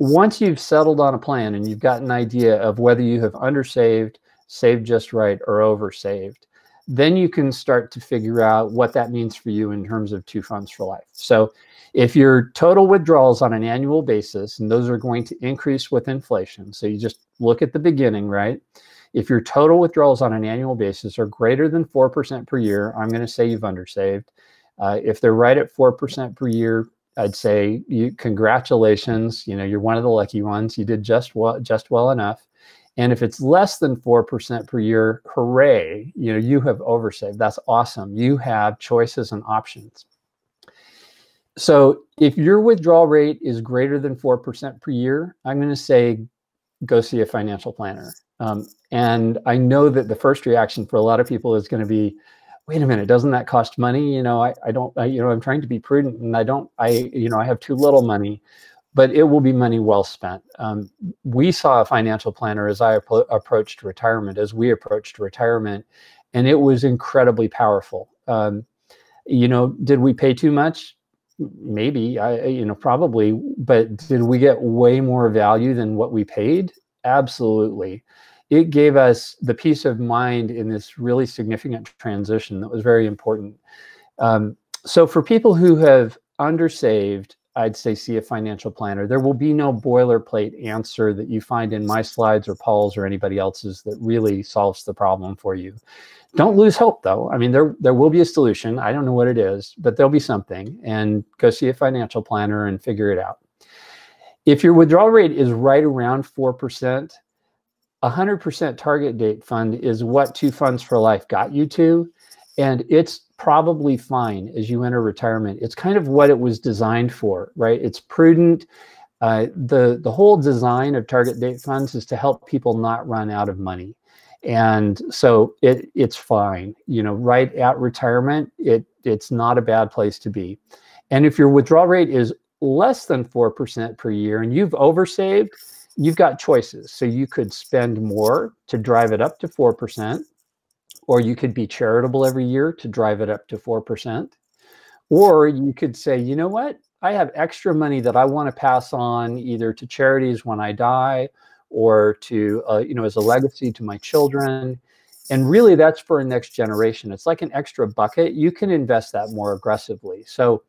once you've settled on a plan and you've got an idea of whether you have undersaved, saved just right, or oversaved, then you can start to figure out what that means for you in terms of Two Funds for Life. So if your total withdrawals on an annual basis, and those are going to increase with inflation, so you just look at the beginning, right? If your total withdrawals on an annual basis are greater than four percent per year, I'm going to say you've undersaved. Uh, if they're right at four percent per year, I'd say you, congratulations, you know, you're one of the lucky ones. You did just well, just well enough. And if it's less than four percent per year, hooray, you know, you have oversaved. That's awesome. You have choices and options. So if your withdrawal rate is greater than four percent per year, I'm going to say go see a financial planner. Um, and I know that the first reaction for a lot of people is going to be, wait a minute, doesn't that cost money? You know, I, I don't, I, you know, I'm trying to be prudent and I don't, I, you know, I have too little money. But it will be money well spent. Um, we saw a financial planner as I appro approached retirement, as we approached retirement, and it was incredibly powerful. Um, you know, did we pay too much? Maybe, I, you know, probably, but did we get way more value than what we paid? Absolutely. It gave us the peace of mind in this really significant transition that was very important. Um, so for people who have undersaved, I'd say see a financial planner. There will be no boilerplate answer that you find in my slides or Paul's or anybody else's that really solves the problem for you. Don't lose hope though. I mean, there, there will be a solution. I don't know what it is, but there'll be something, and go see a financial planner and figure it out. If your withdrawal rate is right around four percent, a one hundred percent target date fund is what Two Funds for Life got you to, and it's probably fine as you enter retirement. It's kind of what it was designed for, right? It's prudent. Uh, the, the whole design of target date funds is to help people not run out of money. And so it, it's fine, you know, right at retirement, it, it's not a bad place to be. And if your withdrawal rate is less than four percent per year and you've oversaved, you've got choices. So you could spend more to drive it up to four percent, or you could be charitable every year to drive it up to four percent. Or you could say, you know what? I have extra money that I want to pass on either to charities when I die or to, uh, you know, as a legacy to my children. And really that's for a next generation. It's like an extra bucket. You can invest that more aggressively. So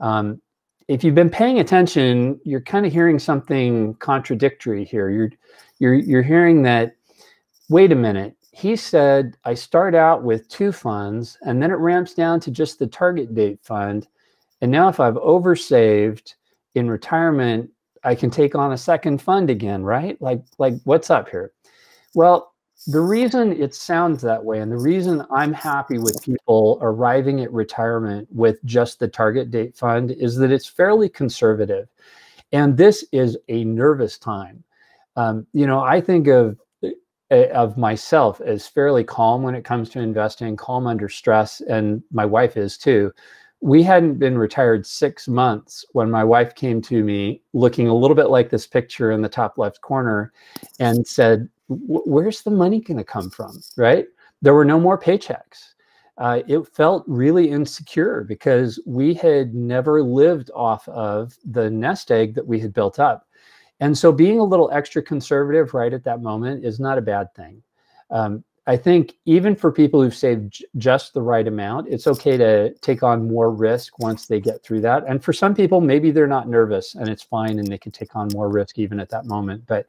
um, if you've been paying attention, you're kind of hearing something contradictory here. You're, you're, you're hearing that, wait a minute, he said, I start out with two funds and then it ramps down to just the target date fund. And now if I've oversaved in retirement, I can take on a second fund again, right? Like, like what's up here? Well, the reason it sounds that way and the reason I'm happy with people arriving at retirement with just the target date fund is that it's fairly conservative. And this is a nervous time. Um, you know, I think of, of myself as fairly calm when it comes to investing, calm under stress, and my wife is too. We hadn't been retired six months when my wife came to me looking a little bit like this picture in the top left corner and said, where's the money going to come from, right? There were no more paychecks. Uh, it felt really insecure because we had never lived off of the nest egg that we had built up. And so being a little extra conservative right at that moment is not a bad thing. Um, I think even for people who've saved just the right amount, it's okay to take on more risk once they get through that. And for some people, maybe they're not nervous and it's fine and they can take on more risk even at that moment. But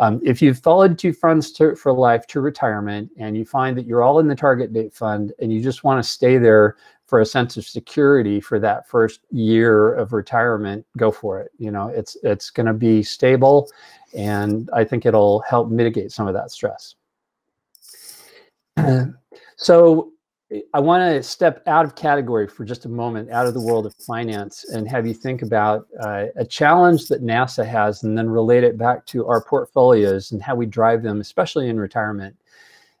um, if you've followed Two Funds for Life to retirement and you find that you're all in the target date fund and you just want to stay there for a sense of security for that first year of retirement, go for it. You know, it's, it's going to be stable and I think it'll help mitigate some of that stress. So I want to step out of category for just a moment, out of the world of finance, and have you think about uh, a challenge that NASA has and then relate it back to our portfolios and how we drive them, especially in retirement.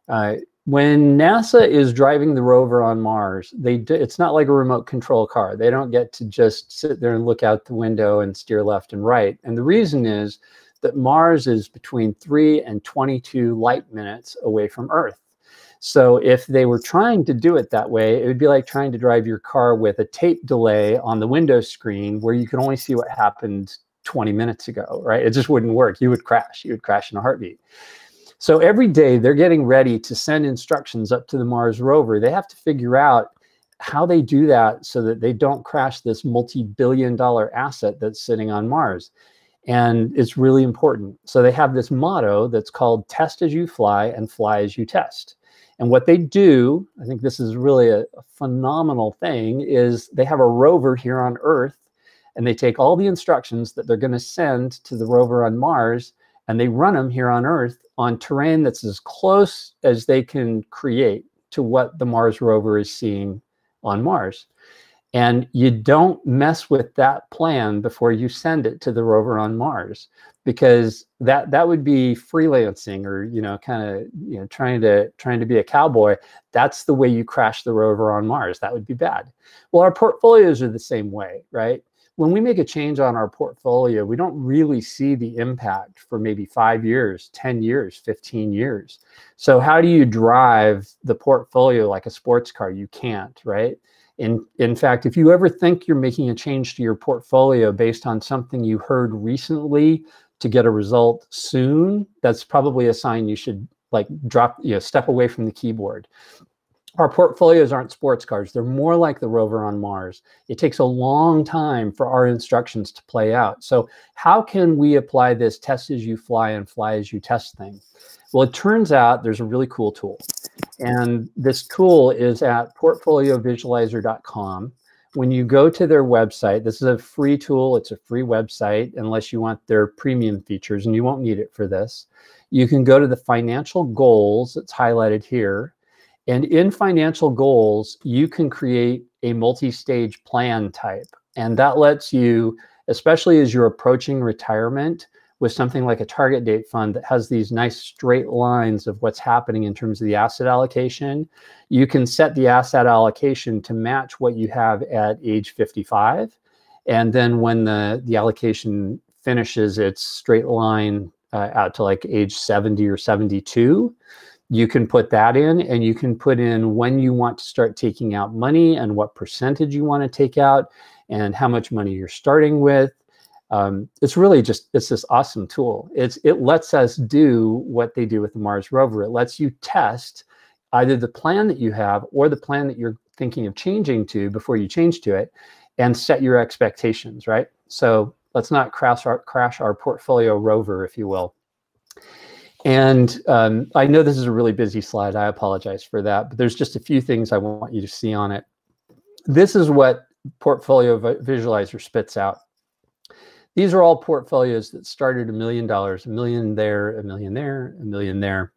Uh, when NASA is driving the rover on Mars, they do, it's not like a remote control car. They don't get to just sit there and look out the window and steer left and right. And the reason is that Mars is between three and twenty-two light minutes away from Earth. So if they were trying to do it that way, it would be like trying to drive your car with a tape delay on the window screen where you can only see what happened twenty minutes ago, right? It just wouldn't work. You would crash. You would crash in a heartbeat. So every day they're getting ready to send instructions up to the Mars rover. They have to figure out how they do that so that they don't crash this multi-billion dollar asset that's sitting on Mars. And it's really important. So they have this motto that's called test as you fly and fly as you test. And what they do, I think this is really a, a phenomenal thing, is they have a rover here on Earth and they take all the instructions that they're going to send to the rover on Mars and they run them here on Earth on terrain that's as close as they can create to what the Mars rover is seeing on Mars. And you don't mess with that plan before you send it to the rover on Mars, because that that would be freelancing or, you know, kind of, you know, trying to trying to be a cowboy. That's the way you crash the rover on Mars. That would be bad. Well, our portfolios are the same way, right? When we make a change on our portfolio, we don't really see the impact for maybe five years, ten years, fifteen years. So how do you drive the portfolio like a sports car? You can't, right? In, in fact, if you ever think you're making a change to your portfolio based on something you heard recently to get a result soon, that's probably a sign you should like drop, you know, step away from the keyboard. Our portfolios aren't sports cars. They're more like the rover on Mars. It takes a long time for our instructions to play out. So how can we apply this test as you fly and fly as you test thing? Well, it turns out there's a really cool tool. And this tool is at portfolio visualizer dot com. When you go to their website, this is a free tool. It's a free website unless you want their premium features, and you won't need it for this. You can go to the financial goals that's highlighted here, And in financial goals, you can create a multi-stage plan type. And that lets you, especially as you're approaching retirement, with something like a target date fund that has these nice straight lines of what's happening in terms of the asset allocation, you can set the asset allocation to match what you have at age fifty-five. And then when the, the allocation finishes its straight line uh, out to like age seventy or seventy-two, you can put that in, and you can put in when you want to start taking out money and what percentage you want to take out and how much money you're starting with. Um, it's really just, it's this awesome tool. It's, it lets us do what they do with the Mars rover. It lets you test either the plan that you have or the plan that you're thinking of changing to before you change to it and set your expectations, right? So let's not crash our, crash our portfolio rover, if you will. And um, I know this is a really busy slide. I apologize for that, but there's just a few things I want you to see on it. This is what Portfolio Visualizer spits out. These are all portfolios that started a million dollars, a million there, a million there, a million there.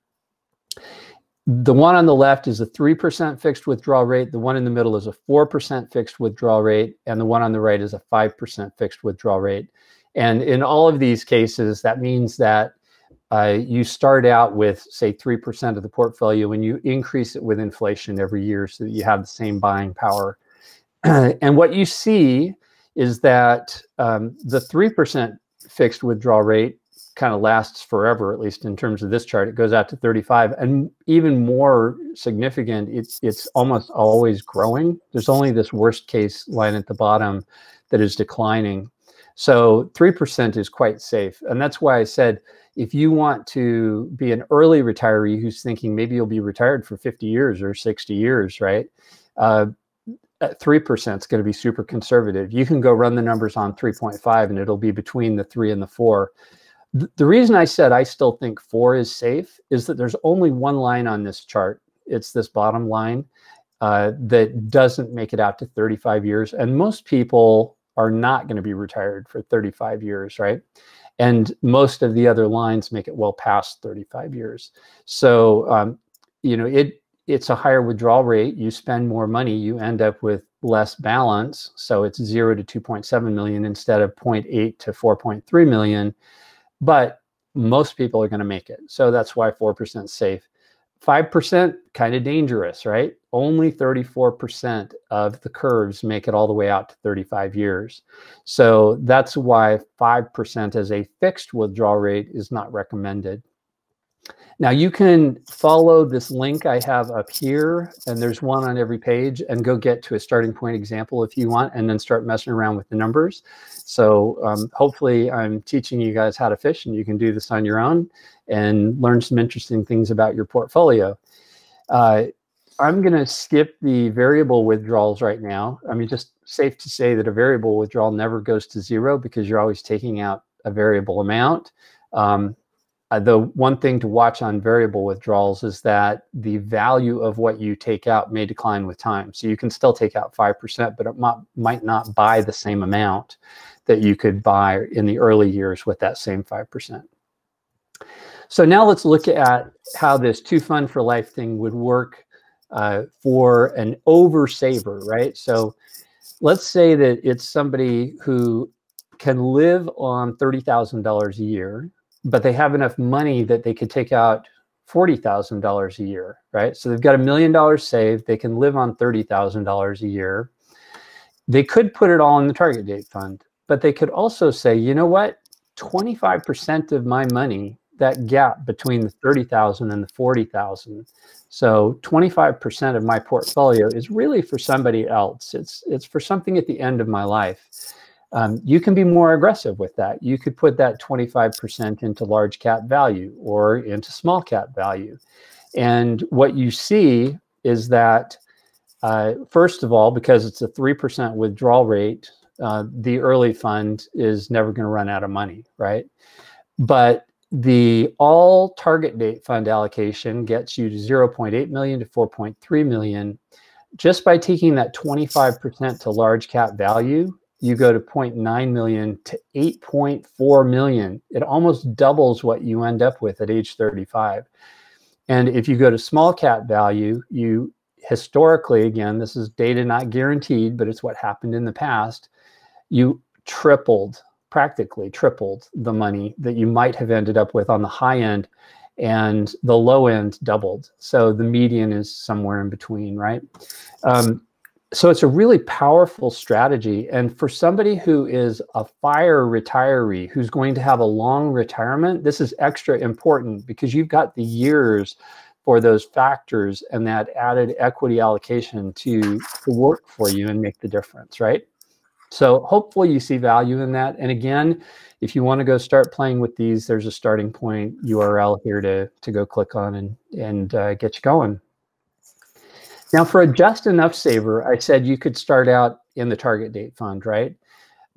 The one on the left is a three percent fixed withdrawal rate. The one in the middle is a four percent fixed withdrawal rate. And the one on the right is a five percent fixed withdrawal rate. And in all of these cases, that means that uh, you start out with, say, three percent of the portfolio and you increase it with inflation every year so that you have the same buying power. And what you see is that um, the three percent fixed withdrawal rate kind of lasts forever, at least in terms of this chart. It goes out to thirty-five, and even more significant, it's, it's almost always growing. There's only this worst case line at the bottom that is declining. So three percent is quite safe. And that's why I said, if you want to be an early retiree who's thinking maybe you'll be retired for fifty years or sixty years, right? Uh, At three percent is going to be super conservative. You can go run the numbers on three point five and it'll be between the three and the four. Th the reason I said I still think four is safe is that there's only one line on this chart. It's this bottom line uh, that doesn't make it out to thirty-five years. And most people are not going to be retired for thirty-five years, right? And most of the other lines make it well past thirty-five years. So, um, you know, it, it's a higher withdrawal rate. You spend more money, you end up with less balance. So it's zero to two point seven million instead of zero point eight to four point three million. But most people are going to make it. So that's why four percent is safe. five percent, kind of dangerous, right? Only thirty-four percent of the curves make it all the way out to thirty-five years. So that's why five percent as a fixed withdrawal rate is not recommended. Now you can follow this link I have up here, and there's one on every page, and go get to a starting point example if you want, and then start messing around with the numbers. So um, hopefully I'm teaching you guys how to fish, and you can do this on your own and learn some interesting things about your portfolio. Uh, I'm going to skip the variable withdrawals right now. I mean, just safe to say that a variable withdrawal never goes to zero because you're always taking out a variable amount. Um, Uh, the one thing to watch on variable withdrawals is that the value of what you take out may decline with time. So you can still take out five percent, but it might not buy the same amount that you could buy in the early years with that same five percent. So now let's look at how this Two Fund for Life thing would work uh, for an oversaver, right? So let's say that it's somebody who can live on thirty thousand dollars a year, but they have enough money that they could take out forty thousand dollars a year, right? So they've got a million dollars saved. They can live on thirty thousand dollars a year. They could put it all in the target date fund, but they could also say, you know what, twenty-five percent of my money, that gap between the thirty thousand and the forty thousand. So twenty-five percent of my portfolio is really for somebody else. It's, it's for something at the end of my life. Um, you can be more aggressive with that. You could put that twenty-five percent into large cap value or into small cap value. And what you see is that, uh, first of all, because it's a three percent withdrawal rate, uh, the early fund is never going to run out of money, right? But the all target date fund allocation gets you to zero point eight million to four point three million. Just by taking that twenty-five percent to large cap value, you go to zero point nine million to eight point four million. It almost doubles what you end up with at age thirty-five. And if you go to small cap value, you historically, again, this is data not guaranteed, but it's what happened in the past, you tripled, practically tripled the money that you might have ended up with on the high end, and the low end doubled. So the median is somewhere in between, right? Um, so it's a really powerful strategy. And for somebody who is a FIRE retiree, who's going to have a long retirement, this is extra important because you've got the years for those factors and that added equity allocation to, to work for you and make the difference, right? So hopefully you see value in that. And again, if you want to go start playing with these, there's a starting point U R L here to, to go click on and, and uh, get you going. Now for a just enough saver, I said you could start out in the target date fund, right?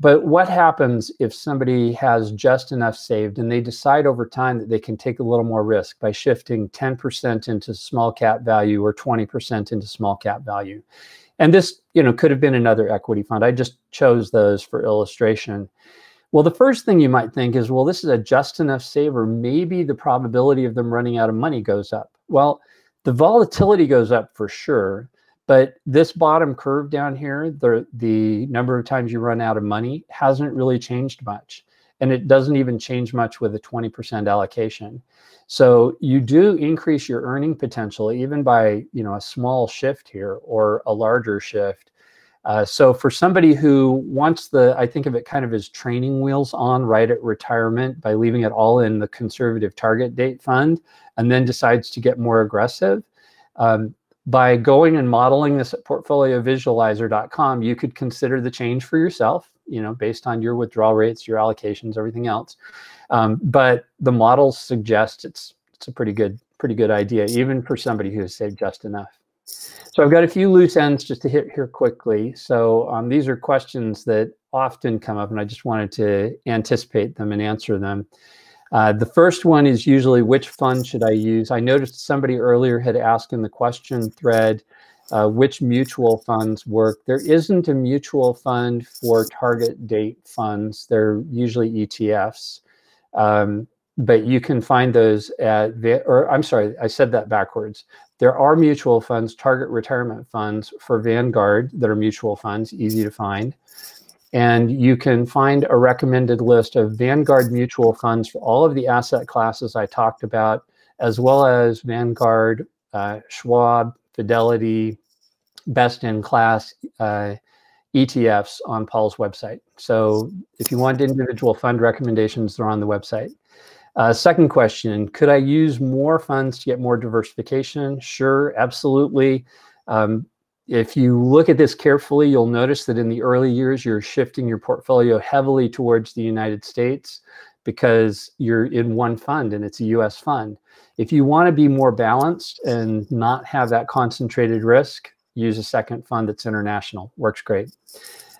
But what happens if somebody has just enough saved and they decide over time that they can take a little more risk by shifting ten percent into small cap value or twenty percent into small cap value? And this, you know, could have been another equity fund. I just chose those for illustration. Well, the first thing you might think is, well, this is a just enough saver. Maybe the probability of them running out of money goes up. Well, the volatility goes up for sure, but this bottom curve down here, the, the number of times you run out of money hasn't really changed much. And it doesn't even change much with a twenty percent allocation. So you do increase your earning potential even by, you know, a small shift here or a larger shift. Uh, so for somebody who wants the, I think of it kind of as training wheels on right at retirement by leaving it all in the conservative target date fund and then decides to get more aggressive, um, by going and modeling this at portfolio visualizer dot com, you could consider the change for yourself, you know, based on your withdrawal rates, your allocations, everything else. Um, but the models suggest it's it's a pretty good, pretty good idea, even for somebody who has saved just enough. So I've got a few loose ends just to hit here quickly. So um, these are questions that often come up, and I just wanted to anticipate them and answer them. Uh, the first one is usually, which fund should I use? I noticed somebody earlier had asked in the question thread, Uh, which mutual funds work. There isn't a mutual fund for target date funds. They're usually E T Fs, um, but you can find those at, or I'm sorry, I said that backwards. There are mutual funds, target retirement funds for Vanguard that are mutual funds, easy to find. And you can find a recommended list of Vanguard mutual funds for all of the asset classes I talked about, as well as Vanguard, uh, Schwab, Fidelity, best-in-class uh, E T Fs on Paul's website. So if you want individual fund recommendations, they're on the website. Uh, second question, could I use more funds to get more diversification? Sure, absolutely. Um, if you look at this carefully, you'll notice that in the early years, you're shifting your portfolio heavily towards the United States, because you're in one fund and it's a U S fund. If you want to be more balanced and not have that concentrated risk, use a second fund that's international, works great.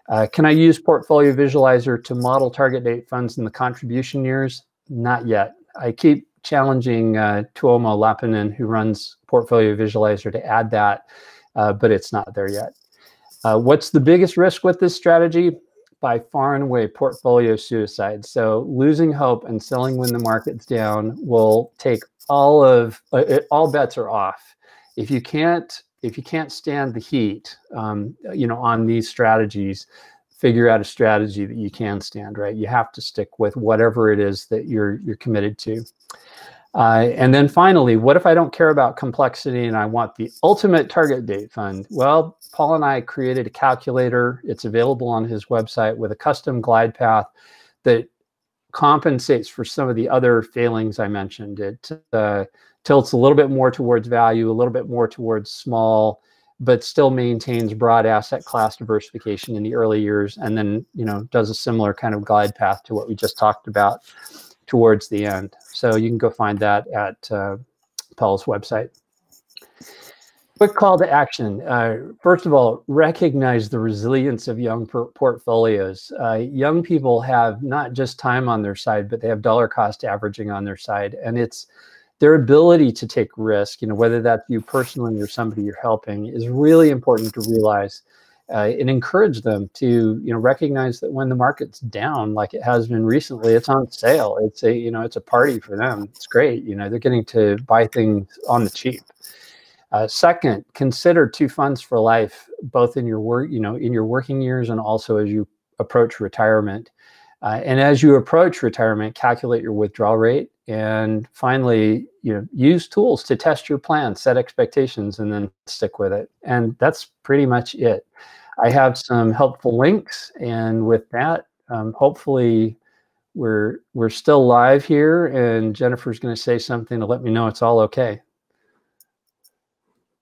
Uh, can I use Portfolio Visualizer to model target date funds in the contribution years? Not yet. I keep challenging uh, Tuomo Lapinen, who runs Portfolio Visualizer, to add that, uh, but it's not there yet. Uh, what's the biggest risk with this strategy? By far and away, portfolio suicide. So losing hope and selling when the market's down will take all of it, all bets are off. If you can't, if you can't stand the heat, um, you know, on these strategies, figure out a strategy that you can stand, right? You have to stick with whatever it is that you're you're committed to. Uh, and then finally, what if I don't care about complexity and I want the ultimate target date fund? Well, Paul and I created a calculator. It's available on his website with a custom glide path that compensates for some of the other failings I mentioned. It uh, tilts a little bit more towards value, a little bit more towards small, but still maintains broad asset class diversification in the early years, and then, you know, does a similar kind of glide path to what we just talked about towards the end. So you can go find that at uh, Paul's website. Quick call to action. Uh, first of all, recognize the resilience of young portfolios. Uh, young people have not just time on their side, but they have dollar cost averaging on their side. And it's their ability to take risk, you know, whether that's you personally or somebody you're helping, is really important to realize. uh, and encourage them to, you know, recognize that when the market's down, like it has been recently, it's on sale. It's a, you know, it's a party for them. It's great. You know, they're getting to buy things on the cheap. Uh, second, consider Two Funds for Life, both in your work, you know, in your working years and also as you approach retirement. Uh, and as you approach retirement, calculate your withdrawal rate. And finally, you know, use tools to test your plan, set expectations, and then stick with it. And that's pretty much it. I have some helpful links. And with that, um, hopefully we're, we're still live here. And Jennifer's going to say something to let me know it's all okay.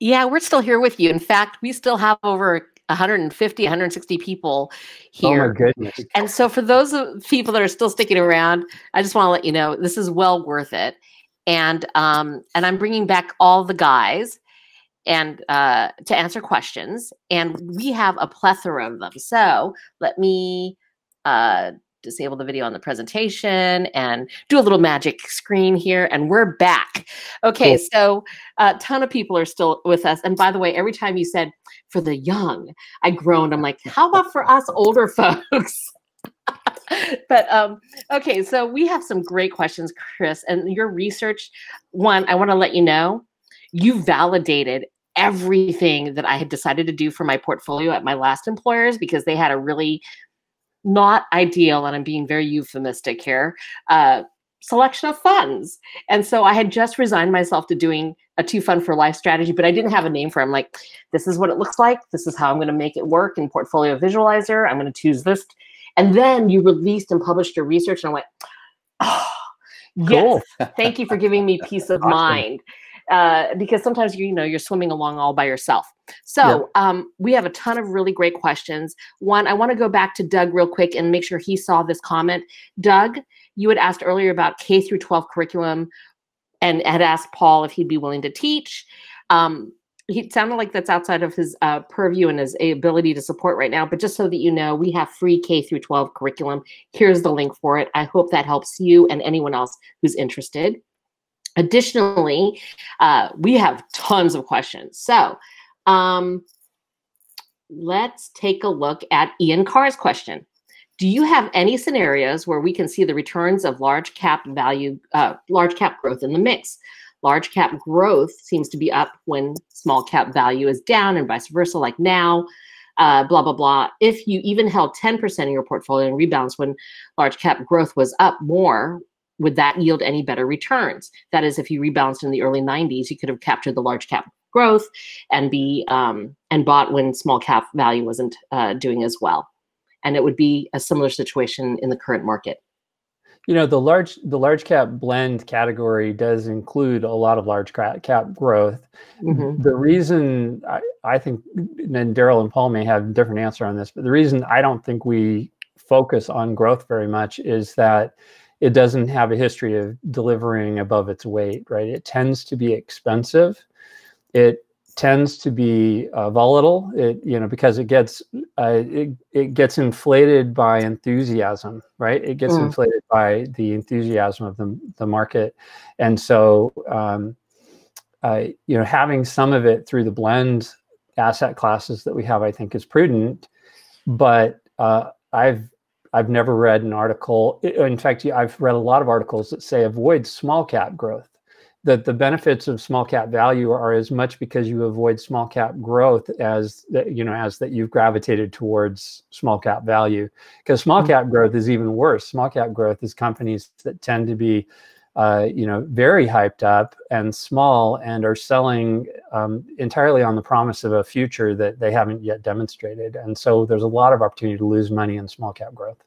Yeah, we're still here with you. In fact, we still have over one hundred fifty, one hundred sixty people here. Oh my goodness. And so for those people that are still sticking around, I just want to let you know, this is well worth it. And, um, and I'm bringing back all the guys and uh, to answer questions. And we have a plethora of them. So let me uh, disable the video on the presentation and do a little magic screen here. And we're back. Okay, cool. So a ton of people are still with us. And by the way, every time you said, for the young, I groaned. I'm like, how about for us older folks? But um, okay, so we have some great questions, Chris. And your research, one, I want to let you know, you validated everything that I had decided to do for my portfolio at my last employers, because they had a really not ideal, and I'm being very euphemistic here, uh, selection of funds. And so I had just resigned myself to doing a Two Fund for Life strategy, but I didn't have a name for it. I'm like, this is what it looks like. This is how I'm going to make it work in Portfolio Visualizer. I'm going to choose this. And then you released and published your research, and I went, oh, yes, cool. Thank you for giving me peace of awesome. mind. Uh, because sometimes, you know, you're swimming along all by yourself. So yeah. um, we have a ton of really great questions. One, I want to go back to Doug real quick and make sure he saw this comment. Doug, you had asked earlier about K through twelve curriculum and had asked Paul if he'd be willing to teach. Um, he sounded like that's outside of his uh, purview and his ability to support right now. But just so that you know, we have free K through twelve curriculum. Here's the link for it. I hope that helps you and anyone else who's interested. Additionally, uh, we have tons of questions. So um, let's take a look at Ian Carr's question. Do you have any scenarios where we can see the returns of large cap value, uh, large cap growth in the mix? Large cap growth seems to be up when small cap value is down and vice versa, like now, uh, blah, blah, blah. If you even held ten percent of your portfolio and rebalanced when large cap growth was up more, would that yield any better returns? That is, if you rebalanced in the early nineties, you could have captured the large cap growth and be um, and bought when small cap value wasn't uh, doing as well. And it would be a similar situation in the current market. You know, the large the large cap blend category does include a lot of large cap growth. Mm-hmm. The reason I, I think, and Daryl and Paul may have a different answer on this, but the reason I don't think we focus on growth very much is that it doesn't have a history of delivering above its weight, right? It tends to be expensive. It tends to be uh, volatile, it, you know, because it gets uh, it, it gets inflated by enthusiasm, right? It gets mm. inflated by the enthusiasm of the, the market. And so, um, uh, you know, having some of it through the blend asset classes that we have, I think is prudent, but uh, I've, I've never read an article. In fact, I've read a lot of articles that say avoid small cap growth, that the benefits of small cap value are as much because you avoid small cap growth as that, you know, as that you've gravitated towards small cap value, because small cap growth is even worse. Small cap growth is companies that tend to be, uh, you know, very hyped up and small and are selling um, entirely on the promise of a future that they haven't yet demonstrated. And so there's a lot of opportunity to lose money in small cap growth.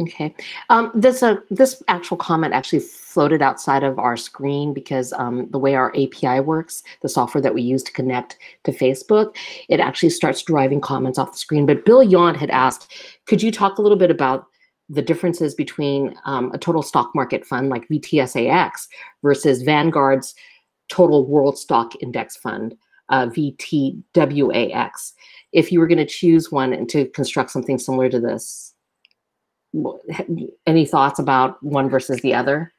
Okay, um, this uh, this actual comment actually floated outside of our screen because um, the way our A P I works, the software that we use to connect to Facebook, it actually starts driving comments off the screen. But Bill Yaunt had asked, could you talk a little bit about the differences between um, a total stock market fund like V T S A X versus Vanguard's total world stock index fund, uh, V T W A X, if you were going to choose one and to construct something similar to this? Any thoughts about one versus the other?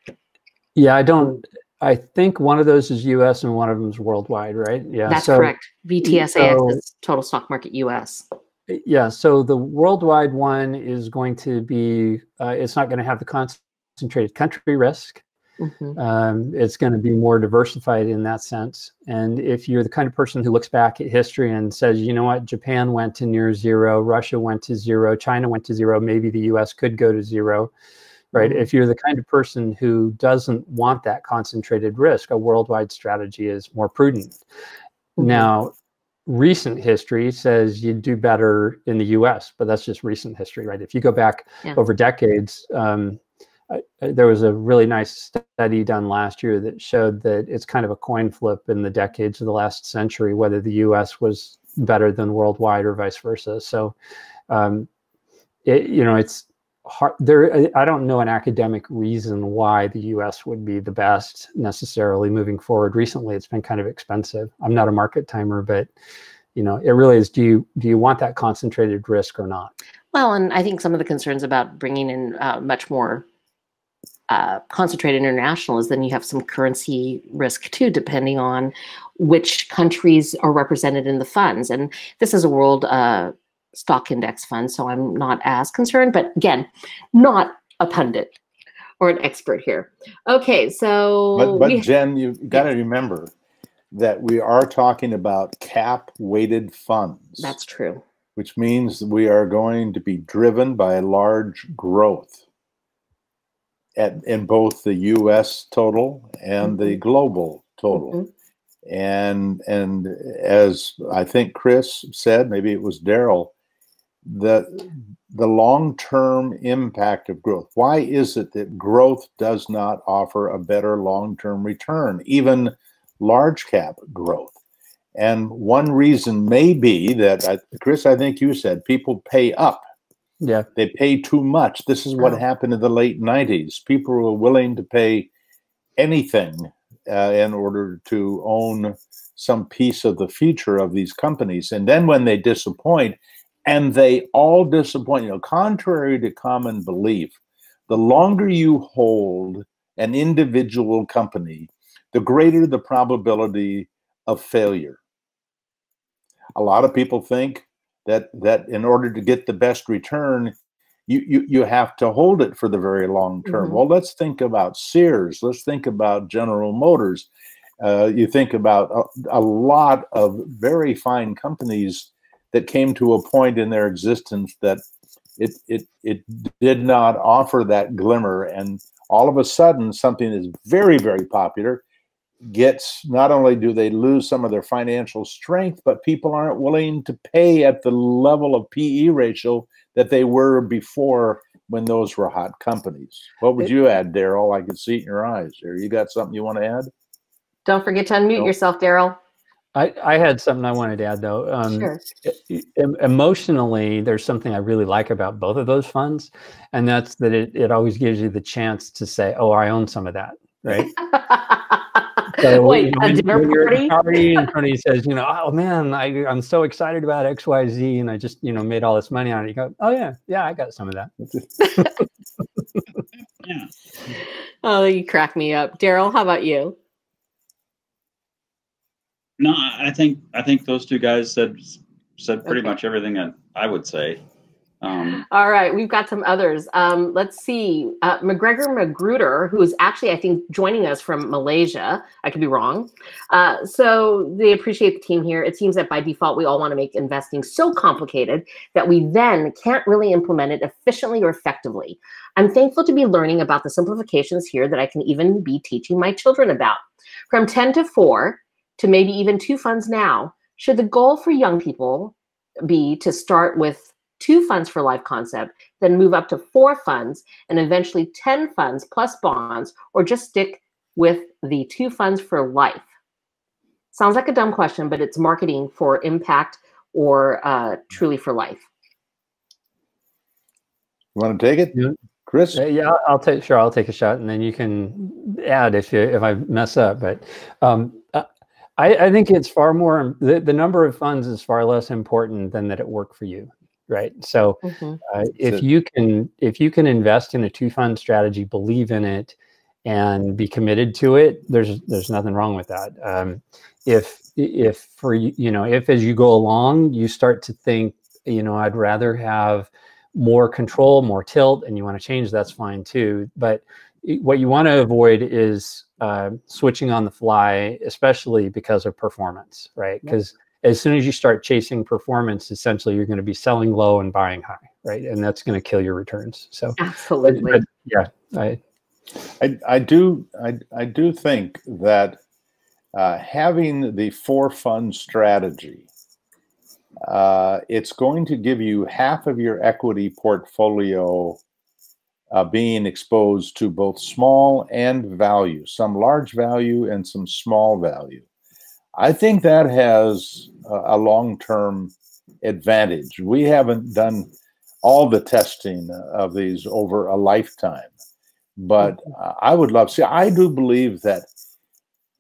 Yeah, I don't I think one of those is U S and one of them is worldwide, right? Yeah, that's so, correct. V T S A X so, is total stock market U S. Yeah, so the worldwide one is going to be, uh, it's not going to have the concentrated country risk. Mm-hmm. Um, it's going to be more diversified in that sense. And if you're the kind of person who looks back at history and says, you know what, Japan went to near zero, Russia went to zero, China went to zero, maybe the U S could go to zero, right? Mm-hmm. If you're the kind of person who doesn't want that concentrated risk, a worldwide strategy is more prudent. Mm-hmm. Now, recent history says you do better in the U S, but that's just recent history, right? If you go back yeah. over decades, um, I, there was a really nice study done last year that showed that it's kind of a coin flip in the decades of the last century, whether the U S was better than worldwide or vice versa. So, um, it, you know, it's hard there. I don't know an academic reason why the U S would be the best necessarily moving forward. Recently, it's been kind of expensive. I'm not a market timer, but you know, it really is, do you, do you want that concentrated risk or not? Well, and I think some of the concerns about bringing in uh, much more Uh, concentrated international is then you have some currency risk too, depending on which countries are represented in the funds. And this is a world uh, stock index fund, so I'm not as concerned, but again, not a pundit or an expert here. Okay, so... But, but we, Jen, you've got to yeah. remember that we are talking about cap-weighted funds. That's true. Which means we are going to be driven by large growth. At, in both the U S total and the global total. Mm-hmm. And and as I think Chris said, maybe it was Daryl, the, the long-term impact of growth. Why is it that growth does not offer a better long-term return, even large cap growth? And one reason may be that, I, Chris, I think you said people pay up. Yeah, they pay too much. This is what happened in the late nineties. People were willing to pay anything uh, in order to own some piece of the future of these companies. And then when they disappoint, and they all disappoint, you know, contrary to common belief, the longer you hold an individual company, the greater the probability of failure. A lot of people think That that in order to get the best return, you you you have to hold it for the very long term. Mm-hmm. Well, let's think about Sears. Let's think about General Motors. Uh, you think about a, a lot of very fine companies that came to a point in their existence that it it it did not offer that glimmer, and all of a sudden, something that's very very popular gets, not only do they lose some of their financial strength, but people aren't willing to pay at the level of P E ratio that they were before when those were hot companies. What would you add, Daryl? I can see it in your eyes there. You got something you want to add? Don't forget to unmute no. yourself, Daryl. I, I had something I wanted to add, though. Um, sure. Emotionally, there's something I really like about both of those funds, and that's that it, it always gives you the chance to say, oh, I own some of that, right? So Wait, when, a dinner when you're party? At a party and somebody says, you know, oh man, I, I'm so excited about X Y Z and I just, you know, made all this money on it. You go, oh yeah, yeah, I got some of that. yeah. Oh, you crack me up. Daryl, how about you? No, I think, I think those two guys said, said pretty okay. much everything that I would say. Um, All right, we've got some others. Um, let's see, uh, McGregor Magruder, who is actually, I think, joining us from Malaysia. I could be wrong. Uh, so they appreciate the team here. It seems that by default, we all want to make investing so complicated that we then can't really implement it efficiently or effectively. I'm thankful to be learning about the simplifications here that I can even be teaching my children about. From ten to four to maybe even two funds now, should the goal for young people be to start with Two Funds for Life concept, then move up to four funds and eventually ten funds plus bonds, or just stick with the Two Funds for Life? Sounds like a dumb question, but it's marketing for impact or uh, truly for life. You want to take it? Yeah. Chris? Yeah, I'll take, sure, I'll take a shot and then you can add if, you, if I mess up, but um, uh, I, I think it's far more, the, the number of funds is far less important than that it worked for you. Right. So mm-hmm. uh, if you can, if you can invest in a two fund strategy, believe in it, and be committed to it, there's there's nothing wrong with that. Um, if if for you know if as you go along you start to think, you know, I'd rather have more control, more tilt, and you want to change, that's fine too. But what you want to avoid is uh, switching on the fly, especially because of performance, right? Because yep. As soon as you start chasing performance, essentially you're going to be selling low and buying high, right? And that's going to kill your returns. So absolutely, but, yeah. I, I I do I I do think that uh, having the four fund strategy, uh, it's going to give you half of your equity portfolio uh, being exposed to both small and value, some large value and some small value. I think that has a long-term advantage. We haven't done all the testing of these over a lifetime, but I would love to see. I do believe that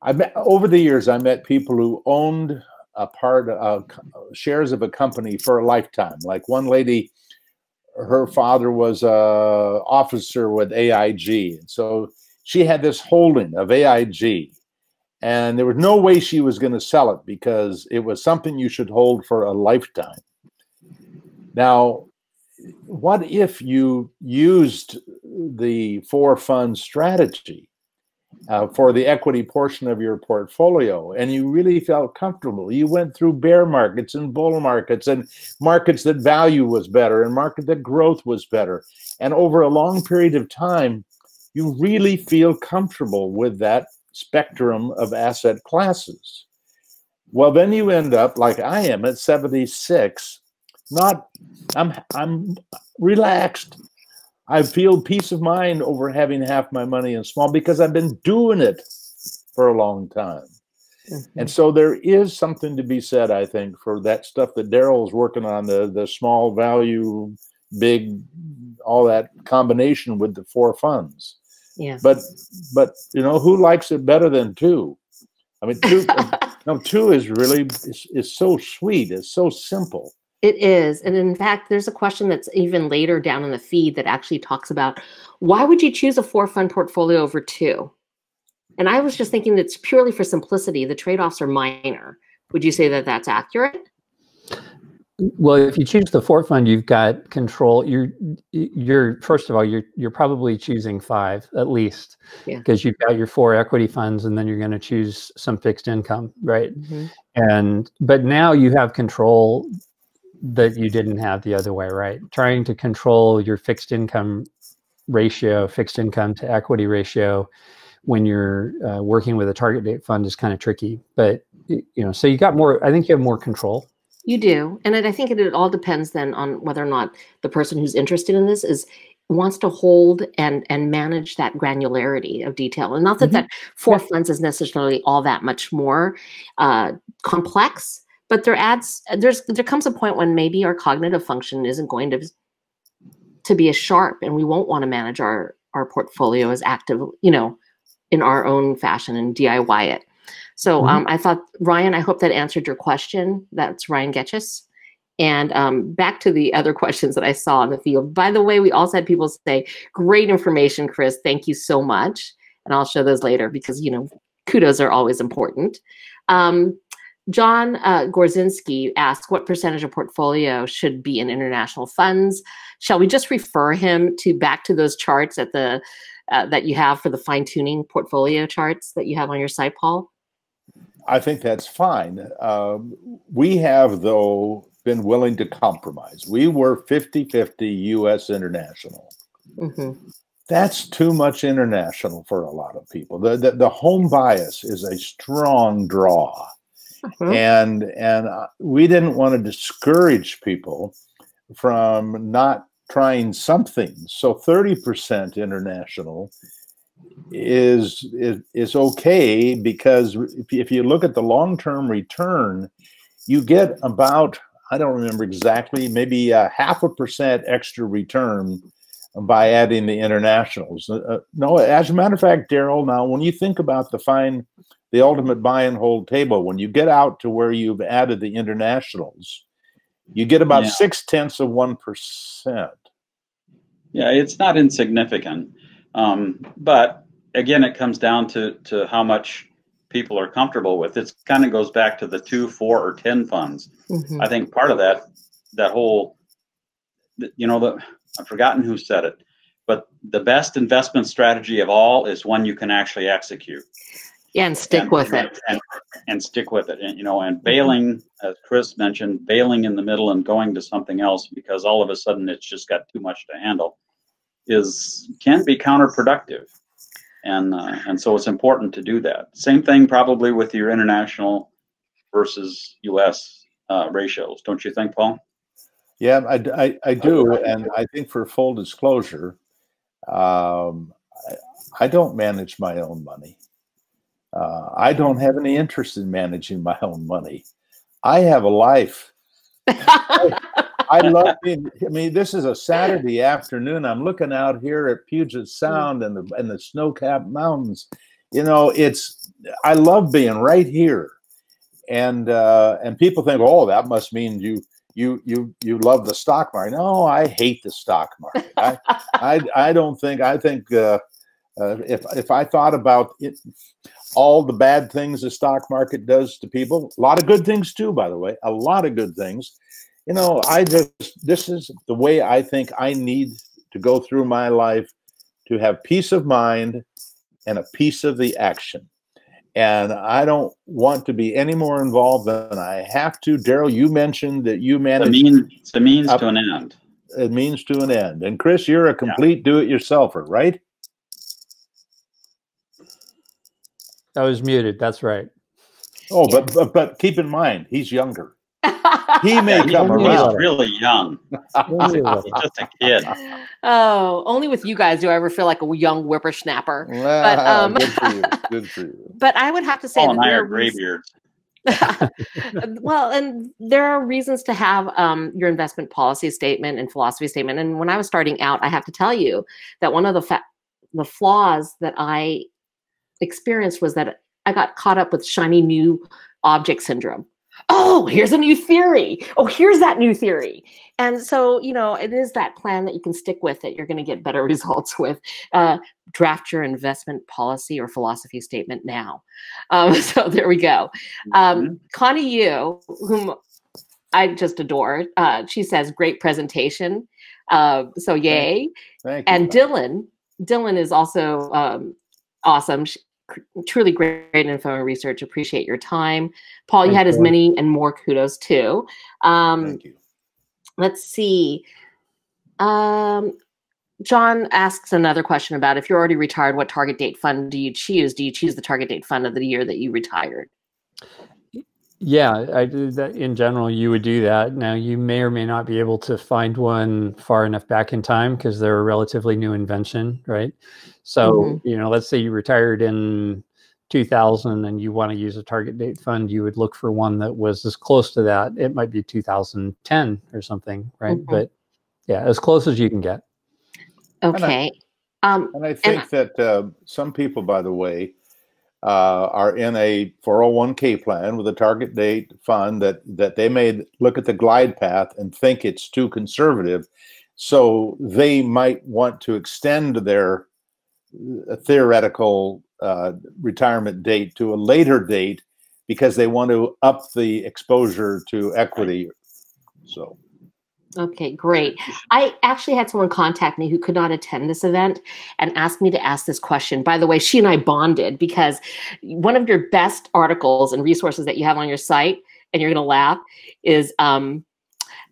I met, over the years, I met people who owned a part of shares of a company for a lifetime. Like one lady, her father was an officer with A I G, and so she had this holding of A I G. And there was no way she was going to sell it because it was something you should hold for a lifetime. Now, what if you used the four fund strategy uh, for the equity portion of your portfolio and you really felt comfortable? You went through bear markets and bull markets and markets that value was better and market that growth was better. And over a long period of time, you really feel comfortable with that spectrum of asset classes. Well, then you end up like I am at seventy-six. Not, I'm, I'm relaxed. I feel peace of mind over having half my money in small because I've been doing it for a long time. Mm-hmm. And so there is something to be said, I think, for that stuff that Daryl's working on, the the small value, big, all that combination with the four funds. Yeah. But, but you know, who likes it better than two? I mean, two, no, two is really, is, is so sweet. It's so simple. It is. And in fact, there's a question that's even later down in the feed that actually talks about, why would you choose a four fund portfolio over two? And I was just thinking that's purely for simplicity. The trade-offs are minor. Would you say that that's accurate? Well, if you choose the four fund, you've got control. You're, you're first of all, you're you're probably choosing five at least, because yeah. You've got your four equity funds, and then you're going to choose some fixed income, right? Mm-hmm. And but now you have control that you didn't have the other way, right? Trying to control your fixed income ratio, fixed income to equity ratio, when you're uh, working with a target date fund is kind of tricky. But you know, so you got more. I think you have more control. You do. And it, I think it, it all depends then on whether or not the person who's interested in this is wants to hold and and manage that granularity of detail. And not that mm-hmm. that four yeah. funds is necessarily all that much more uh, complex, but there adds there's there comes a point when maybe our cognitive function isn't going to to be as sharp, and we won't want to manage our our portfolio as active, you know, in our own fashion and D I Y it. So um, I thought, Ryan, I hope that answered your question. That's Ryan Getches. And um, back to the other questions that I saw in the field. By the way, we also had people say, great information, Chris. Thank you so much. And I'll show those later because, you know, kudos are always important. Um, John uh, Gorzinski asked, what percentage of portfolio should be in international funds? Shall we just refer him to back to those charts at the uh, that you have for the fine-tuning portfolio charts that you have on your site, Paul? I think that's fine. Um, we have, though, been willing to compromise. We were fifty fifty U S international. Mm-hmm. That's too much international for a lot of people. The, the, the home bias is a strong draw. Mm-hmm. And, and we didn't want to discourage people from not trying something. So thirty percent international is is is okay, because if you, if you look at the long-term return, you get about, I don't remember exactly, maybe a half a percent extra return by adding the internationals. Uh, no, as a matter of fact, Daryl, now when you think about the fine, the ultimate buy and hold table, when you get out to where you've added the internationals, you get about yeah. six-tenths of one percent. Yeah, it's not insignificant. Um, but again, it comes down to, to how much people are comfortable with. It kind of goes back to the two, four, or ten funds. Mm-hmm. I think part of that, that whole, you know, the, I've forgotten who said it, but the best investment strategy of all is one you can actually execute. Yeah, and stick and, with and, it. And, and stick with it. And, you know, and bailing, as Chris mentioned, bailing in the middle and going to something else because all of a sudden it's just got too much to handle is can be counterproductive. And, uh, and so it's important to do that. Same thing probably with your international versus U S uh, ratios, don't you think, Paul? Yeah, I, I, I do. And I think for full disclosure, um, I, I don't manage my own money. Uh, I don't have any interest in managing my own money. I have a life. I, I love being, I mean, this is a Saturday afternoon. I'm looking out here at Puget Sound and the and the snow-capped mountains. You know, it's I love being right here. And uh, and people think, oh, that must mean you you you you love the stock market. No, I hate the stock market. I I, I don't think I think. Uh, Uh, if if I thought about it, all the bad things the stock market does to people, a lot of good things too, by the way, a lot of good things. You know, I just this is the way I think I need to go through my life to have peace of mind and a piece of the action. And I don't want to be any more involved than I have to. Daryl, you mentioned that you manage. It's a mean, it's a means up, to an end. It means to an end. And Chris, you're a complete yeah. do-it-yourselfer, right? I was muted. That's right. Oh, but but, but keep in mind, he's younger. He may yeah, come he around. He's really young. He's just a kid. Oh, only with you guys do I ever feel like a young whippersnapper. Wow, but, um, good for you. Good for you. But I would have to say, Paul and I are graybeards. Well, and there are reasons to have um, your investment policy statement and philosophy statement. And when I was starting out, I have to tell you that one of the fa the flaws that I experience was that I got caught up with shiny new object syndrome. Oh, here's a new theory. Oh, here's that new theory. And so, you know, it is that plan that you can stick with that you're going to get better results with. Uh, draft your investment policy or philosophy statement now. Um, so there we go. Um, mm-hmm. Connie Yu, whom I just adore, uh, she says, great presentation. Uh, so yay. Thank you. And Dylan, Dylan is also um, awesome. Truly great info and research. Appreciate your time. Paul, you Thank had as many and more kudos too. Um, Thank you. Let's see. Um, John asks another question about if you're already retired, what target date fund do you choose? Do you choose the target date fund of the year that you retired? Yeah, I do that in general. You would do that. Now, you may or may not be able to find one far enough back in time because they're a relatively new invention, right? So, mm-hmm. you know, let's say you retired in two thousand and you want to use a target date fund, you would look for one that was as close to that. It might be two thousand ten or something, right? Mm-hmm. But yeah, as close as you can get. Okay. And I, um, and I think and that uh, some people, by the way, Uh, are in a four oh one K plan with a target date fund that, that they may look at the glide path and think it's too conservative. So they might want to extend their theoretical uh, retirement date to a later date because they want to up the exposure to equity. So. Okay, great. I actually had someone contact me who could not attend this event and asked me to ask this question. By the way, she and I bonded because one of your best articles and resources that you have on your site, and you're going to laugh, is um,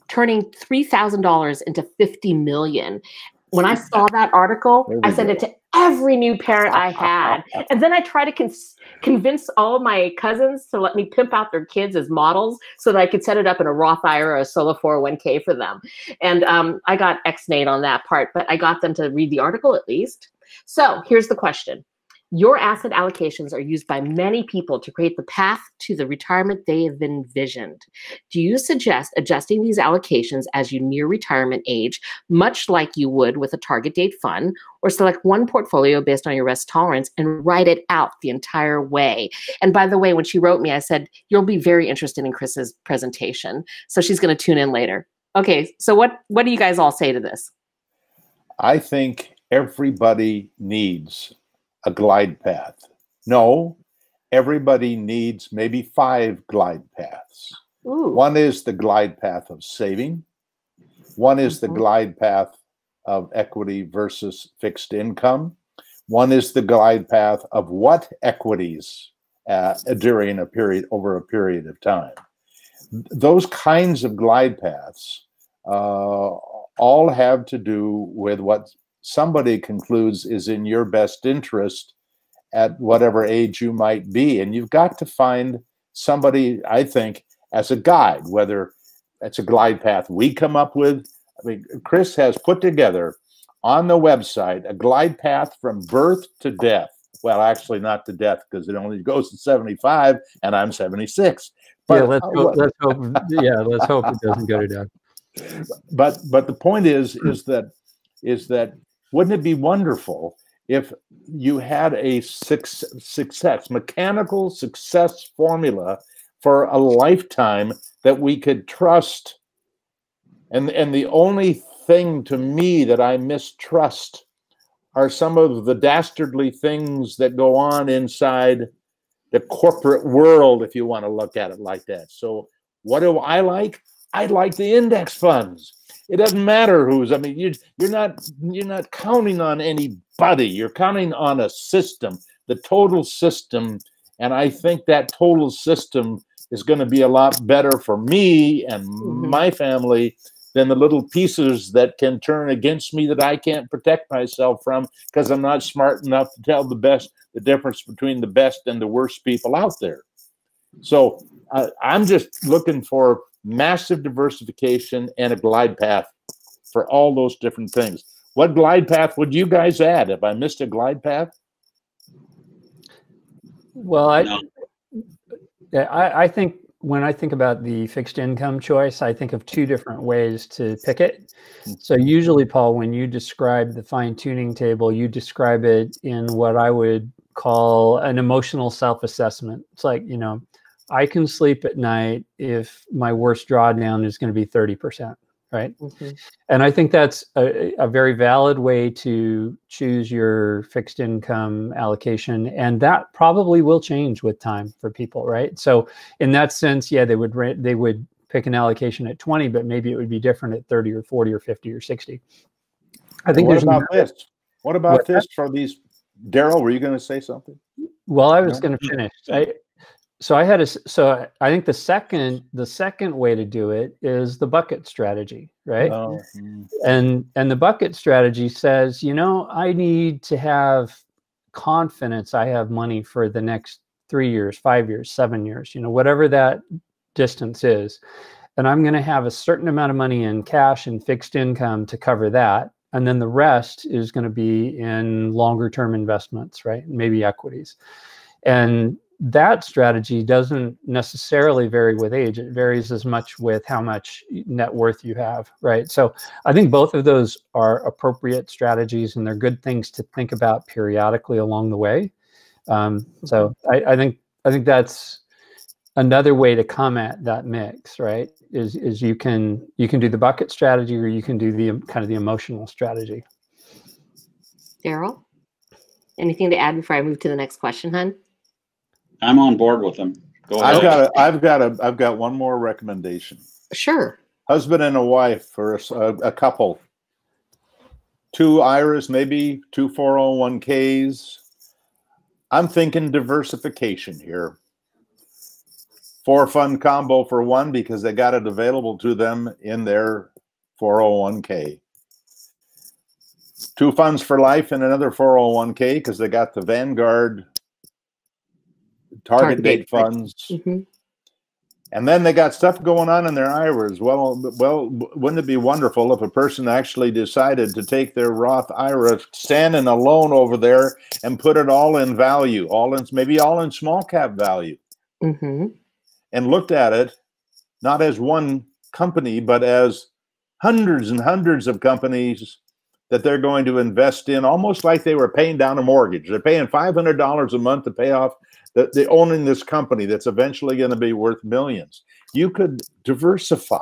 turning three thousand dollars into fifty million dollars. When I saw that article, I sent it to every new parent I had. And then I tried to con convince all of my cousins to let me pimp out their kids as models so that I could set it up in a Roth I R A or a solo four oh one K for them. And um, I got X-nayed on that part, but I got them to read the article at least. So here's the question. Your asset allocations are used by many people to create the path to the retirement they have envisioned. Do you suggest adjusting these allocations as you near retirement age, much like you would with a target date fund, or select one portfolio based on your risk tolerance and write it out the entire way? And by the way, when she wrote me, I said, you'll be very interested in Chris's presentation. So she's going to tune in later. Okay, so what, what do you guys all say to this? I think everybody needs a glide path. No, everybody needs maybe five glide paths. Ooh. One is the glide path of saving. One is the glide path of equity versus fixed income. One is the glide path of what equities uh, during a period, over a period of time. Those kinds of glide paths uh, all have to do with what somebody concludes is in your best interest at whatever age you might be. And you've got to find somebody, I think, as a guide, whether it's a glide path we come up with. I mean, Chris has put together on the website a glide path from birth to death. Well, actually not to death, because it only goes to seventy-five and I'm seventy-six. But yeah, let's hope, let's hope, yeah, let's hope it doesn't go to death. But but the point is is that is that wouldn't it be wonderful if you had a success, mechanical success formula for a lifetime that we could trust? And, and the only thing to me that I mistrust are some of the dastardly things that go on inside the corporate world, if you want to look at it like that. So what do I like? I like the index funds. It doesn't matter who's, I mean, you, you're not, you're not counting on anybody. You're counting on a system, the total system. And I think that total system is going to be a lot better for me and my family than the little pieces that can turn against me that I can't protect myself from because I'm not smart enough to tell the best, the difference between the best and the worst people out there. So uh, I'm just looking for massive diversification and a glide path for all those different things. What glide path would you guys add? If I missed a glide path? Well, I, I, I think when I think about the fixed income choice, I think of two different ways to pick it. So usually, Paul, when you describe the fine-tuning table, you describe it in what I would call an emotional self-assessment. It's like, you know, I can sleep at night if my worst drawdown is going to be thirty percent, right? Mm-hmm. And I think that's a, a very valid way to choose your fixed income allocation. And that probably will change with time for people, right? So in that sense, yeah, they would, they would pick an allocation at twenty, but maybe it would be different at thirty or forty or fifty or sixty. I think what there's about this? What about what, this for these? Daryl, were you going to say something? Well, I was no? going to finish. I, So I had a, so I think the second, the second way to do it is the bucket strategy, right? Oh. And, and the bucket strategy says, you know, I need to have confidence I have money for the next three years, five years, seven years, you know, whatever that distance is. And I'm going to have a certain amount of money in cash and fixed income to cover that. And then the rest is going to be in longer term investments, right? Maybe equities. And that strategy doesn't necessarily vary with age. It varies as much with how much net worth you have, right? So I think both of those are appropriate strategies and they're good things to think about periodically along the way. Um, so I, I think I think that's another way to comment that mix, right? Is is you can you can do the bucket strategy or you can do the kind of the emotional strategy. Daryl, anything to add before I move to the next question, hon? I'm on board with them. Go ahead. I've got a, I've got a, I've got one more recommendation. Sure. Husband and a wife, or a, a couple. Two I R As, maybe two four oh one Ks. I'm thinking diversification here. Four fund combo for one because they got it available to them in their four oh one K. Two funds for life in another four oh one K because they got the Vanguard Target, target date funds, mm-hmm. and then they got stuff going on in their I R As. Well, well, wouldn't it be wonderful if a person actually decided to take their Roth I R A standing alone over there and put it all in value, all in maybe all in small cap value, mm-hmm. and looked at it not as one company but as hundreds and hundreds of companies that they're going to invest in, almost like they were paying down a mortgage. They're paying five hundred dollars a month to pay off. That they owning this company that's eventually going to be worth millions. You could diversify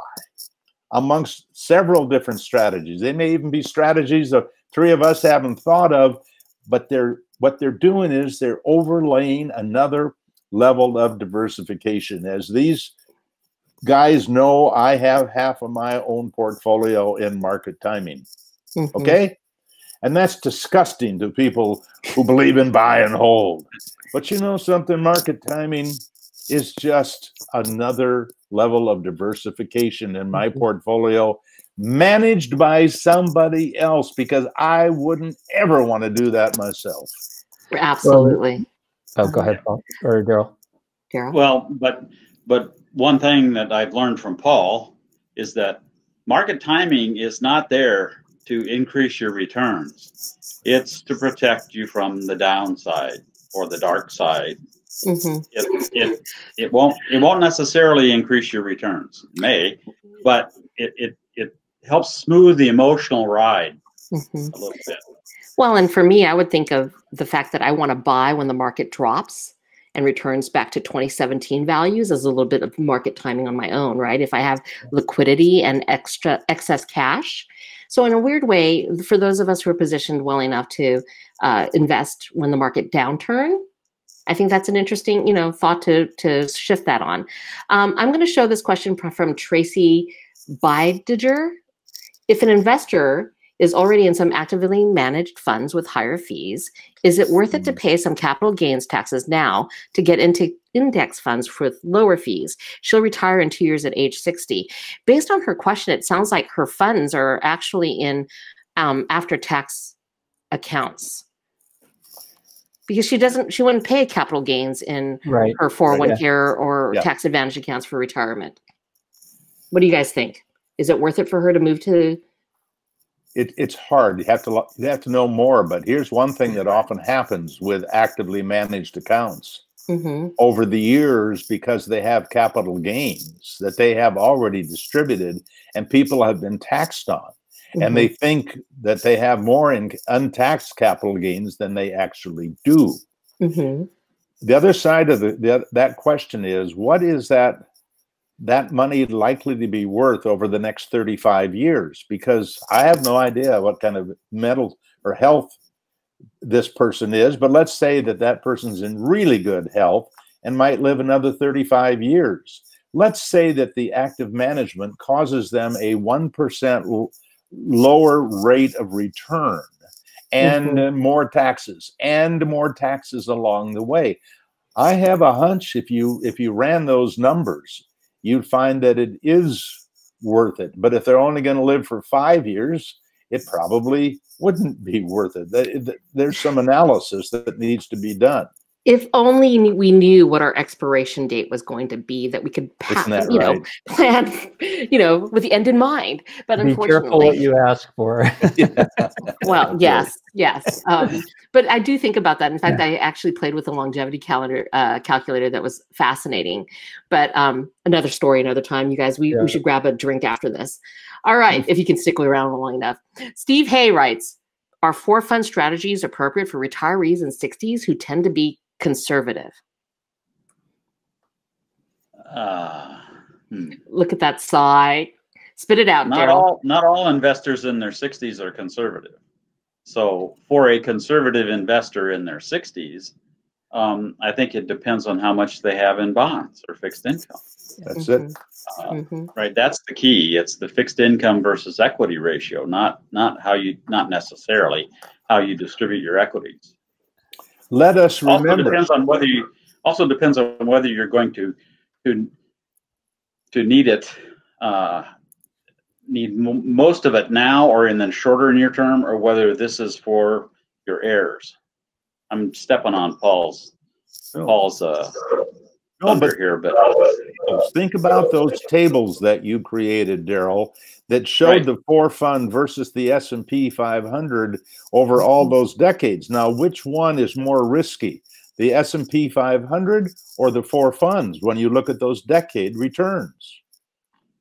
amongst several different strategies. They may even be strategies that three of us haven't thought of, but they're what they're doing is they're overlaying another level of diversification. As these guys know, I have half of my own portfolio in market timing. Mm-hmm. Okay? And that's disgusting to people who believe in buy and hold. But you know something, market timing is just another level of diversification in my mm-hmm. portfolio managed by somebody else, because I wouldn't ever want to do that myself. Absolutely. Well, oh, go ahead, Paul or Daryl. Daryl. Well, but but one thing that I've learned from Paul is that market timing is not there to increase your returns. It's to protect you from the downside or the dark side. Mm-hmm. It, it, it won't it won't necessarily increase your returns. It may, but it it it helps smooth the emotional ride mm-hmm. a little bit. Well, and for me, I would think of the fact that I want to buy when the market drops and returns back to twenty seventeen values as a little bit of market timing on my own, right? If I have liquidity and extra excess cash. So in a weird way, for those of us who are positioned well enough to uh, invest when the market downturn, I think that's an interesting, you know, thought to, to shift that on. Um, I'm going to show this question from Tracy Bidiger. If an investor is already in some actively managed funds with higher fees, is it worth it to pay some capital gains taxes now to get into index funds with lower fees? She'll retire in two years at age sixty. Based on her question, it sounds like her funds are actually in um, after-tax accounts, because she doesn't, she wouldn't pay capital gains in right. her four oh one K yeah. or yeah. tax advantage accounts for retirement. What do you guys think? Is it worth it for her to move to? It, it's hard. You have to you have to know more. But here's one thing that often happens with actively managed accounts mm-hmm. over the years, because they have capital gains that they have already distributed, and people have been taxed on. Mm-hmm. And they think that they have more in untaxed capital gains than they actually do. Mm-hmm. The other side of the, the, that question is, what is that, that money likely to be worth over the next thirty-five years? Because I have no idea what kind of mental or health this person is, but let's say that that person's in really good health and might live another thirty-five years. Let's say that the active management causes them a one percent lower rate of return and mm-hmm. more taxes and more taxes along the way. I have a hunch if you if you ran those numbers, you'd find that it is worth it. But if they're only going to live for five years, it probably wouldn't be worth it. There's some analysis that needs to be done. If only we knew what our expiration date was going to be, that we could pass, that you right? know, plan, you know, with the end in mind. But be unfortunately, careful what you ask for. yeah. Well, yes, yes. Um, but I do think about that. In fact, yeah. I actually played with a longevity calendar uh, calculator that was fascinating. But um, another story, another time. You guys, we, yeah. we should grab a drink after this. All right, if you can stick around long enough. Steve Hay writes: are four fund strategies appropriate for retirees in sixties who tend to be conservative? Uh, hmm. Look at that sigh. Spit it out, Daryl. Not all, not all investors in their sixties are conservative. So for a conservative investor in their sixties, um, I think it depends on how much they have in bonds or fixed income. That's mm-hmm. it. Uh, mm-hmm. Right. That's the key. It's the fixed income versus equity ratio, not not how you not necessarily how you distribute your equities. Let us remember. Also depends on whether you, also depends on whether you're going to to to need it, uh, need m most of it now or in the shorter near term, or whether this is for your heirs. I'm stepping on Paul's oh. Paul's uh, no, under but, here, but uh, think about those tables that you created, Daryl, that showed right. the four fund versus the S and P five hundred over all those decades. Now, which one is more risky, the S and P five hundred or the four funds when you look at those decade returns?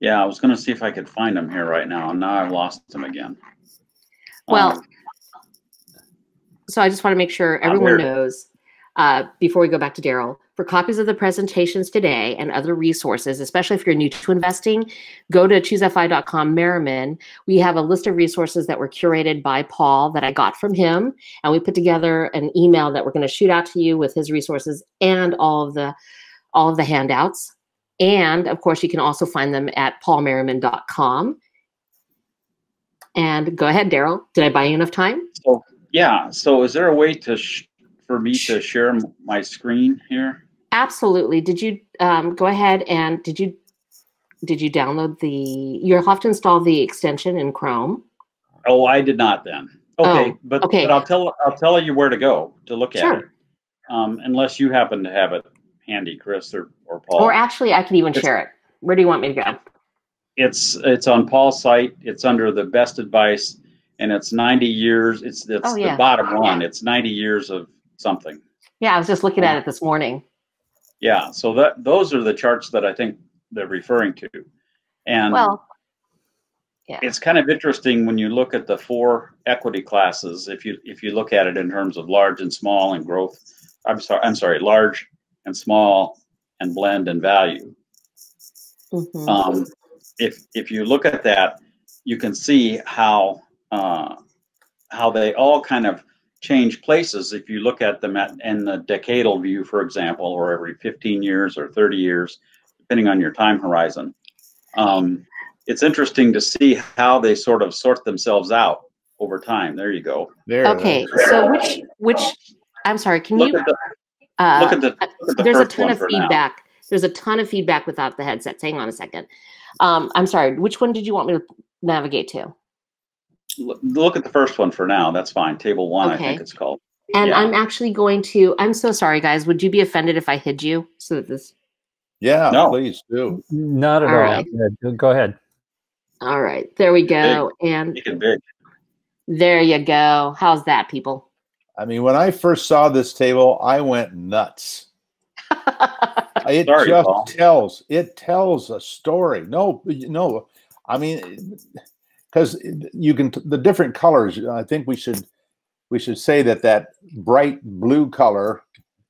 Yeah, I was going to see if I could find them here right now, and now I've lost them again. Well, um, so I just want to make sure everyone knows, uh, before we go back to Daryl, For copies of the presentations today and other resources, especially if you're new to investing, go to choose F I dot com Merriman. We have a list of resources that were curated by Paul that I got from him. And we put together an email that we're going to shoot out to you with his resources and all of the, all of the handouts. And of course, you can also find them at paul merriman dot com. And go ahead, Daryl. Did I buy you enough time? So, yeah. So is there a way to sh for me to share my screen here? Absolutely. Did you um, go ahead and did you did you download the? You'll have to install the extension in Chrome. Oh, I did not then. Okay, oh, but okay. but I'll tell I'll tell you where to go to look sure. at it, um, unless you happen to have it handy, Chris or or Paul. Or actually, I can even it's, share it. Where do you want me to go? It's it's on Paul's site. It's under the best advice, and it's ninety years. It's it's oh, yeah. the bottom oh, one. Yeah. It's ninety years of something. Yeah, I was just looking at it this morning. Yeah, so that those are the charts that I think they're referring to. And well, yeah. It's kind of interesting when you look at the four equity classes, if you if you look at it in terms of large and small and growth. I'm sorry, I'm sorry, large and small and blend and value. Mm-hmm. Um, if if you look at that, you can see how uh, how they all kind of change places if you look at them at, in the decadal view, for example, or every fifteen years or thirty years, depending on your time horizon. Um, it's interesting to see how they sort of sort themselves out over time. There you go. There. Okay. So which, which, I'm sorry, can look you, at the, uh, look at the, look at the there's first a ton of feedback. Now. There's a ton of feedback without the headsets. Hang on a second. Um, I'm sorry. Which one did you want me to navigate to? Look at the first one for now. That's fine. Table one, okay. I think it's called. And yeah. I'm actually going to, I'm so sorry, guys. Would you be offended if I hid you? So that this. Yeah, no. Please do. Not at all. all. Right. Go ahead. All right. There we go. Big. And Make it big. There you go. How's that, people? I mean, when I first saw this table, I went nuts. it sorry, just Paul. tells, it tells a story. No, no. I mean, because you can, the different colors, I think we should we should say that that bright blue color,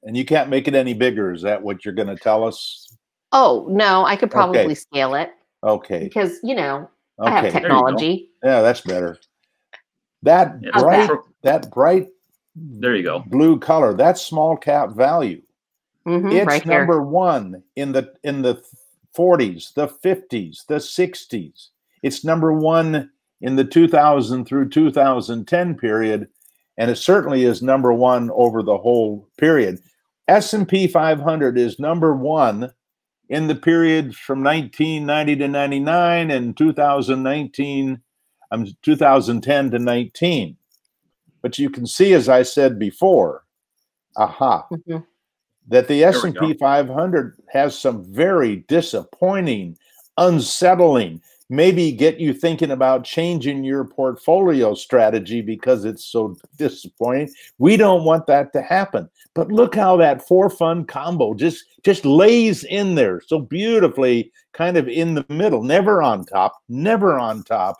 and you can't make it any bigger. Is that what you're going to tell us? Oh, no, I could probably okay. scale it. Okay. Because, you know, okay. I have technology. Yeah, that's better. That yeah, bright, that? that bright there you go. blue color, that's small cap value. Mm-hmm, it's right number here. one in the, in the forties, the fifties, the sixties. It's number one in the two thousand through two thousand ten period, and it certainly is number one over the whole period. S and P five hundred is number one in the period from nineteen ninety to ninety-nine and two thousand nineteen, um, two thousand ten to nineteen. But you can see, as I said before, aha, mm-hmm. that the S and P five hundred has some very disappointing, unsettling, maybe get you thinking about changing your portfolio strategy because it's so disappointing. We don't want that to happen. But look how that four fund combo just, just lays in there so beautifully, kind of in the middle, never on top, never on top,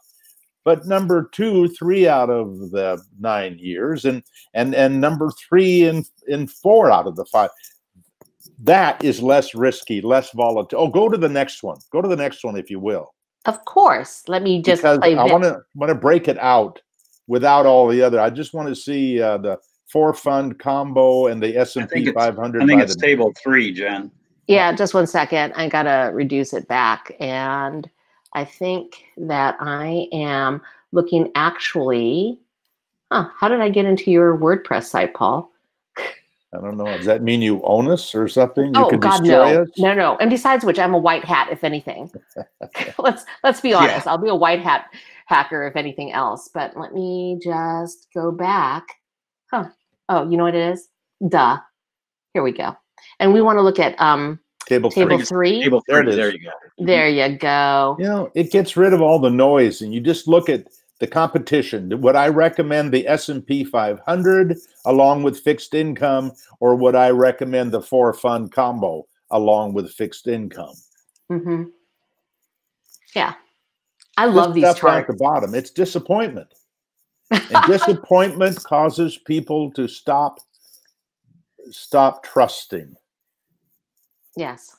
but number two, three out of the nine years, and, and, and number three and, and four out of the five. That is less risky, less volatile. Oh, go to the next one. Go to the next one, if you will. Of course. Let me just because play I want to want to break it out without all the other. I just want to see uh, the four fund combo and the S and P five hundred. I think it's table three, Jen. Yeah, just one second. I gotta reduce it back, and I think that I am looking actually. Huh, how did I get into your WordPress site, Paul? I don't know. Does that mean you own us or something? You oh could God, no, us? no, no. And besides which, I'm a white hat, if anything. let's let's be honest. Yeah. I'll be a white hat hacker, if anything else. But let me just go back. Huh? Oh, you know what it is? Duh. Here we go. And we want to look at um, table three. Table three. Table three. There it is. There you go. There you go. You know, it gets rid of all the noise, and you just look at the competition. Would I recommend the S and P five hundred along with fixed income, or would I recommend the four fund combo along with fixed income? Mm-hmm. Yeah, I love these charts. At the bottom, it's disappointment, and disappointment causes people to stop stop trusting. Yes.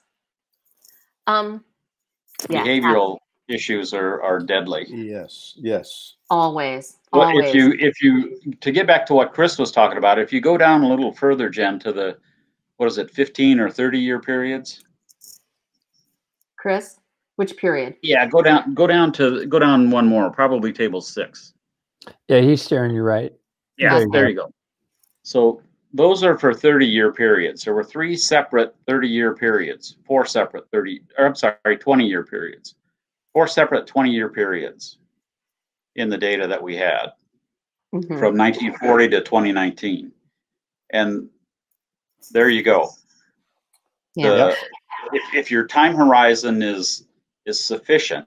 Um, yeah, behavioral absolutely. issues are, are deadly. Yes. Yes. Always. Well, always. If you, if you, to get back to what Chris was talking about, if you go down a little further, Jen, to the, what is it, fifteen or thirty year periods? Chris, which period? Yeah. Go down, go down to, go down one more, probably table six. Yeah. He's staring you right. Yeah. There you, there you go. So those are for thirty year periods. There were three separate thirty year periods, four separate thirty, or I'm sorry, twenty year periods, four separate twenty year periods in the data that we had mm-hmm. from nineteen forty to twenty nineteen. And there you go. Yeah. The, if, if your time horizon is, is sufficient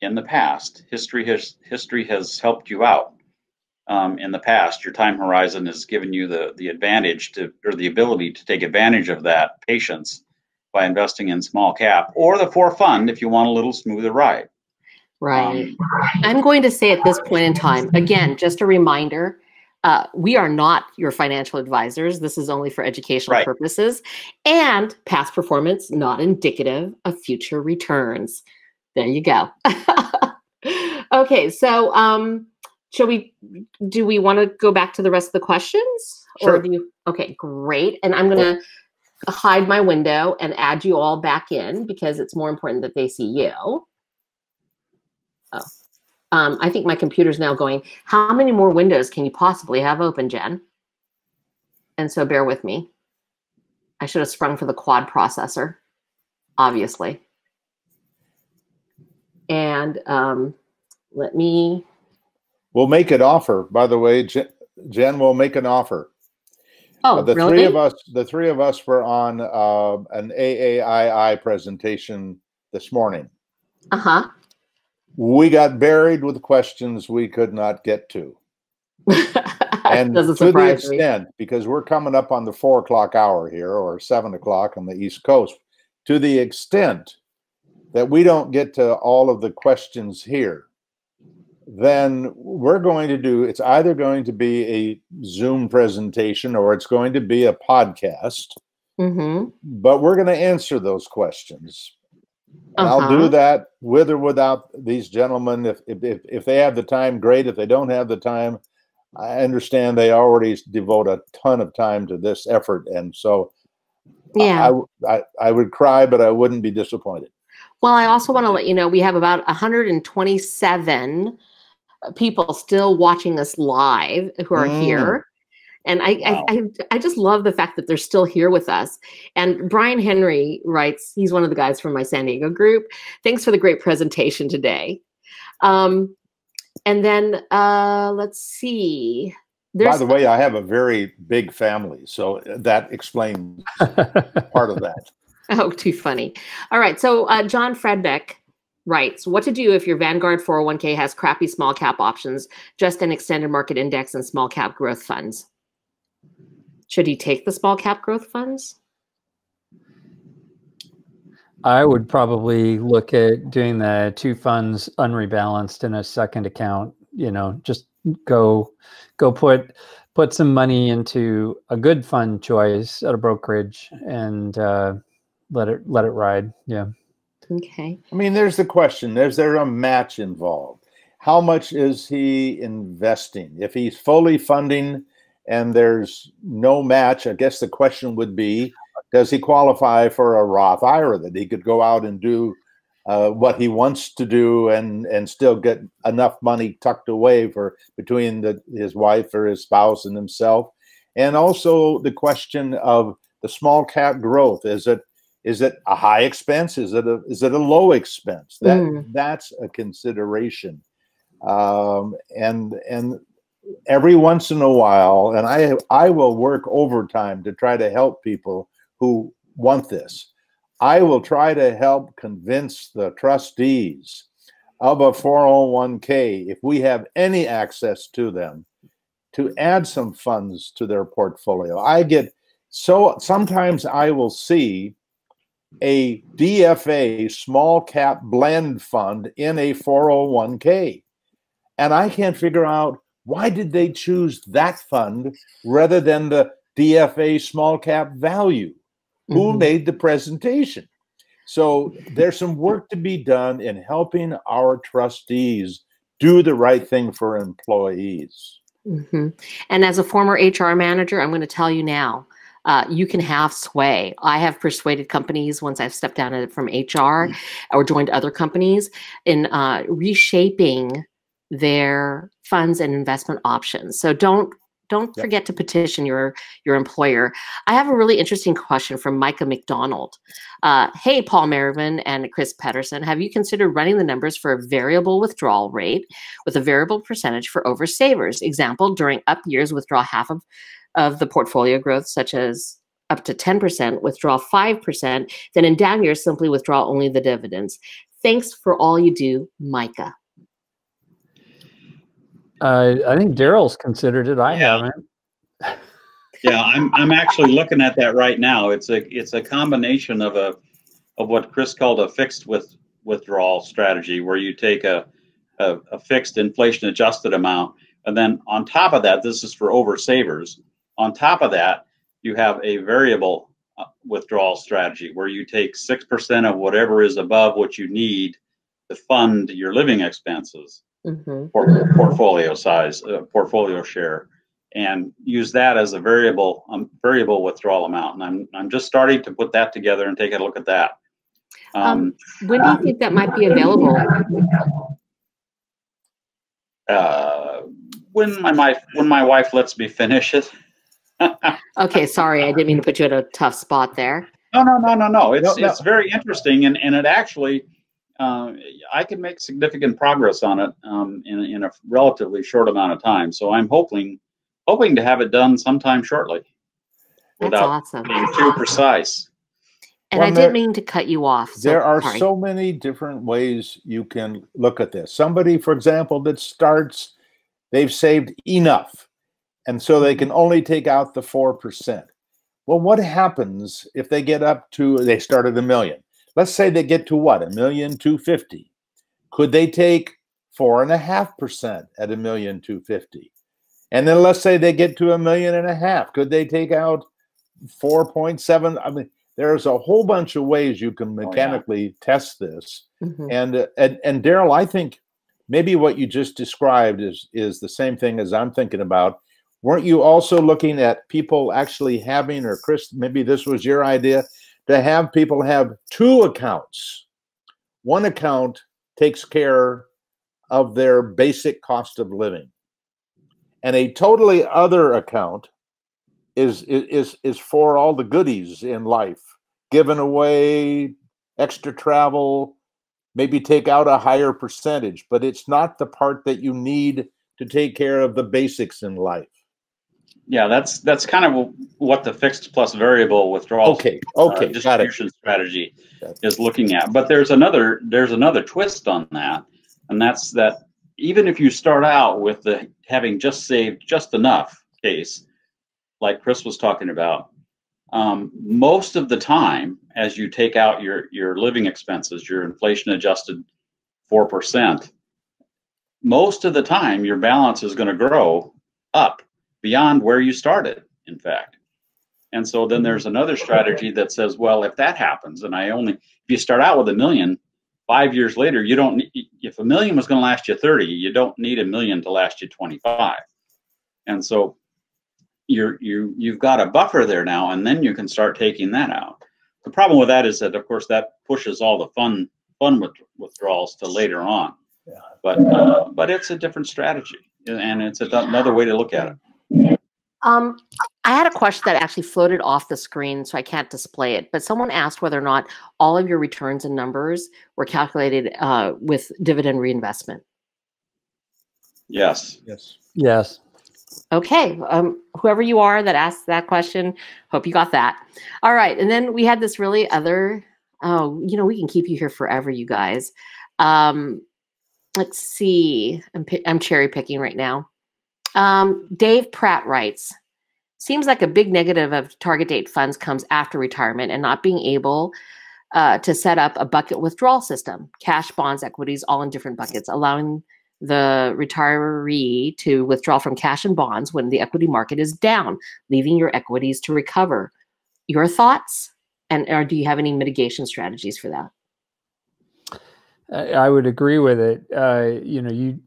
in the past, history has, history has helped you out. Um, in the past, your time horizon has given you the, the advantage to, or the ability to take advantage of that patience by investing in small cap or the four fund if you want a little smoother ride. Right. Um, I'm going to say at this point in time, again, just a reminder, uh, we are not your financial advisors. This is only for educational right. purposes, and past performance not indicative of future returns. There you go. Okay, so... Um, Shall we, do we want to go back to the rest of the questions? Sure. Or do you, okay, great. And I'm going to yeah. hide my window and add you all back in because it's more important that they see you. Oh, um, I think my computer's now going, how many more windows can you possibly have open, Jen? And so bear with me. I should have sprung for the quad processor, obviously. And um, let me... We'll make an offer, by the way, Jen, Jen will make an offer. Oh, uh, the really? three of us, the three of us were on uh, an A A I I presentation this morning. Uh-huh. We got buried with questions we could not get to. And to the extent, me. because we're coming up on the four o'clock hour here or seven o'clock on the East Coast, to the extent that we don't get to all of the questions here, then we're going to do, it's either going to be a Zoom presentation or it's going to be a podcast, mm-hmm. but we're going to answer those questions. And uh-huh. I'll do that with or without these gentlemen. If, if, if they have the time, great. If they don't have the time, I understand they already devote a ton of time to this effort. And so yeah, I, I, I would cry, but I wouldn't be disappointed. Well, I also want to let you know, we have about one hundred twenty-seven people still watching us live who are mm. here. And I, wow. I, I I just love the fact that they're still here with us. And Brian Henry writes, he's one of the guys from my San Diego group, thanks for the great presentation today. Um, and then uh, let's see. There's By the way, I have a very big family, so that explains part of that. Oh, too funny. All right, so uh, John Fredbeck writes, what to do if your Vanguard four oh one K has crappy small cap options, just an extended market index and small cap growth funds? Should he take the small cap growth funds? I would probably look at doing the two funds unrebalanced in a second account. You know, just go go put put some money into a good fund choice at a brokerage and uh, let it let it ride. Yeah. Okay. I mean, there's the question. There's there a match involved? How much is he investing? If he's fully funding and there's no match, I guess the question would be, does he qualify for a Roth I R A that he could go out and do uh, what he wants to do and and still get enough money tucked away for between the, his wife or his spouse and himself? And also the question of the small cap growth. Is it Is it a high expense? Is it a, is it a low expense? That mm. That's a consideration. Um, and and every once in a while, and I, I will work overtime to try to help people who want this. I will try to help convince the trustees of a four oh one K, if we have any access to them, to add some funds to their portfolio. I get so, sometimes I will see a D F A small cap blend fund in a four oh one K. And I can't figure out why did they choose that fund rather than the D F A small cap value. Who mm-hmm. made the presentation? So there's some work to be done in helping our trustees do the right thing for employees. Mm-hmm. And as a former H R manager, I'm going to tell you now, uh, you can have sway. I have persuaded companies once I've stepped down from H R mm-hmm. or joined other companies in uh, reshaping their funds and investment options. So don't Don't forget to petition your, your employer. I have a really interesting question from Micah McDonald. Uh, hey, Paul Merriman and Chris Pedersen, have you considered running the numbers for a variable withdrawal rate with a variable percentage for over savers? Example, during up years, withdraw half of, of the portfolio growth, such as up to ten percent, withdraw five percent, then in down years, simply withdraw only the dividends. Thanks for all you do, Micah. Uh, I think Daryl's considered it. I yeah. haven't. yeah, I'm. I'm actually looking at that right now. It's a. It's a combination of a, of what Chris called a fixed with withdrawal strategy, where you take a, a, a fixed inflation adjusted amount, and then on top of that, this is for over savers. On top of that, you have a variable withdrawal strategy where you take six percent of whatever is above what you need to fund your living expenses. Mm-hmm. Por portfolio size, uh, portfolio share, and use that as a variable um, variable withdrawal amount. And I'm I'm just starting to put that together and take a look at that. Um, um, when do you think that might be available? Uh, when my, my when my wife lets me finish it. Okay, sorry, I didn't mean to put you in a tough spot there. No, no, no, no, no. It's no, no. it's very interesting, and and it actually. Uh, I can make significant progress on it um, in, in a relatively short amount of time. So I'm hoping hoping to have it done sometime shortly. That's without awesome. being That's too awesome. precise. And well, I didn't mean to cut you off. So there are sorry. so many different ways you can look at this. Somebody, for example, that starts, they've saved enough, and so they can only take out the four percent. Well, what happens if they get up to, they start at a million? Let's say they get to what, a million two fifty. Could they take four and a half percent at a million two fifty? And then let's say they get to a million and a half. Could they take out four point seven? I mean, there's a whole bunch of ways you can mechanically oh, yeah. test this. Mm-hmm. And uh, and and Daryl, I think maybe what you just described is is the same thing as I'm thinking about. Weren't you also looking at people actually having, or Chris, maybe this was your idea? To have people have two accounts. One account takes care of their basic cost of living, and a totally other account is is is for all the goodies in life, giving away, extra travel, maybe take out a higher percentage, but it's not the part that you need to take care of the basics in life. Yeah, that's that's kind of what the fixed plus variable withdrawal okay, okay, uh, distribution strategy is looking at. But there's another there's another twist on that, and that's that even if you start out with the having just saved just enough case, like Chris was talking about, um, most of the time as you take out your your living expenses, your inflation adjusted four percent, most of the time your balance is going to grow up beyond where you started, in fact. And so then there's another strategy that says, well, if that happens, and I only, if you start out with a million, five years later, you don't, if a million was going to last you thirty, you don't need a million to last you twenty-five. And so you're, you, you've got a buffer there now, and then you can start taking that out. The problem with that is that, of course, that pushes all the fun, fun withdrawals to later on. Yeah. But, uh, but it's a different strategy, and it's another way to look at it. Um, I had a question that actually floated off the screen, so I can't display it, but someone asked whether or not all of your returns and numbers were calculated uh, with dividend reinvestment. Yes. Yes. Yes. Okay. Um, whoever you are that asked that question, hope you got that. All right. And then we had this really other, oh, you know, we can keep you here forever, you guys. Um, let's see. I'm, I'm cherry picking right now. Um, Dave Pratt writes, seems like a big negative of target date funds comes after retirement and not being able uh, to set up a bucket withdrawal system, cash, bonds, equities, all in different buckets, allowing the retiree to withdraw from cash and bonds when the equity market is down, leaving your equities to recover. Your thoughts? And or do you have any mitigation strategies for that? I would agree with it. Uh, you know, you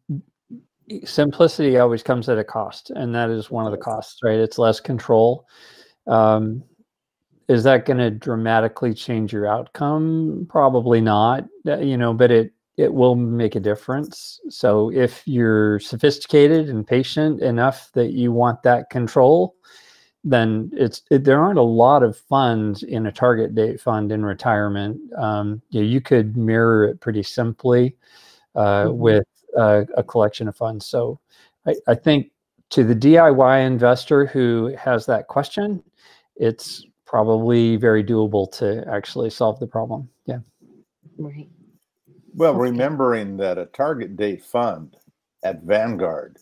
simplicity always comes at a cost, and that is one of the costs, right? It's less control. Um, is that going to dramatically change your outcome? Probably not, you know, but it, it will make a difference. So if you're sophisticated and patient enough that you want that control, then it's it, there aren't a lot of funds in a target date fund in retirement. Um, you know, you could mirror it pretty simply uh, mm-hmm. with uh, a collection of funds. So I, I think to the D I Y investor who has that question, it's probably very doable to actually solve the problem. Yeah. Right. Well, okay. Remembering that a target date fund at Vanguard,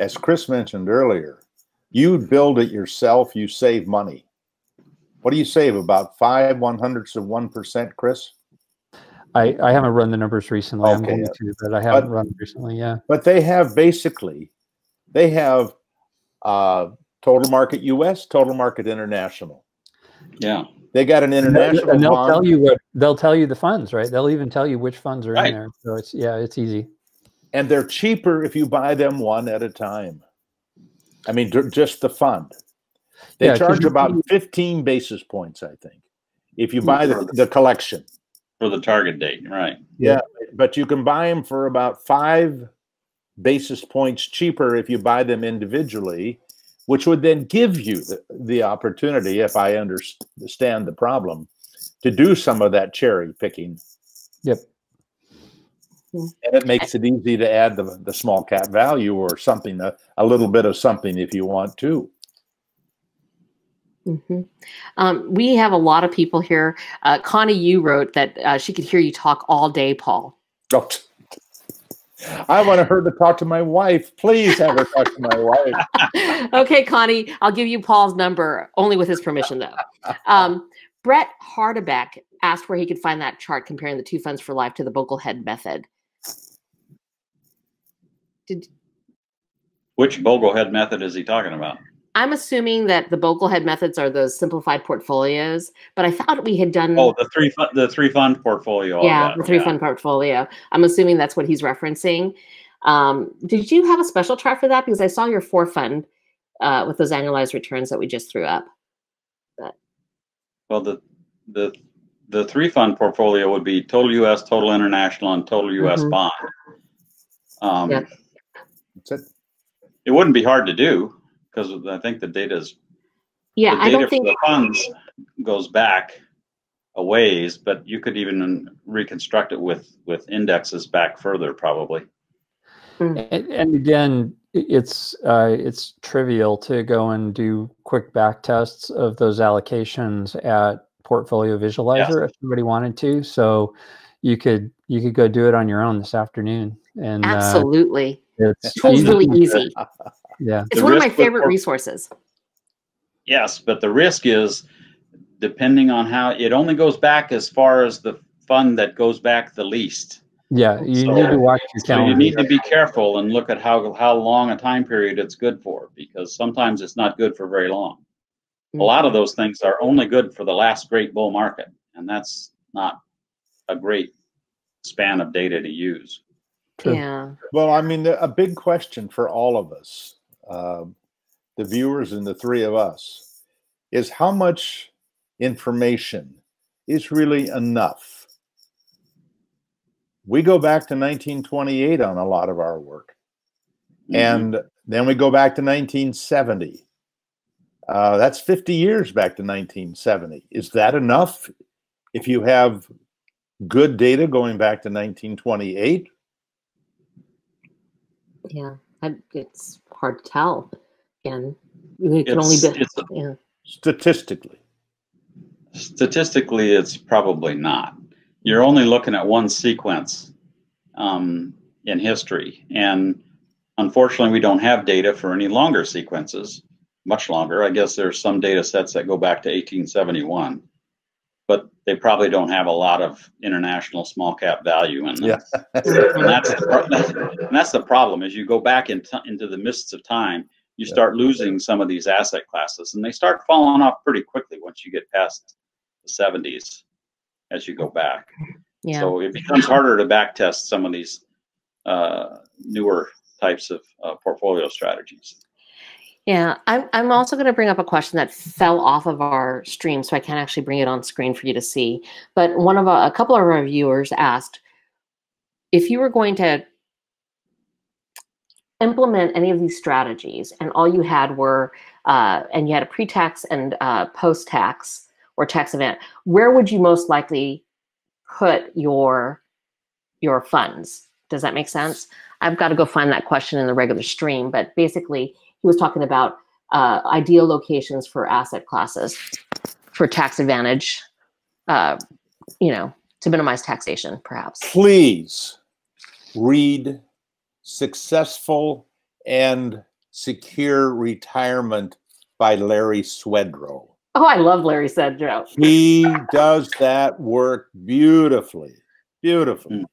as Chris mentioned earlier, you build it yourself, you save money. What do you save, about five one-hundredths of one percent, Chris? I, I haven't run the numbers recently. Okay. I'm going to, but I haven't but, run recently, yeah. But they have basically, they have uh, total market U S, total market international. Yeah. They got an international and they'll bond. Tell you what, they'll tell you the funds, right? They'll even tell you which funds are right. in there. So it's, yeah, it's easy. And they're cheaper if you buy them one at a time. I mean, just the fund. They yeah, charge about fifteen basis points, I think, if you buy the, the collection. For the target date, right. Yeah, but you can buy them for about five basis points cheaper if you buy them individually, which would then give you the, the opportunity, if I understand the problem, to do some of that cherry picking. Yep. And it makes it easy to add the, the small cap value or something, a, a little bit of something if you want to. Mm-hmm. Um, we have a lot of people here. Uh, Connie, you wrote that uh, she could hear you talk all day, Paul. Oh, I want her to talk to my wife. Please have her talk to my wife. Okay, Connie, I'll give you Paul's number, only with his permission, though. Um, Brett Hardeback asked where he could find that chart comparing the Two Funds for Life to the Boglehead method. Did, Which Boglehead method is he talking about? I'm assuming that the Boglehead methods are those simplified portfolios, but I thought we had done... Oh, the three, the three fund portfolio. Yeah, that, the three yeah. fund portfolio. I'm assuming that's what he's referencing. Um, did you have a special chart for that? Because I saw your four fund uh, with those annualized returns that we just threw up. But... Well, the the... The three fund portfolio would be total U S, total international, and total U S mm-hmm. bond. Um, yeah. That's it. It wouldn't be hard to do because I think the data is. Yeah, the data I don't think for the funds goes back a ways, but you could even reconstruct it with with indexes back further, probably. And, and again, it's uh, it's trivial to go and do quick back tests of those allocations at Portfolio Visualizer yes. if somebody wanted to. So you could you could go do it on your own this afternoon. And absolutely. Uh, it's totally easy. easy. Yeah. It's the one of my favorite resources. Yes, but the risk is depending on how it only goes back as far as the fund that goes back the least. Yeah, you so, need to watch your calendar. So you need to be careful and look at how how long a time period it's good for, because sometimes it's not good for very long. A lot of those things are only good for the last great bull market, and that's not a great span of data to use. True. Yeah. Well, I mean, a big question for all of us, uh, the viewers and the three of us, is how much information is really enough? We go back to nineteen twenty-eight on a lot of our work, mm-hmm. and then we go back to nineteen seventy. Uh, that's fifty years back to nineteen seventy. Is that enough if you have good data going back to nineteen twenty-eight? Yeah, it's hard to tell. Again, it can only be, it's, yeah. Statistically. Statistically, it's probably not. You're only looking at one sequence um, in history. And unfortunately, we don't have data for any longer sequences. Much longer. I guess there's some data sets that go back to eighteen seventy-one, but they probably don't have a lot of international small cap value in them. Yeah. And, that's the, that's, and that's the problem is you go back in into the mists of time, you start losing some of these asset classes and they start falling off pretty quickly once you get past the seventies as you go back. Yeah. So it becomes harder to back test some of these uh, newer types of uh, portfolio strategies. Yeah, I'm, I'm also going to bring up a question that fell off of our stream, so I can't actually bring it on screen for you to see. But one of a, a couple of our viewers asked, if you were going to implement any of these strategies and all you had were, uh, and you had a pre-tax and uh, post-tax or tax event, where would you most likely put your, your funds? Does that make sense? I've got to go find that question in the regular stream, but basically, he was talking about uh, ideal locations for asset classes for tax advantage, uh, you know, to minimize taxation, perhaps. Please read Successful and Secure Retirement by Larry Swedroe. Oh, I love Larry Swedroe. He does that work beautifully, beautifully.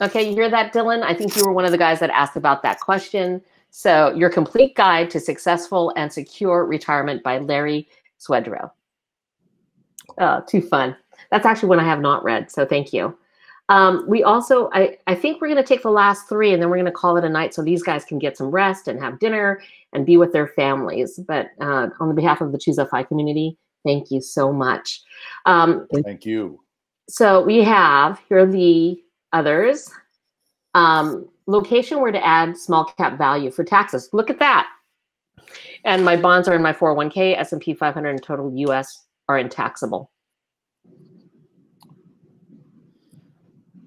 Okay, you hear that, Dylan? I think you were one of the guys that asked about that question. So Your Complete Guide to Successful and Secure Retirement by Larry Swedroe. Oh, too fun. That's actually one I have not read, so thank you. Um, we also, I, I think we're going to take the last three, and then we're going to call it a night so these guys can get some rest and have dinner and be with their families. But uh, on the behalf of the ChooseFI community, thank you so much. Um, thank you. So we have, here are the others. Um, location where to add small cap value for taxes. Look at that. And my bonds are in my four oh one K, S and P five hundred, and total U S are intaxable.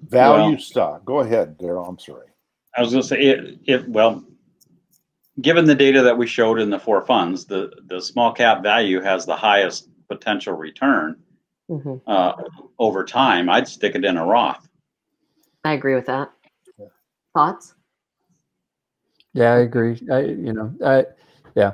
Value well, stock. Go ahead, Daryl. I'm sorry. I was going to say, it, it, well, given the data that we showed in the four funds, the, the small cap value has the highest potential return mm-hmm. uh, over time. I'd stick it in a Roth. I agree with that. Thoughts? Yeah, I agree. I, you know, I, yeah.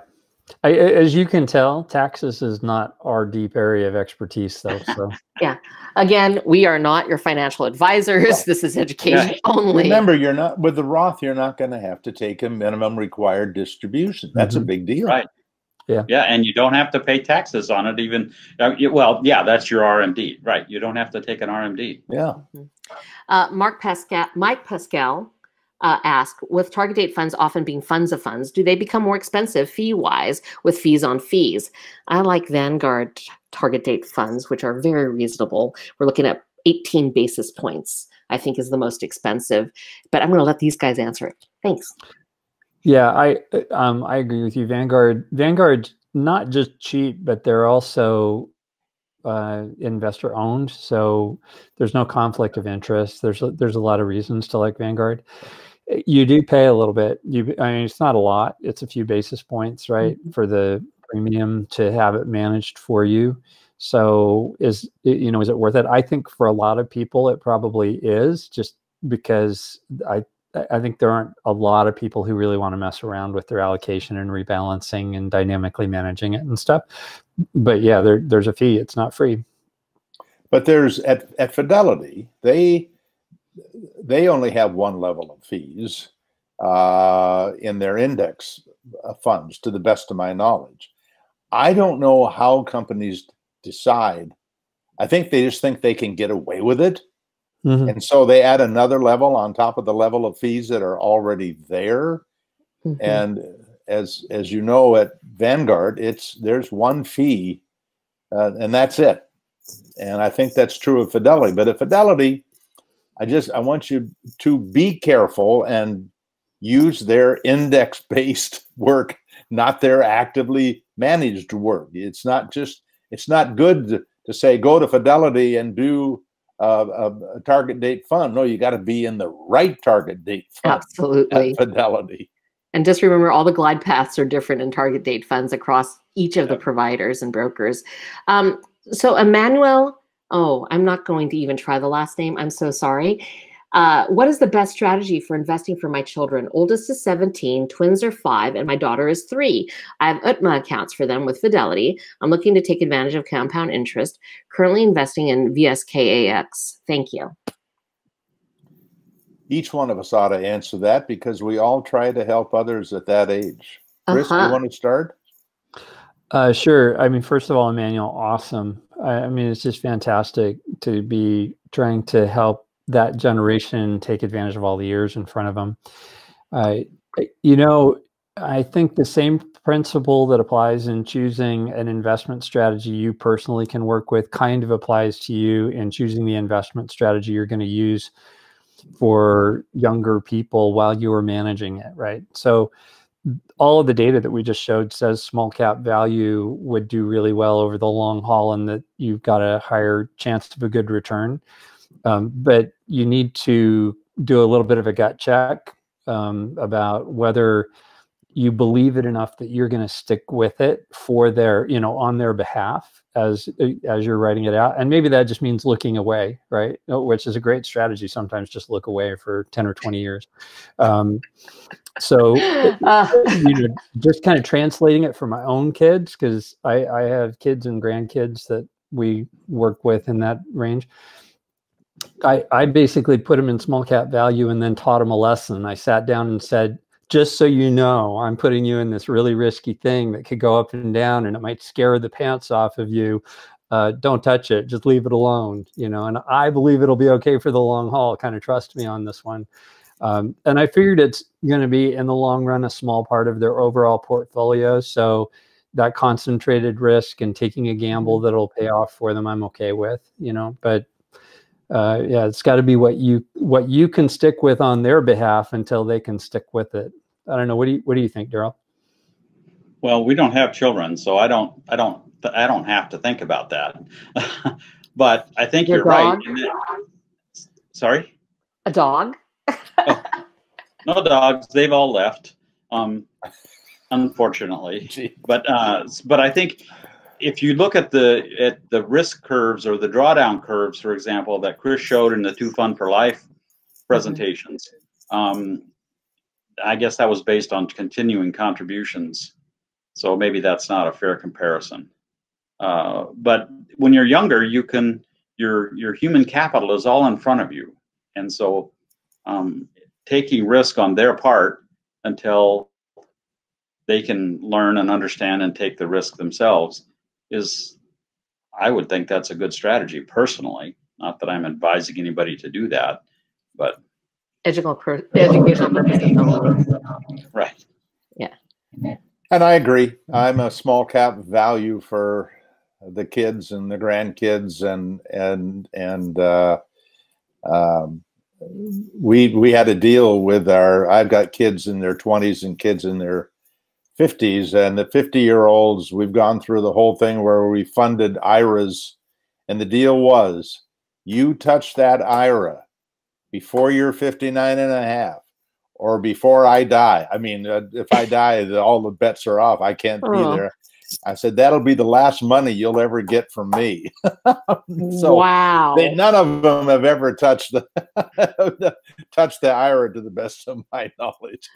I, as you can tell, taxes is not our deep area of expertise, though. So. Yeah. Again, we are not your financial advisors. No. This is education yeah. only. Remember, you're not with the Roth. You're not going to have to take a minimum required distribution. That's mm-hmm. a big deal, right? Yeah. Yeah, and you don't have to pay taxes on it. Even well, yeah, that's your R M D, right? You don't have to take an R M D. Yeah. Mm-hmm. uh, Mark Pascal, Mike Pascal. Uh, ask, with target date funds often being funds of funds, do they become more expensive fee-wise with fees on fees? I like Vanguard target date funds, which are very reasonable. We're looking at eighteen basis points, I think, is the most expensive. But I'm going to let these guys answer it. Thanks. Yeah, I um, I agree with you. Vanguard, Vanguard's not just cheap, but they're also uh, investor owned. So there's no conflict of interest. There's a, there's a lot of reasons to like Vanguard. You do pay a little bit. You, I mean, it's not a lot. It's a few basis points, right, mm-hmm. for the premium to have it managed for you. So is it, you know, is it worth it? I think for a lot of people, it probably is, just because I I think there aren't a lot of people who really want to mess around with their allocation and rebalancing and dynamically managing it and stuff. But yeah, there, there's a fee. It's not free. But there's at at Fidelity, they. They only have one level of fees uh, in their index funds, to the best of my knowledge. I don't know how companies decide. I think they just think they can get away with it. Mm-hmm. And so they add another level on top of the level of fees that are already there. Mm-hmm. And as as you know, at Vanguard, it's there's one fee, uh, and that's it. And I think that's true of Fidelity. But at Fidelity, I just I want you to be careful and use their index-based work, not their actively managed work. It's not just it's not good to, to say go to Fidelity and do uh, a, a target date fund. No, you got to be in the right target date fund. Absolutely, at Fidelity. And just remember, all the glide paths are different in target date funds across each of yeah. the providers and brokers. Um, so Emmanuel. Oh, I'm not going to even try the last name. I'm so sorry. Uh, what is the best strategy for investing for my children? Oldest is seventeen, twins are five, and my daughter is three. I have U T M A accounts for them with Fidelity. I'm looking to take advantage of compound interest. Currently investing in V S K A X. Thank you. Each one of us ought to answer that because we all try to help others at that age. Chris, uh-huh. do you want to start? Uh, sure. I mean, first of all, Emmanuel, awesome. I mean, it's just fantastic to be trying to help that generation take advantage of all the years in front of them. Uh, you know, I think the same principle that applies in choosing an investment strategy you personally can work with kind of applies to you in choosing the investment strategy you're going to use for younger people while you are managing it, right? So all of the data that we just showed says small cap value would do really well over the long haul and that you've got a higher chance of a good return. Um, but you need to do a little bit of a gut check um, about whether you believe it enough that you're going to stick with it for their, you know, on their behalf as, as you're writing it out. And maybe that just means looking away, right? Which is a great strategy. Sometimes just look away for ten or twenty years. Um, so uh. you know, just kind of translating it for my own kids, because I, I have kids and grandkids that we work with in that range. I, I basically put them in small cap value and then taught them a lesson. I sat down and said, just so you know, I'm putting you in this really risky thing that could go up and down and it might scare the pants off of you. Uh, don't touch it. Just leave it alone. You know, and I believe it'll be okay for the long haul. Kind of trust me on this one. Um, and I figured it's going to be in the long run, a small part of their overall portfolio. So that concentrated risk and taking a gamble that'll pay off for them, I'm okay with, you know, but Uh, yeah, it's got to be what you what you can stick with on their behalf until they can stick with it. I don't know. What do you what do you think, Daryl? Well, we don't have children, so I don't I don't I don't have to think about that. But I think Your you're dog? right. It, sorry, a dog? Oh, no dogs. They've all left, um, unfortunately. Jeez. But uh, but I think. If you look at the at the risk curves or the drawdown curves, for example, that Chris showed in the Two Funds For Life presentations, um, I guess that was based on continuing contributions. So maybe that's not a fair comparison. Uh, but when you're younger, you can your your human capital is all in front of you, and so um, taking risk on their part until they can learn and understand and take the risk themselves. Is I would think that's a good strategy personally. Not that I'm advising anybody to do that, but educational purposes. Right. Yeah. And I agree. I'm a small cap value for the kids and the grandkids, and and and uh, um, we we had a deal with our. I've got kids in their twenties and kids in their fifties, and the fifty year olds, we've gone through the whole thing where we funded I R As, and the deal was you touch that I R A before you're fifty-nine and a half or before I die. I mean, uh, if I die, the, all the bets are off. I can't oh. be there. I said, that'll be the last money you'll ever get from me. So wow. They, none of them have ever touched the touched the I R A to the best of my knowledge.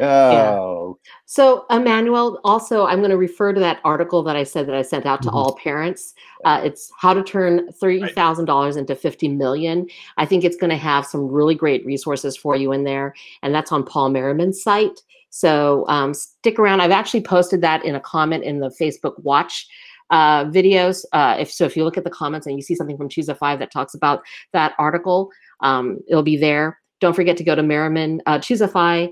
Oh. Yeah. So, Emmanuel, also, I'm going to refer to that article that I said that I sent out to mm-hmm. all parents. Uh, it's how to turn thirty thousand dollars into fifty million dollars. I think it's going to have some really great resources for you in there. And that's on Paul Merriman's site. So um, stick around. I've actually posted that in a comment in the Facebook Watch uh, videos. Uh, if so, if you look at the comments and you see something from ChooseFI that talks about that article, um, it'll be there. Don't forget to go to Merriman, uh, ChooseFI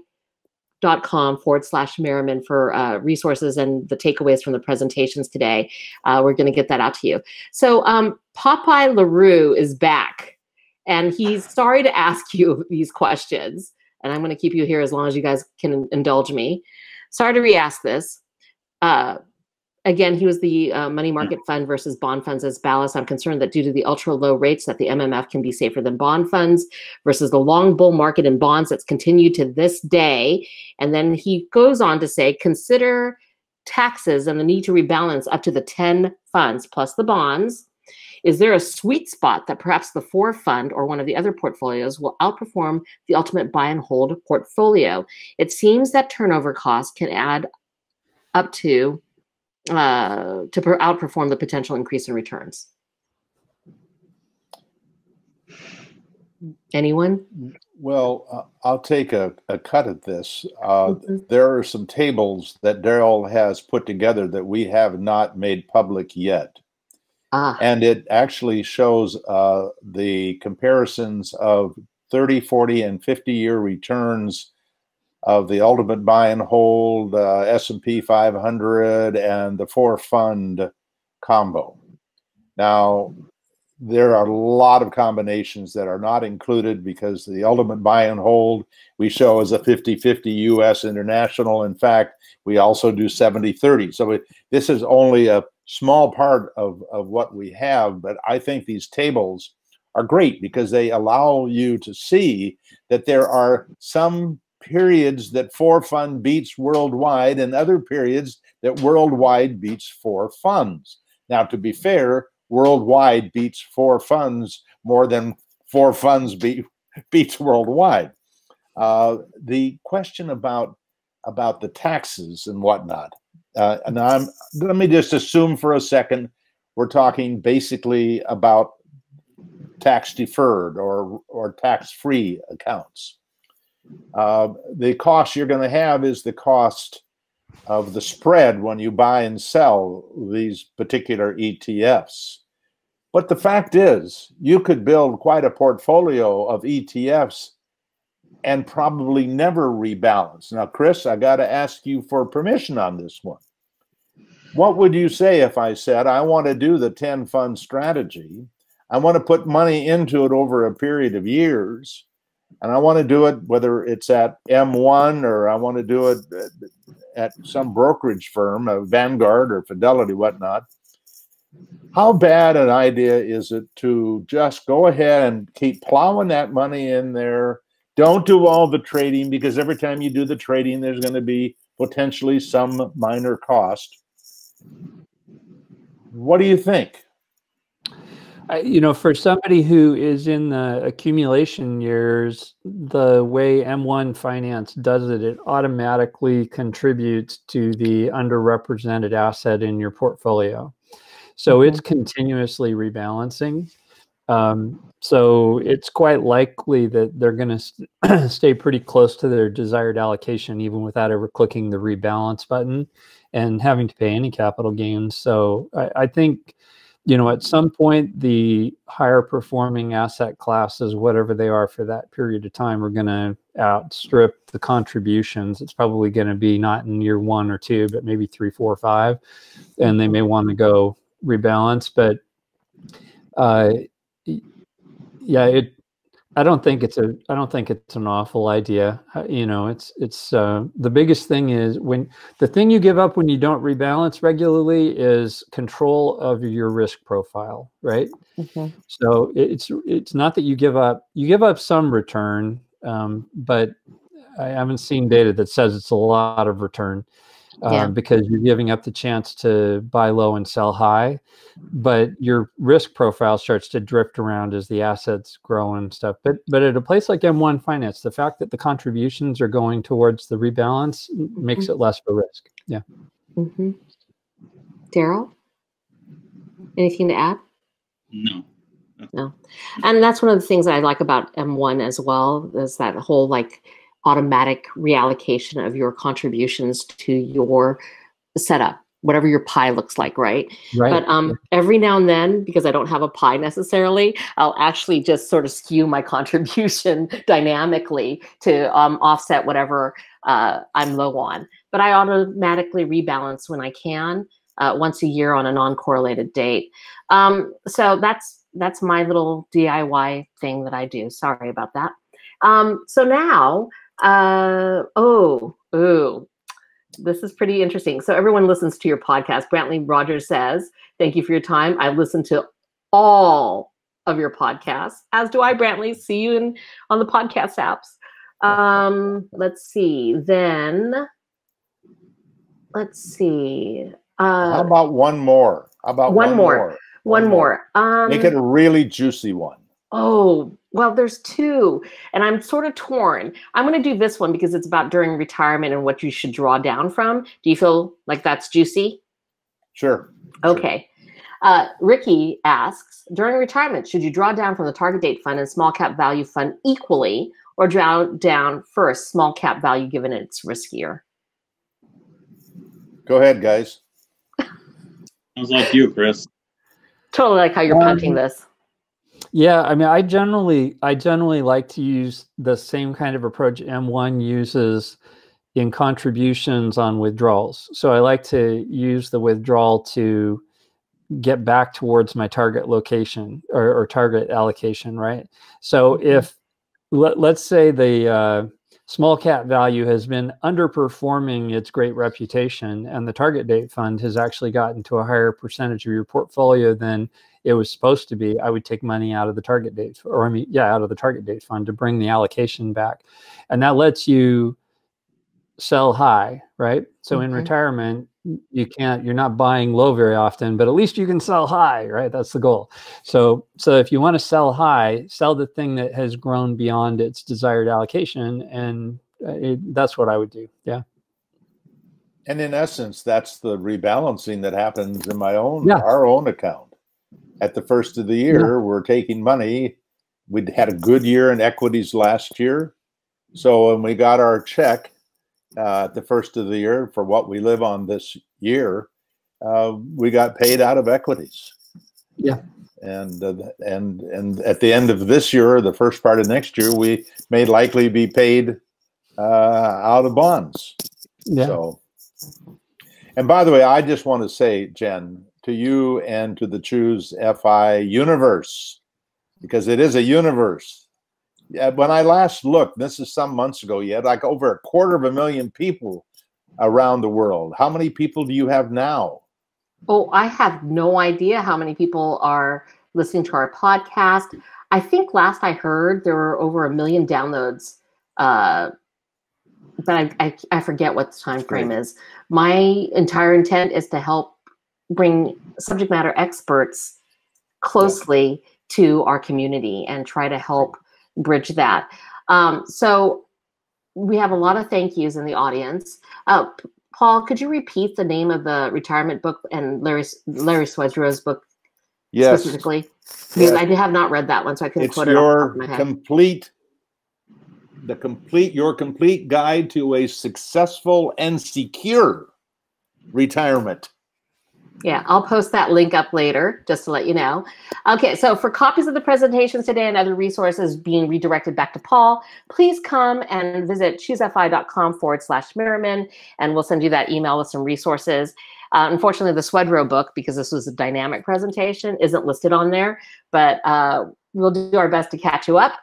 dot com forward slash Merriman for uh, resources and the takeaways from the presentations today. Uh, we're going to get that out to you. So um, Popeye LaRue is back, and he's sorry to ask you these questions. And I'm going to keep you here as long as you guys can indulge me. Sorry to re-ask this. Uh, again, he was the uh, money market fund versus bond funds as ballast. I'm concerned that due to the ultra low rates that the M M F can be safer than bond funds versus the long bull market in bonds that's continued to this day. And then he goes on to say, consider taxes and the need to rebalance up to the ten funds plus the bonds. Is there a sweet spot that perhaps the four fund or one of the other portfolios will outperform the ultimate buy and hold portfolio? It seems that turnover costs can add up to uh, to outperform the potential increase in returns. Anyone? Well, uh, I'll take a, a cut at this. Uh, mm-hmm. There are some tables that Daryl has put together that we have not made public yet. Ah. And it actually shows uh, the comparisons of thirty, forty, and fifty-year returns of the ultimate buy and hold, uh, S and P five hundred, and the four-fund combo. Now, there are a lot of combinations that are not included because the ultimate buy and hold we show as a fifty fifty U S international. In fact, we also do seventy thirty. So it, this is only a small part of, of what we have, but I think these tables are great because they allow you to see that there are some periods that four fund beats worldwide and other periods that worldwide beats four funds. Now, to be fair, worldwide beats four funds more than four funds be, beats worldwide. Uh, the question about about the taxes and whatnot. Uh, and I'm, let me just assume for a second we're talking basically about tax deferred or or tax free accounts. Uh, the cost you're going to have is the cost of the spread when you buy and sell these particular E T Fs. But the fact is, you could build quite a portfolio of E T Fs and probably never rebalance. Now, Chris, I got to ask you for permission on this one. What would you say if I said, I want to do the ten fund strategy, I want to put money into it over a period of years, and I want to do it whether it's at M one or I want to do it at some brokerage firm, a Vanguard or Fidelity, whatnot. How bad an idea is it to just go ahead and keep plowing that money in there? Don't do all the trading, because every time you do the trading, there's going to be potentially some minor cost. What do you think? I, you know, for somebody who is in the accumulation years, the way M one Finance does it, it automatically contributes to the underrepresented asset in your portfolio. So mm-hmm. it's continuously rebalancing. Um, so it's quite likely that they're going st to stay pretty close to their desired allocation, even without ever clicking the rebalance button and having to pay any capital gains. So I, I think, you know, at some point, the higher performing asset classes, whatever they are for that period of time, are going to outstrip the contributions. It's probably going to be not in year one or two, but maybe three, four, five, and they may want to go rebalance. But uh, yeah, it. I don't think it's a. I don't think it's an awful idea. You know, it's it's uh, the biggest thing is when the thing you give up when you don't rebalance regularly is control of your risk profile, right? Okay. So it's it's not that you give up. You give up some return, um, but I haven't seen data that says it's a lot of return. Yeah. Um, because you're giving up the chance to buy low and sell high, but your risk profile starts to drift around as the assets grow and stuff. But but at a place like M one Finance, the fact that the contributions are going towards the rebalance mm-hmm. makes it less of a risk. Yeah. Mm-hmm. Daryl, anything to add? No. No. And that's one of the things that I like about M one as well, is that whole like automatic reallocation of your contributions to your setup, whatever your pie looks like, right? Right. But um, every now and then, because I don't have a pie necessarily, I'll actually just sort of skew my contribution dynamically to um, offset whatever uh, I'm low on. But I automatically rebalance when I can, uh, once a year on a non-correlated date. Um, so that's, that's my little D I Y thing that I do. Sorry about that. Um, so now, Uh, oh, ooh, this is pretty interesting. So everyone listens to your podcast. Brantley Rogers says, thank you for your time. I've listened to all of your podcasts, as do I, Brantley. See you in, on the podcast apps. Um, let's see. Then, let's see. Uh, How about one more? How about one, one more. more? One, one more. more. Um, Make it a really juicy one. Oh, well, there's two, and I'm sort of torn. I'm going to do this one because it's about during retirement and what you should draw down from. Do you feel like that's juicy? Sure. Okay. Uh, Ricky asks, during retirement, should you draw down from the target date fund and small cap value fund equally, or draw down first small cap value given it's riskier? Go ahead, guys. Sounds like you, Chris. totally like how you're um, punting this. Yeah, I mean, I generally, I generally like to use the same kind of approach M one uses in contributions on withdrawals. So I like to use the withdrawal to get back towards my target location or, or target allocation, right? So if, let, let's say the uh, small cap value has been underperforming its great reputation and the target date fund has actually gotten to a higher percentage of your portfolio than it was supposed to be, I would take money out of the target date, or I mean, yeah, out of the target date fund to bring the allocation back. And that lets you sell high, right? So okay. in retirement, you can't, you're not buying low very often, but at least you can sell high, right? That's the goal. So, so if you want to sell high, sell the thing that has grown beyond its desired allocation. And it, that's what I would do. Yeah. And in essence, that's the rebalancing that happens in my own, yeah. our own account. At the first of the year, yeah. we're taking money. We'd had a good year in equities last year. So when we got our check uh, at the first of the year for what we live on this year, uh, we got paid out of equities. Yeah. And, uh, and, and at the end of this year, or the first part of next year, we may likely be paid uh, out of bonds. Yeah. So, and by the way, I just want to say, Jen, to you and to the ChooseFI universe, because it is a universe. When I last looked, this is some months ago, you had like over a quarter of a million people around the world. How many people do you have now? Oh, I have no idea how many people are listening to our podcast. I think last I heard there were over a million downloads, uh, but I, I, I forget what the time frame is. My entire intent is to help bring subject matter experts closely to our community and try to help bridge that. Um, so we have a lot of thank yous in the audience. Uh, Paul, could you repeat the name of the retirement book and Larry, Larry Swedroe's book yes. specifically? Yes. I have not read that one, so I couldn't quote it off the top of my head. Complete, the complete, your complete guide to a successful and secure retirement. Yeah, I'll post that link up later, just to let you know. Okay, so for copies of the presentations today and other resources being redirected back to Paul, please come and visit ChooseFI.com forward slash Merriman, and we'll send you that email with some resources. Uh, unfortunately, the Swedroe book, because this was a dynamic presentation, isn't listed on there, but uh, we'll do our best to catch you up.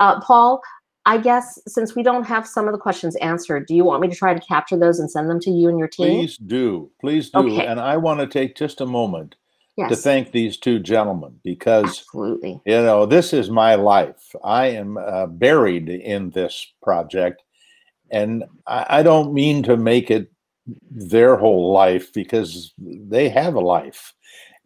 Uh, Paul, I guess since we don't have some of the questions answered, do you want me to try to capture those and send them to you and your team? Please do. Please do. Okay. And I want to take just a moment yes. to thank these two gentlemen because, absolutely. You know, this is my life. I am uh, buried in this project, and I, I don't mean to make it their whole life because they have a life.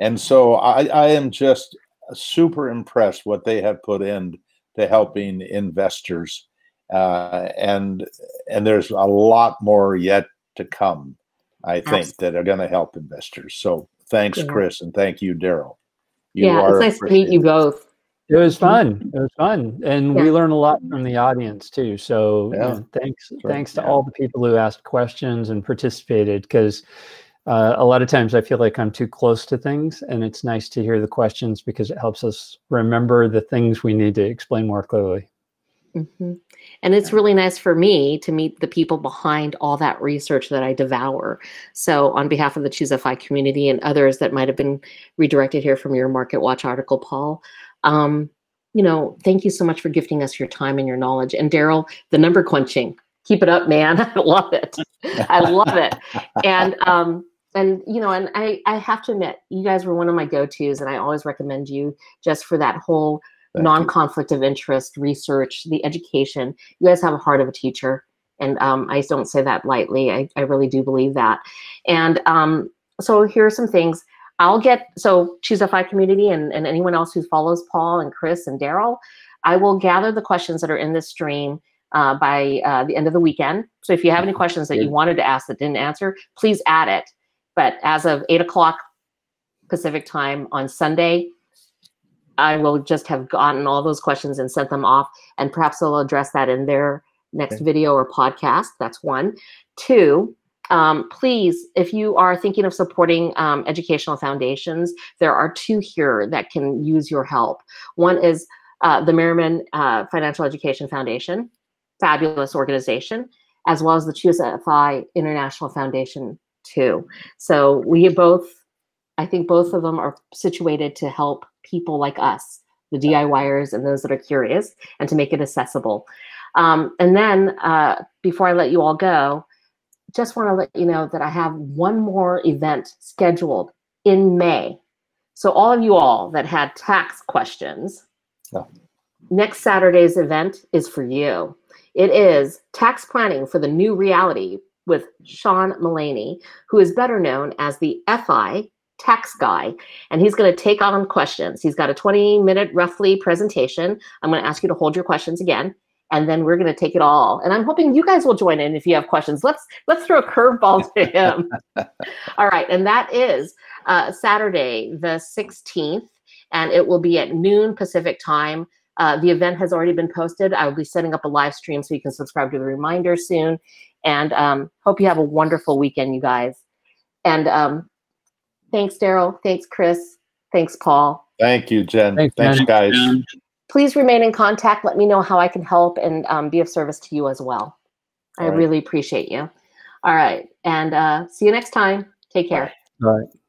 And so I, I am just super impressed what they have put in to helping investors. Uh, and and there's a lot more yet to come, I think, absolutely. That are gonna help investors. So thanks, yeah. Chris, and thank you, Daryl. You yeah, are it's nice to meet you both. It was fun, it was fun. And yeah. we learned a lot from the audience too. So yeah. Yeah, thanks sure. thanks to yeah. all the people who asked questions and participated, because Uh, a lot of times I feel like I'm too close to things, and it's nice to hear the questions because it helps us remember the things we need to explain more clearly. Mm-hmm. And it's really nice for me to meet the people behind all that research that I devour. So on behalf of the ChooseFI community and others that might have been redirected here from your Market Watch article, Paul, um, you know, thank you so much for gifting us your time and your knowledge. And Daryl, the number crunching, keep it up, man. I love it. I love it. And um, And, you know, and I, I have to admit, you guys were one of my go-tos, and I always recommend you just for that whole non-conflict of interest research, the education. You guys have a heart of a teacher, and um, I don't say that lightly. I, I really do believe that. And um, so here are some things. I'll get, so ChooseFI community and, and anyone else who follows Paul and Chris and Daryl, I will gather the questions that are in this stream uh, by uh, the end of the weekend. So if you have any questions that you wanted to ask that didn't answer, please add it. But as of eight o'clock Pacific time on Sunday, I will just have gotten all those questions and sent them off. And perhaps they'll address that in their next okay. video or podcast. That's one. Two, Um, please, if you are thinking of supporting um, educational foundations, there are two here that can use your help. One is uh, the Merriman uh, Financial Education Foundation, fabulous organization, as well as the ChooseFI International Foundation too. So we both, I think both of them are situated to help people like us, the DIYers and those that are curious, and to make it accessible. Um, and then uh, before I let you all go, just want to let you know that I have one more event scheduled in May. So all of you all that had tax questions, oh. next Saturday's event is for you. It is Tax Planning for the New Reality with Sean Mullaney, who is better known as the F I Tax Guy, and he's going to take on questions. He's got a twenty minute roughly presentation. I'm going to ask you to hold your questions again, and then we're going to take it all. And I'm hoping you guys will join in if you have questions. Let's let's throw a curveball to him. All right, and that is uh, Saturday the sixteenth, and it will be at noon Pacific time. Uh, the event has already been posted. I will be setting up a live stream so you can subscribe to the reminder soon. And um, hope you have a wonderful weekend, you guys. And um, thanks, Daryl. Thanks, Chris. Thanks, Paul. Thank you, Jen. Thanks, thanks guys. Jen. Please remain in contact. Let me know how I can help and um, be of service to you as well. All I right. really appreciate you. All right. And uh, see you next time. Take care. All right.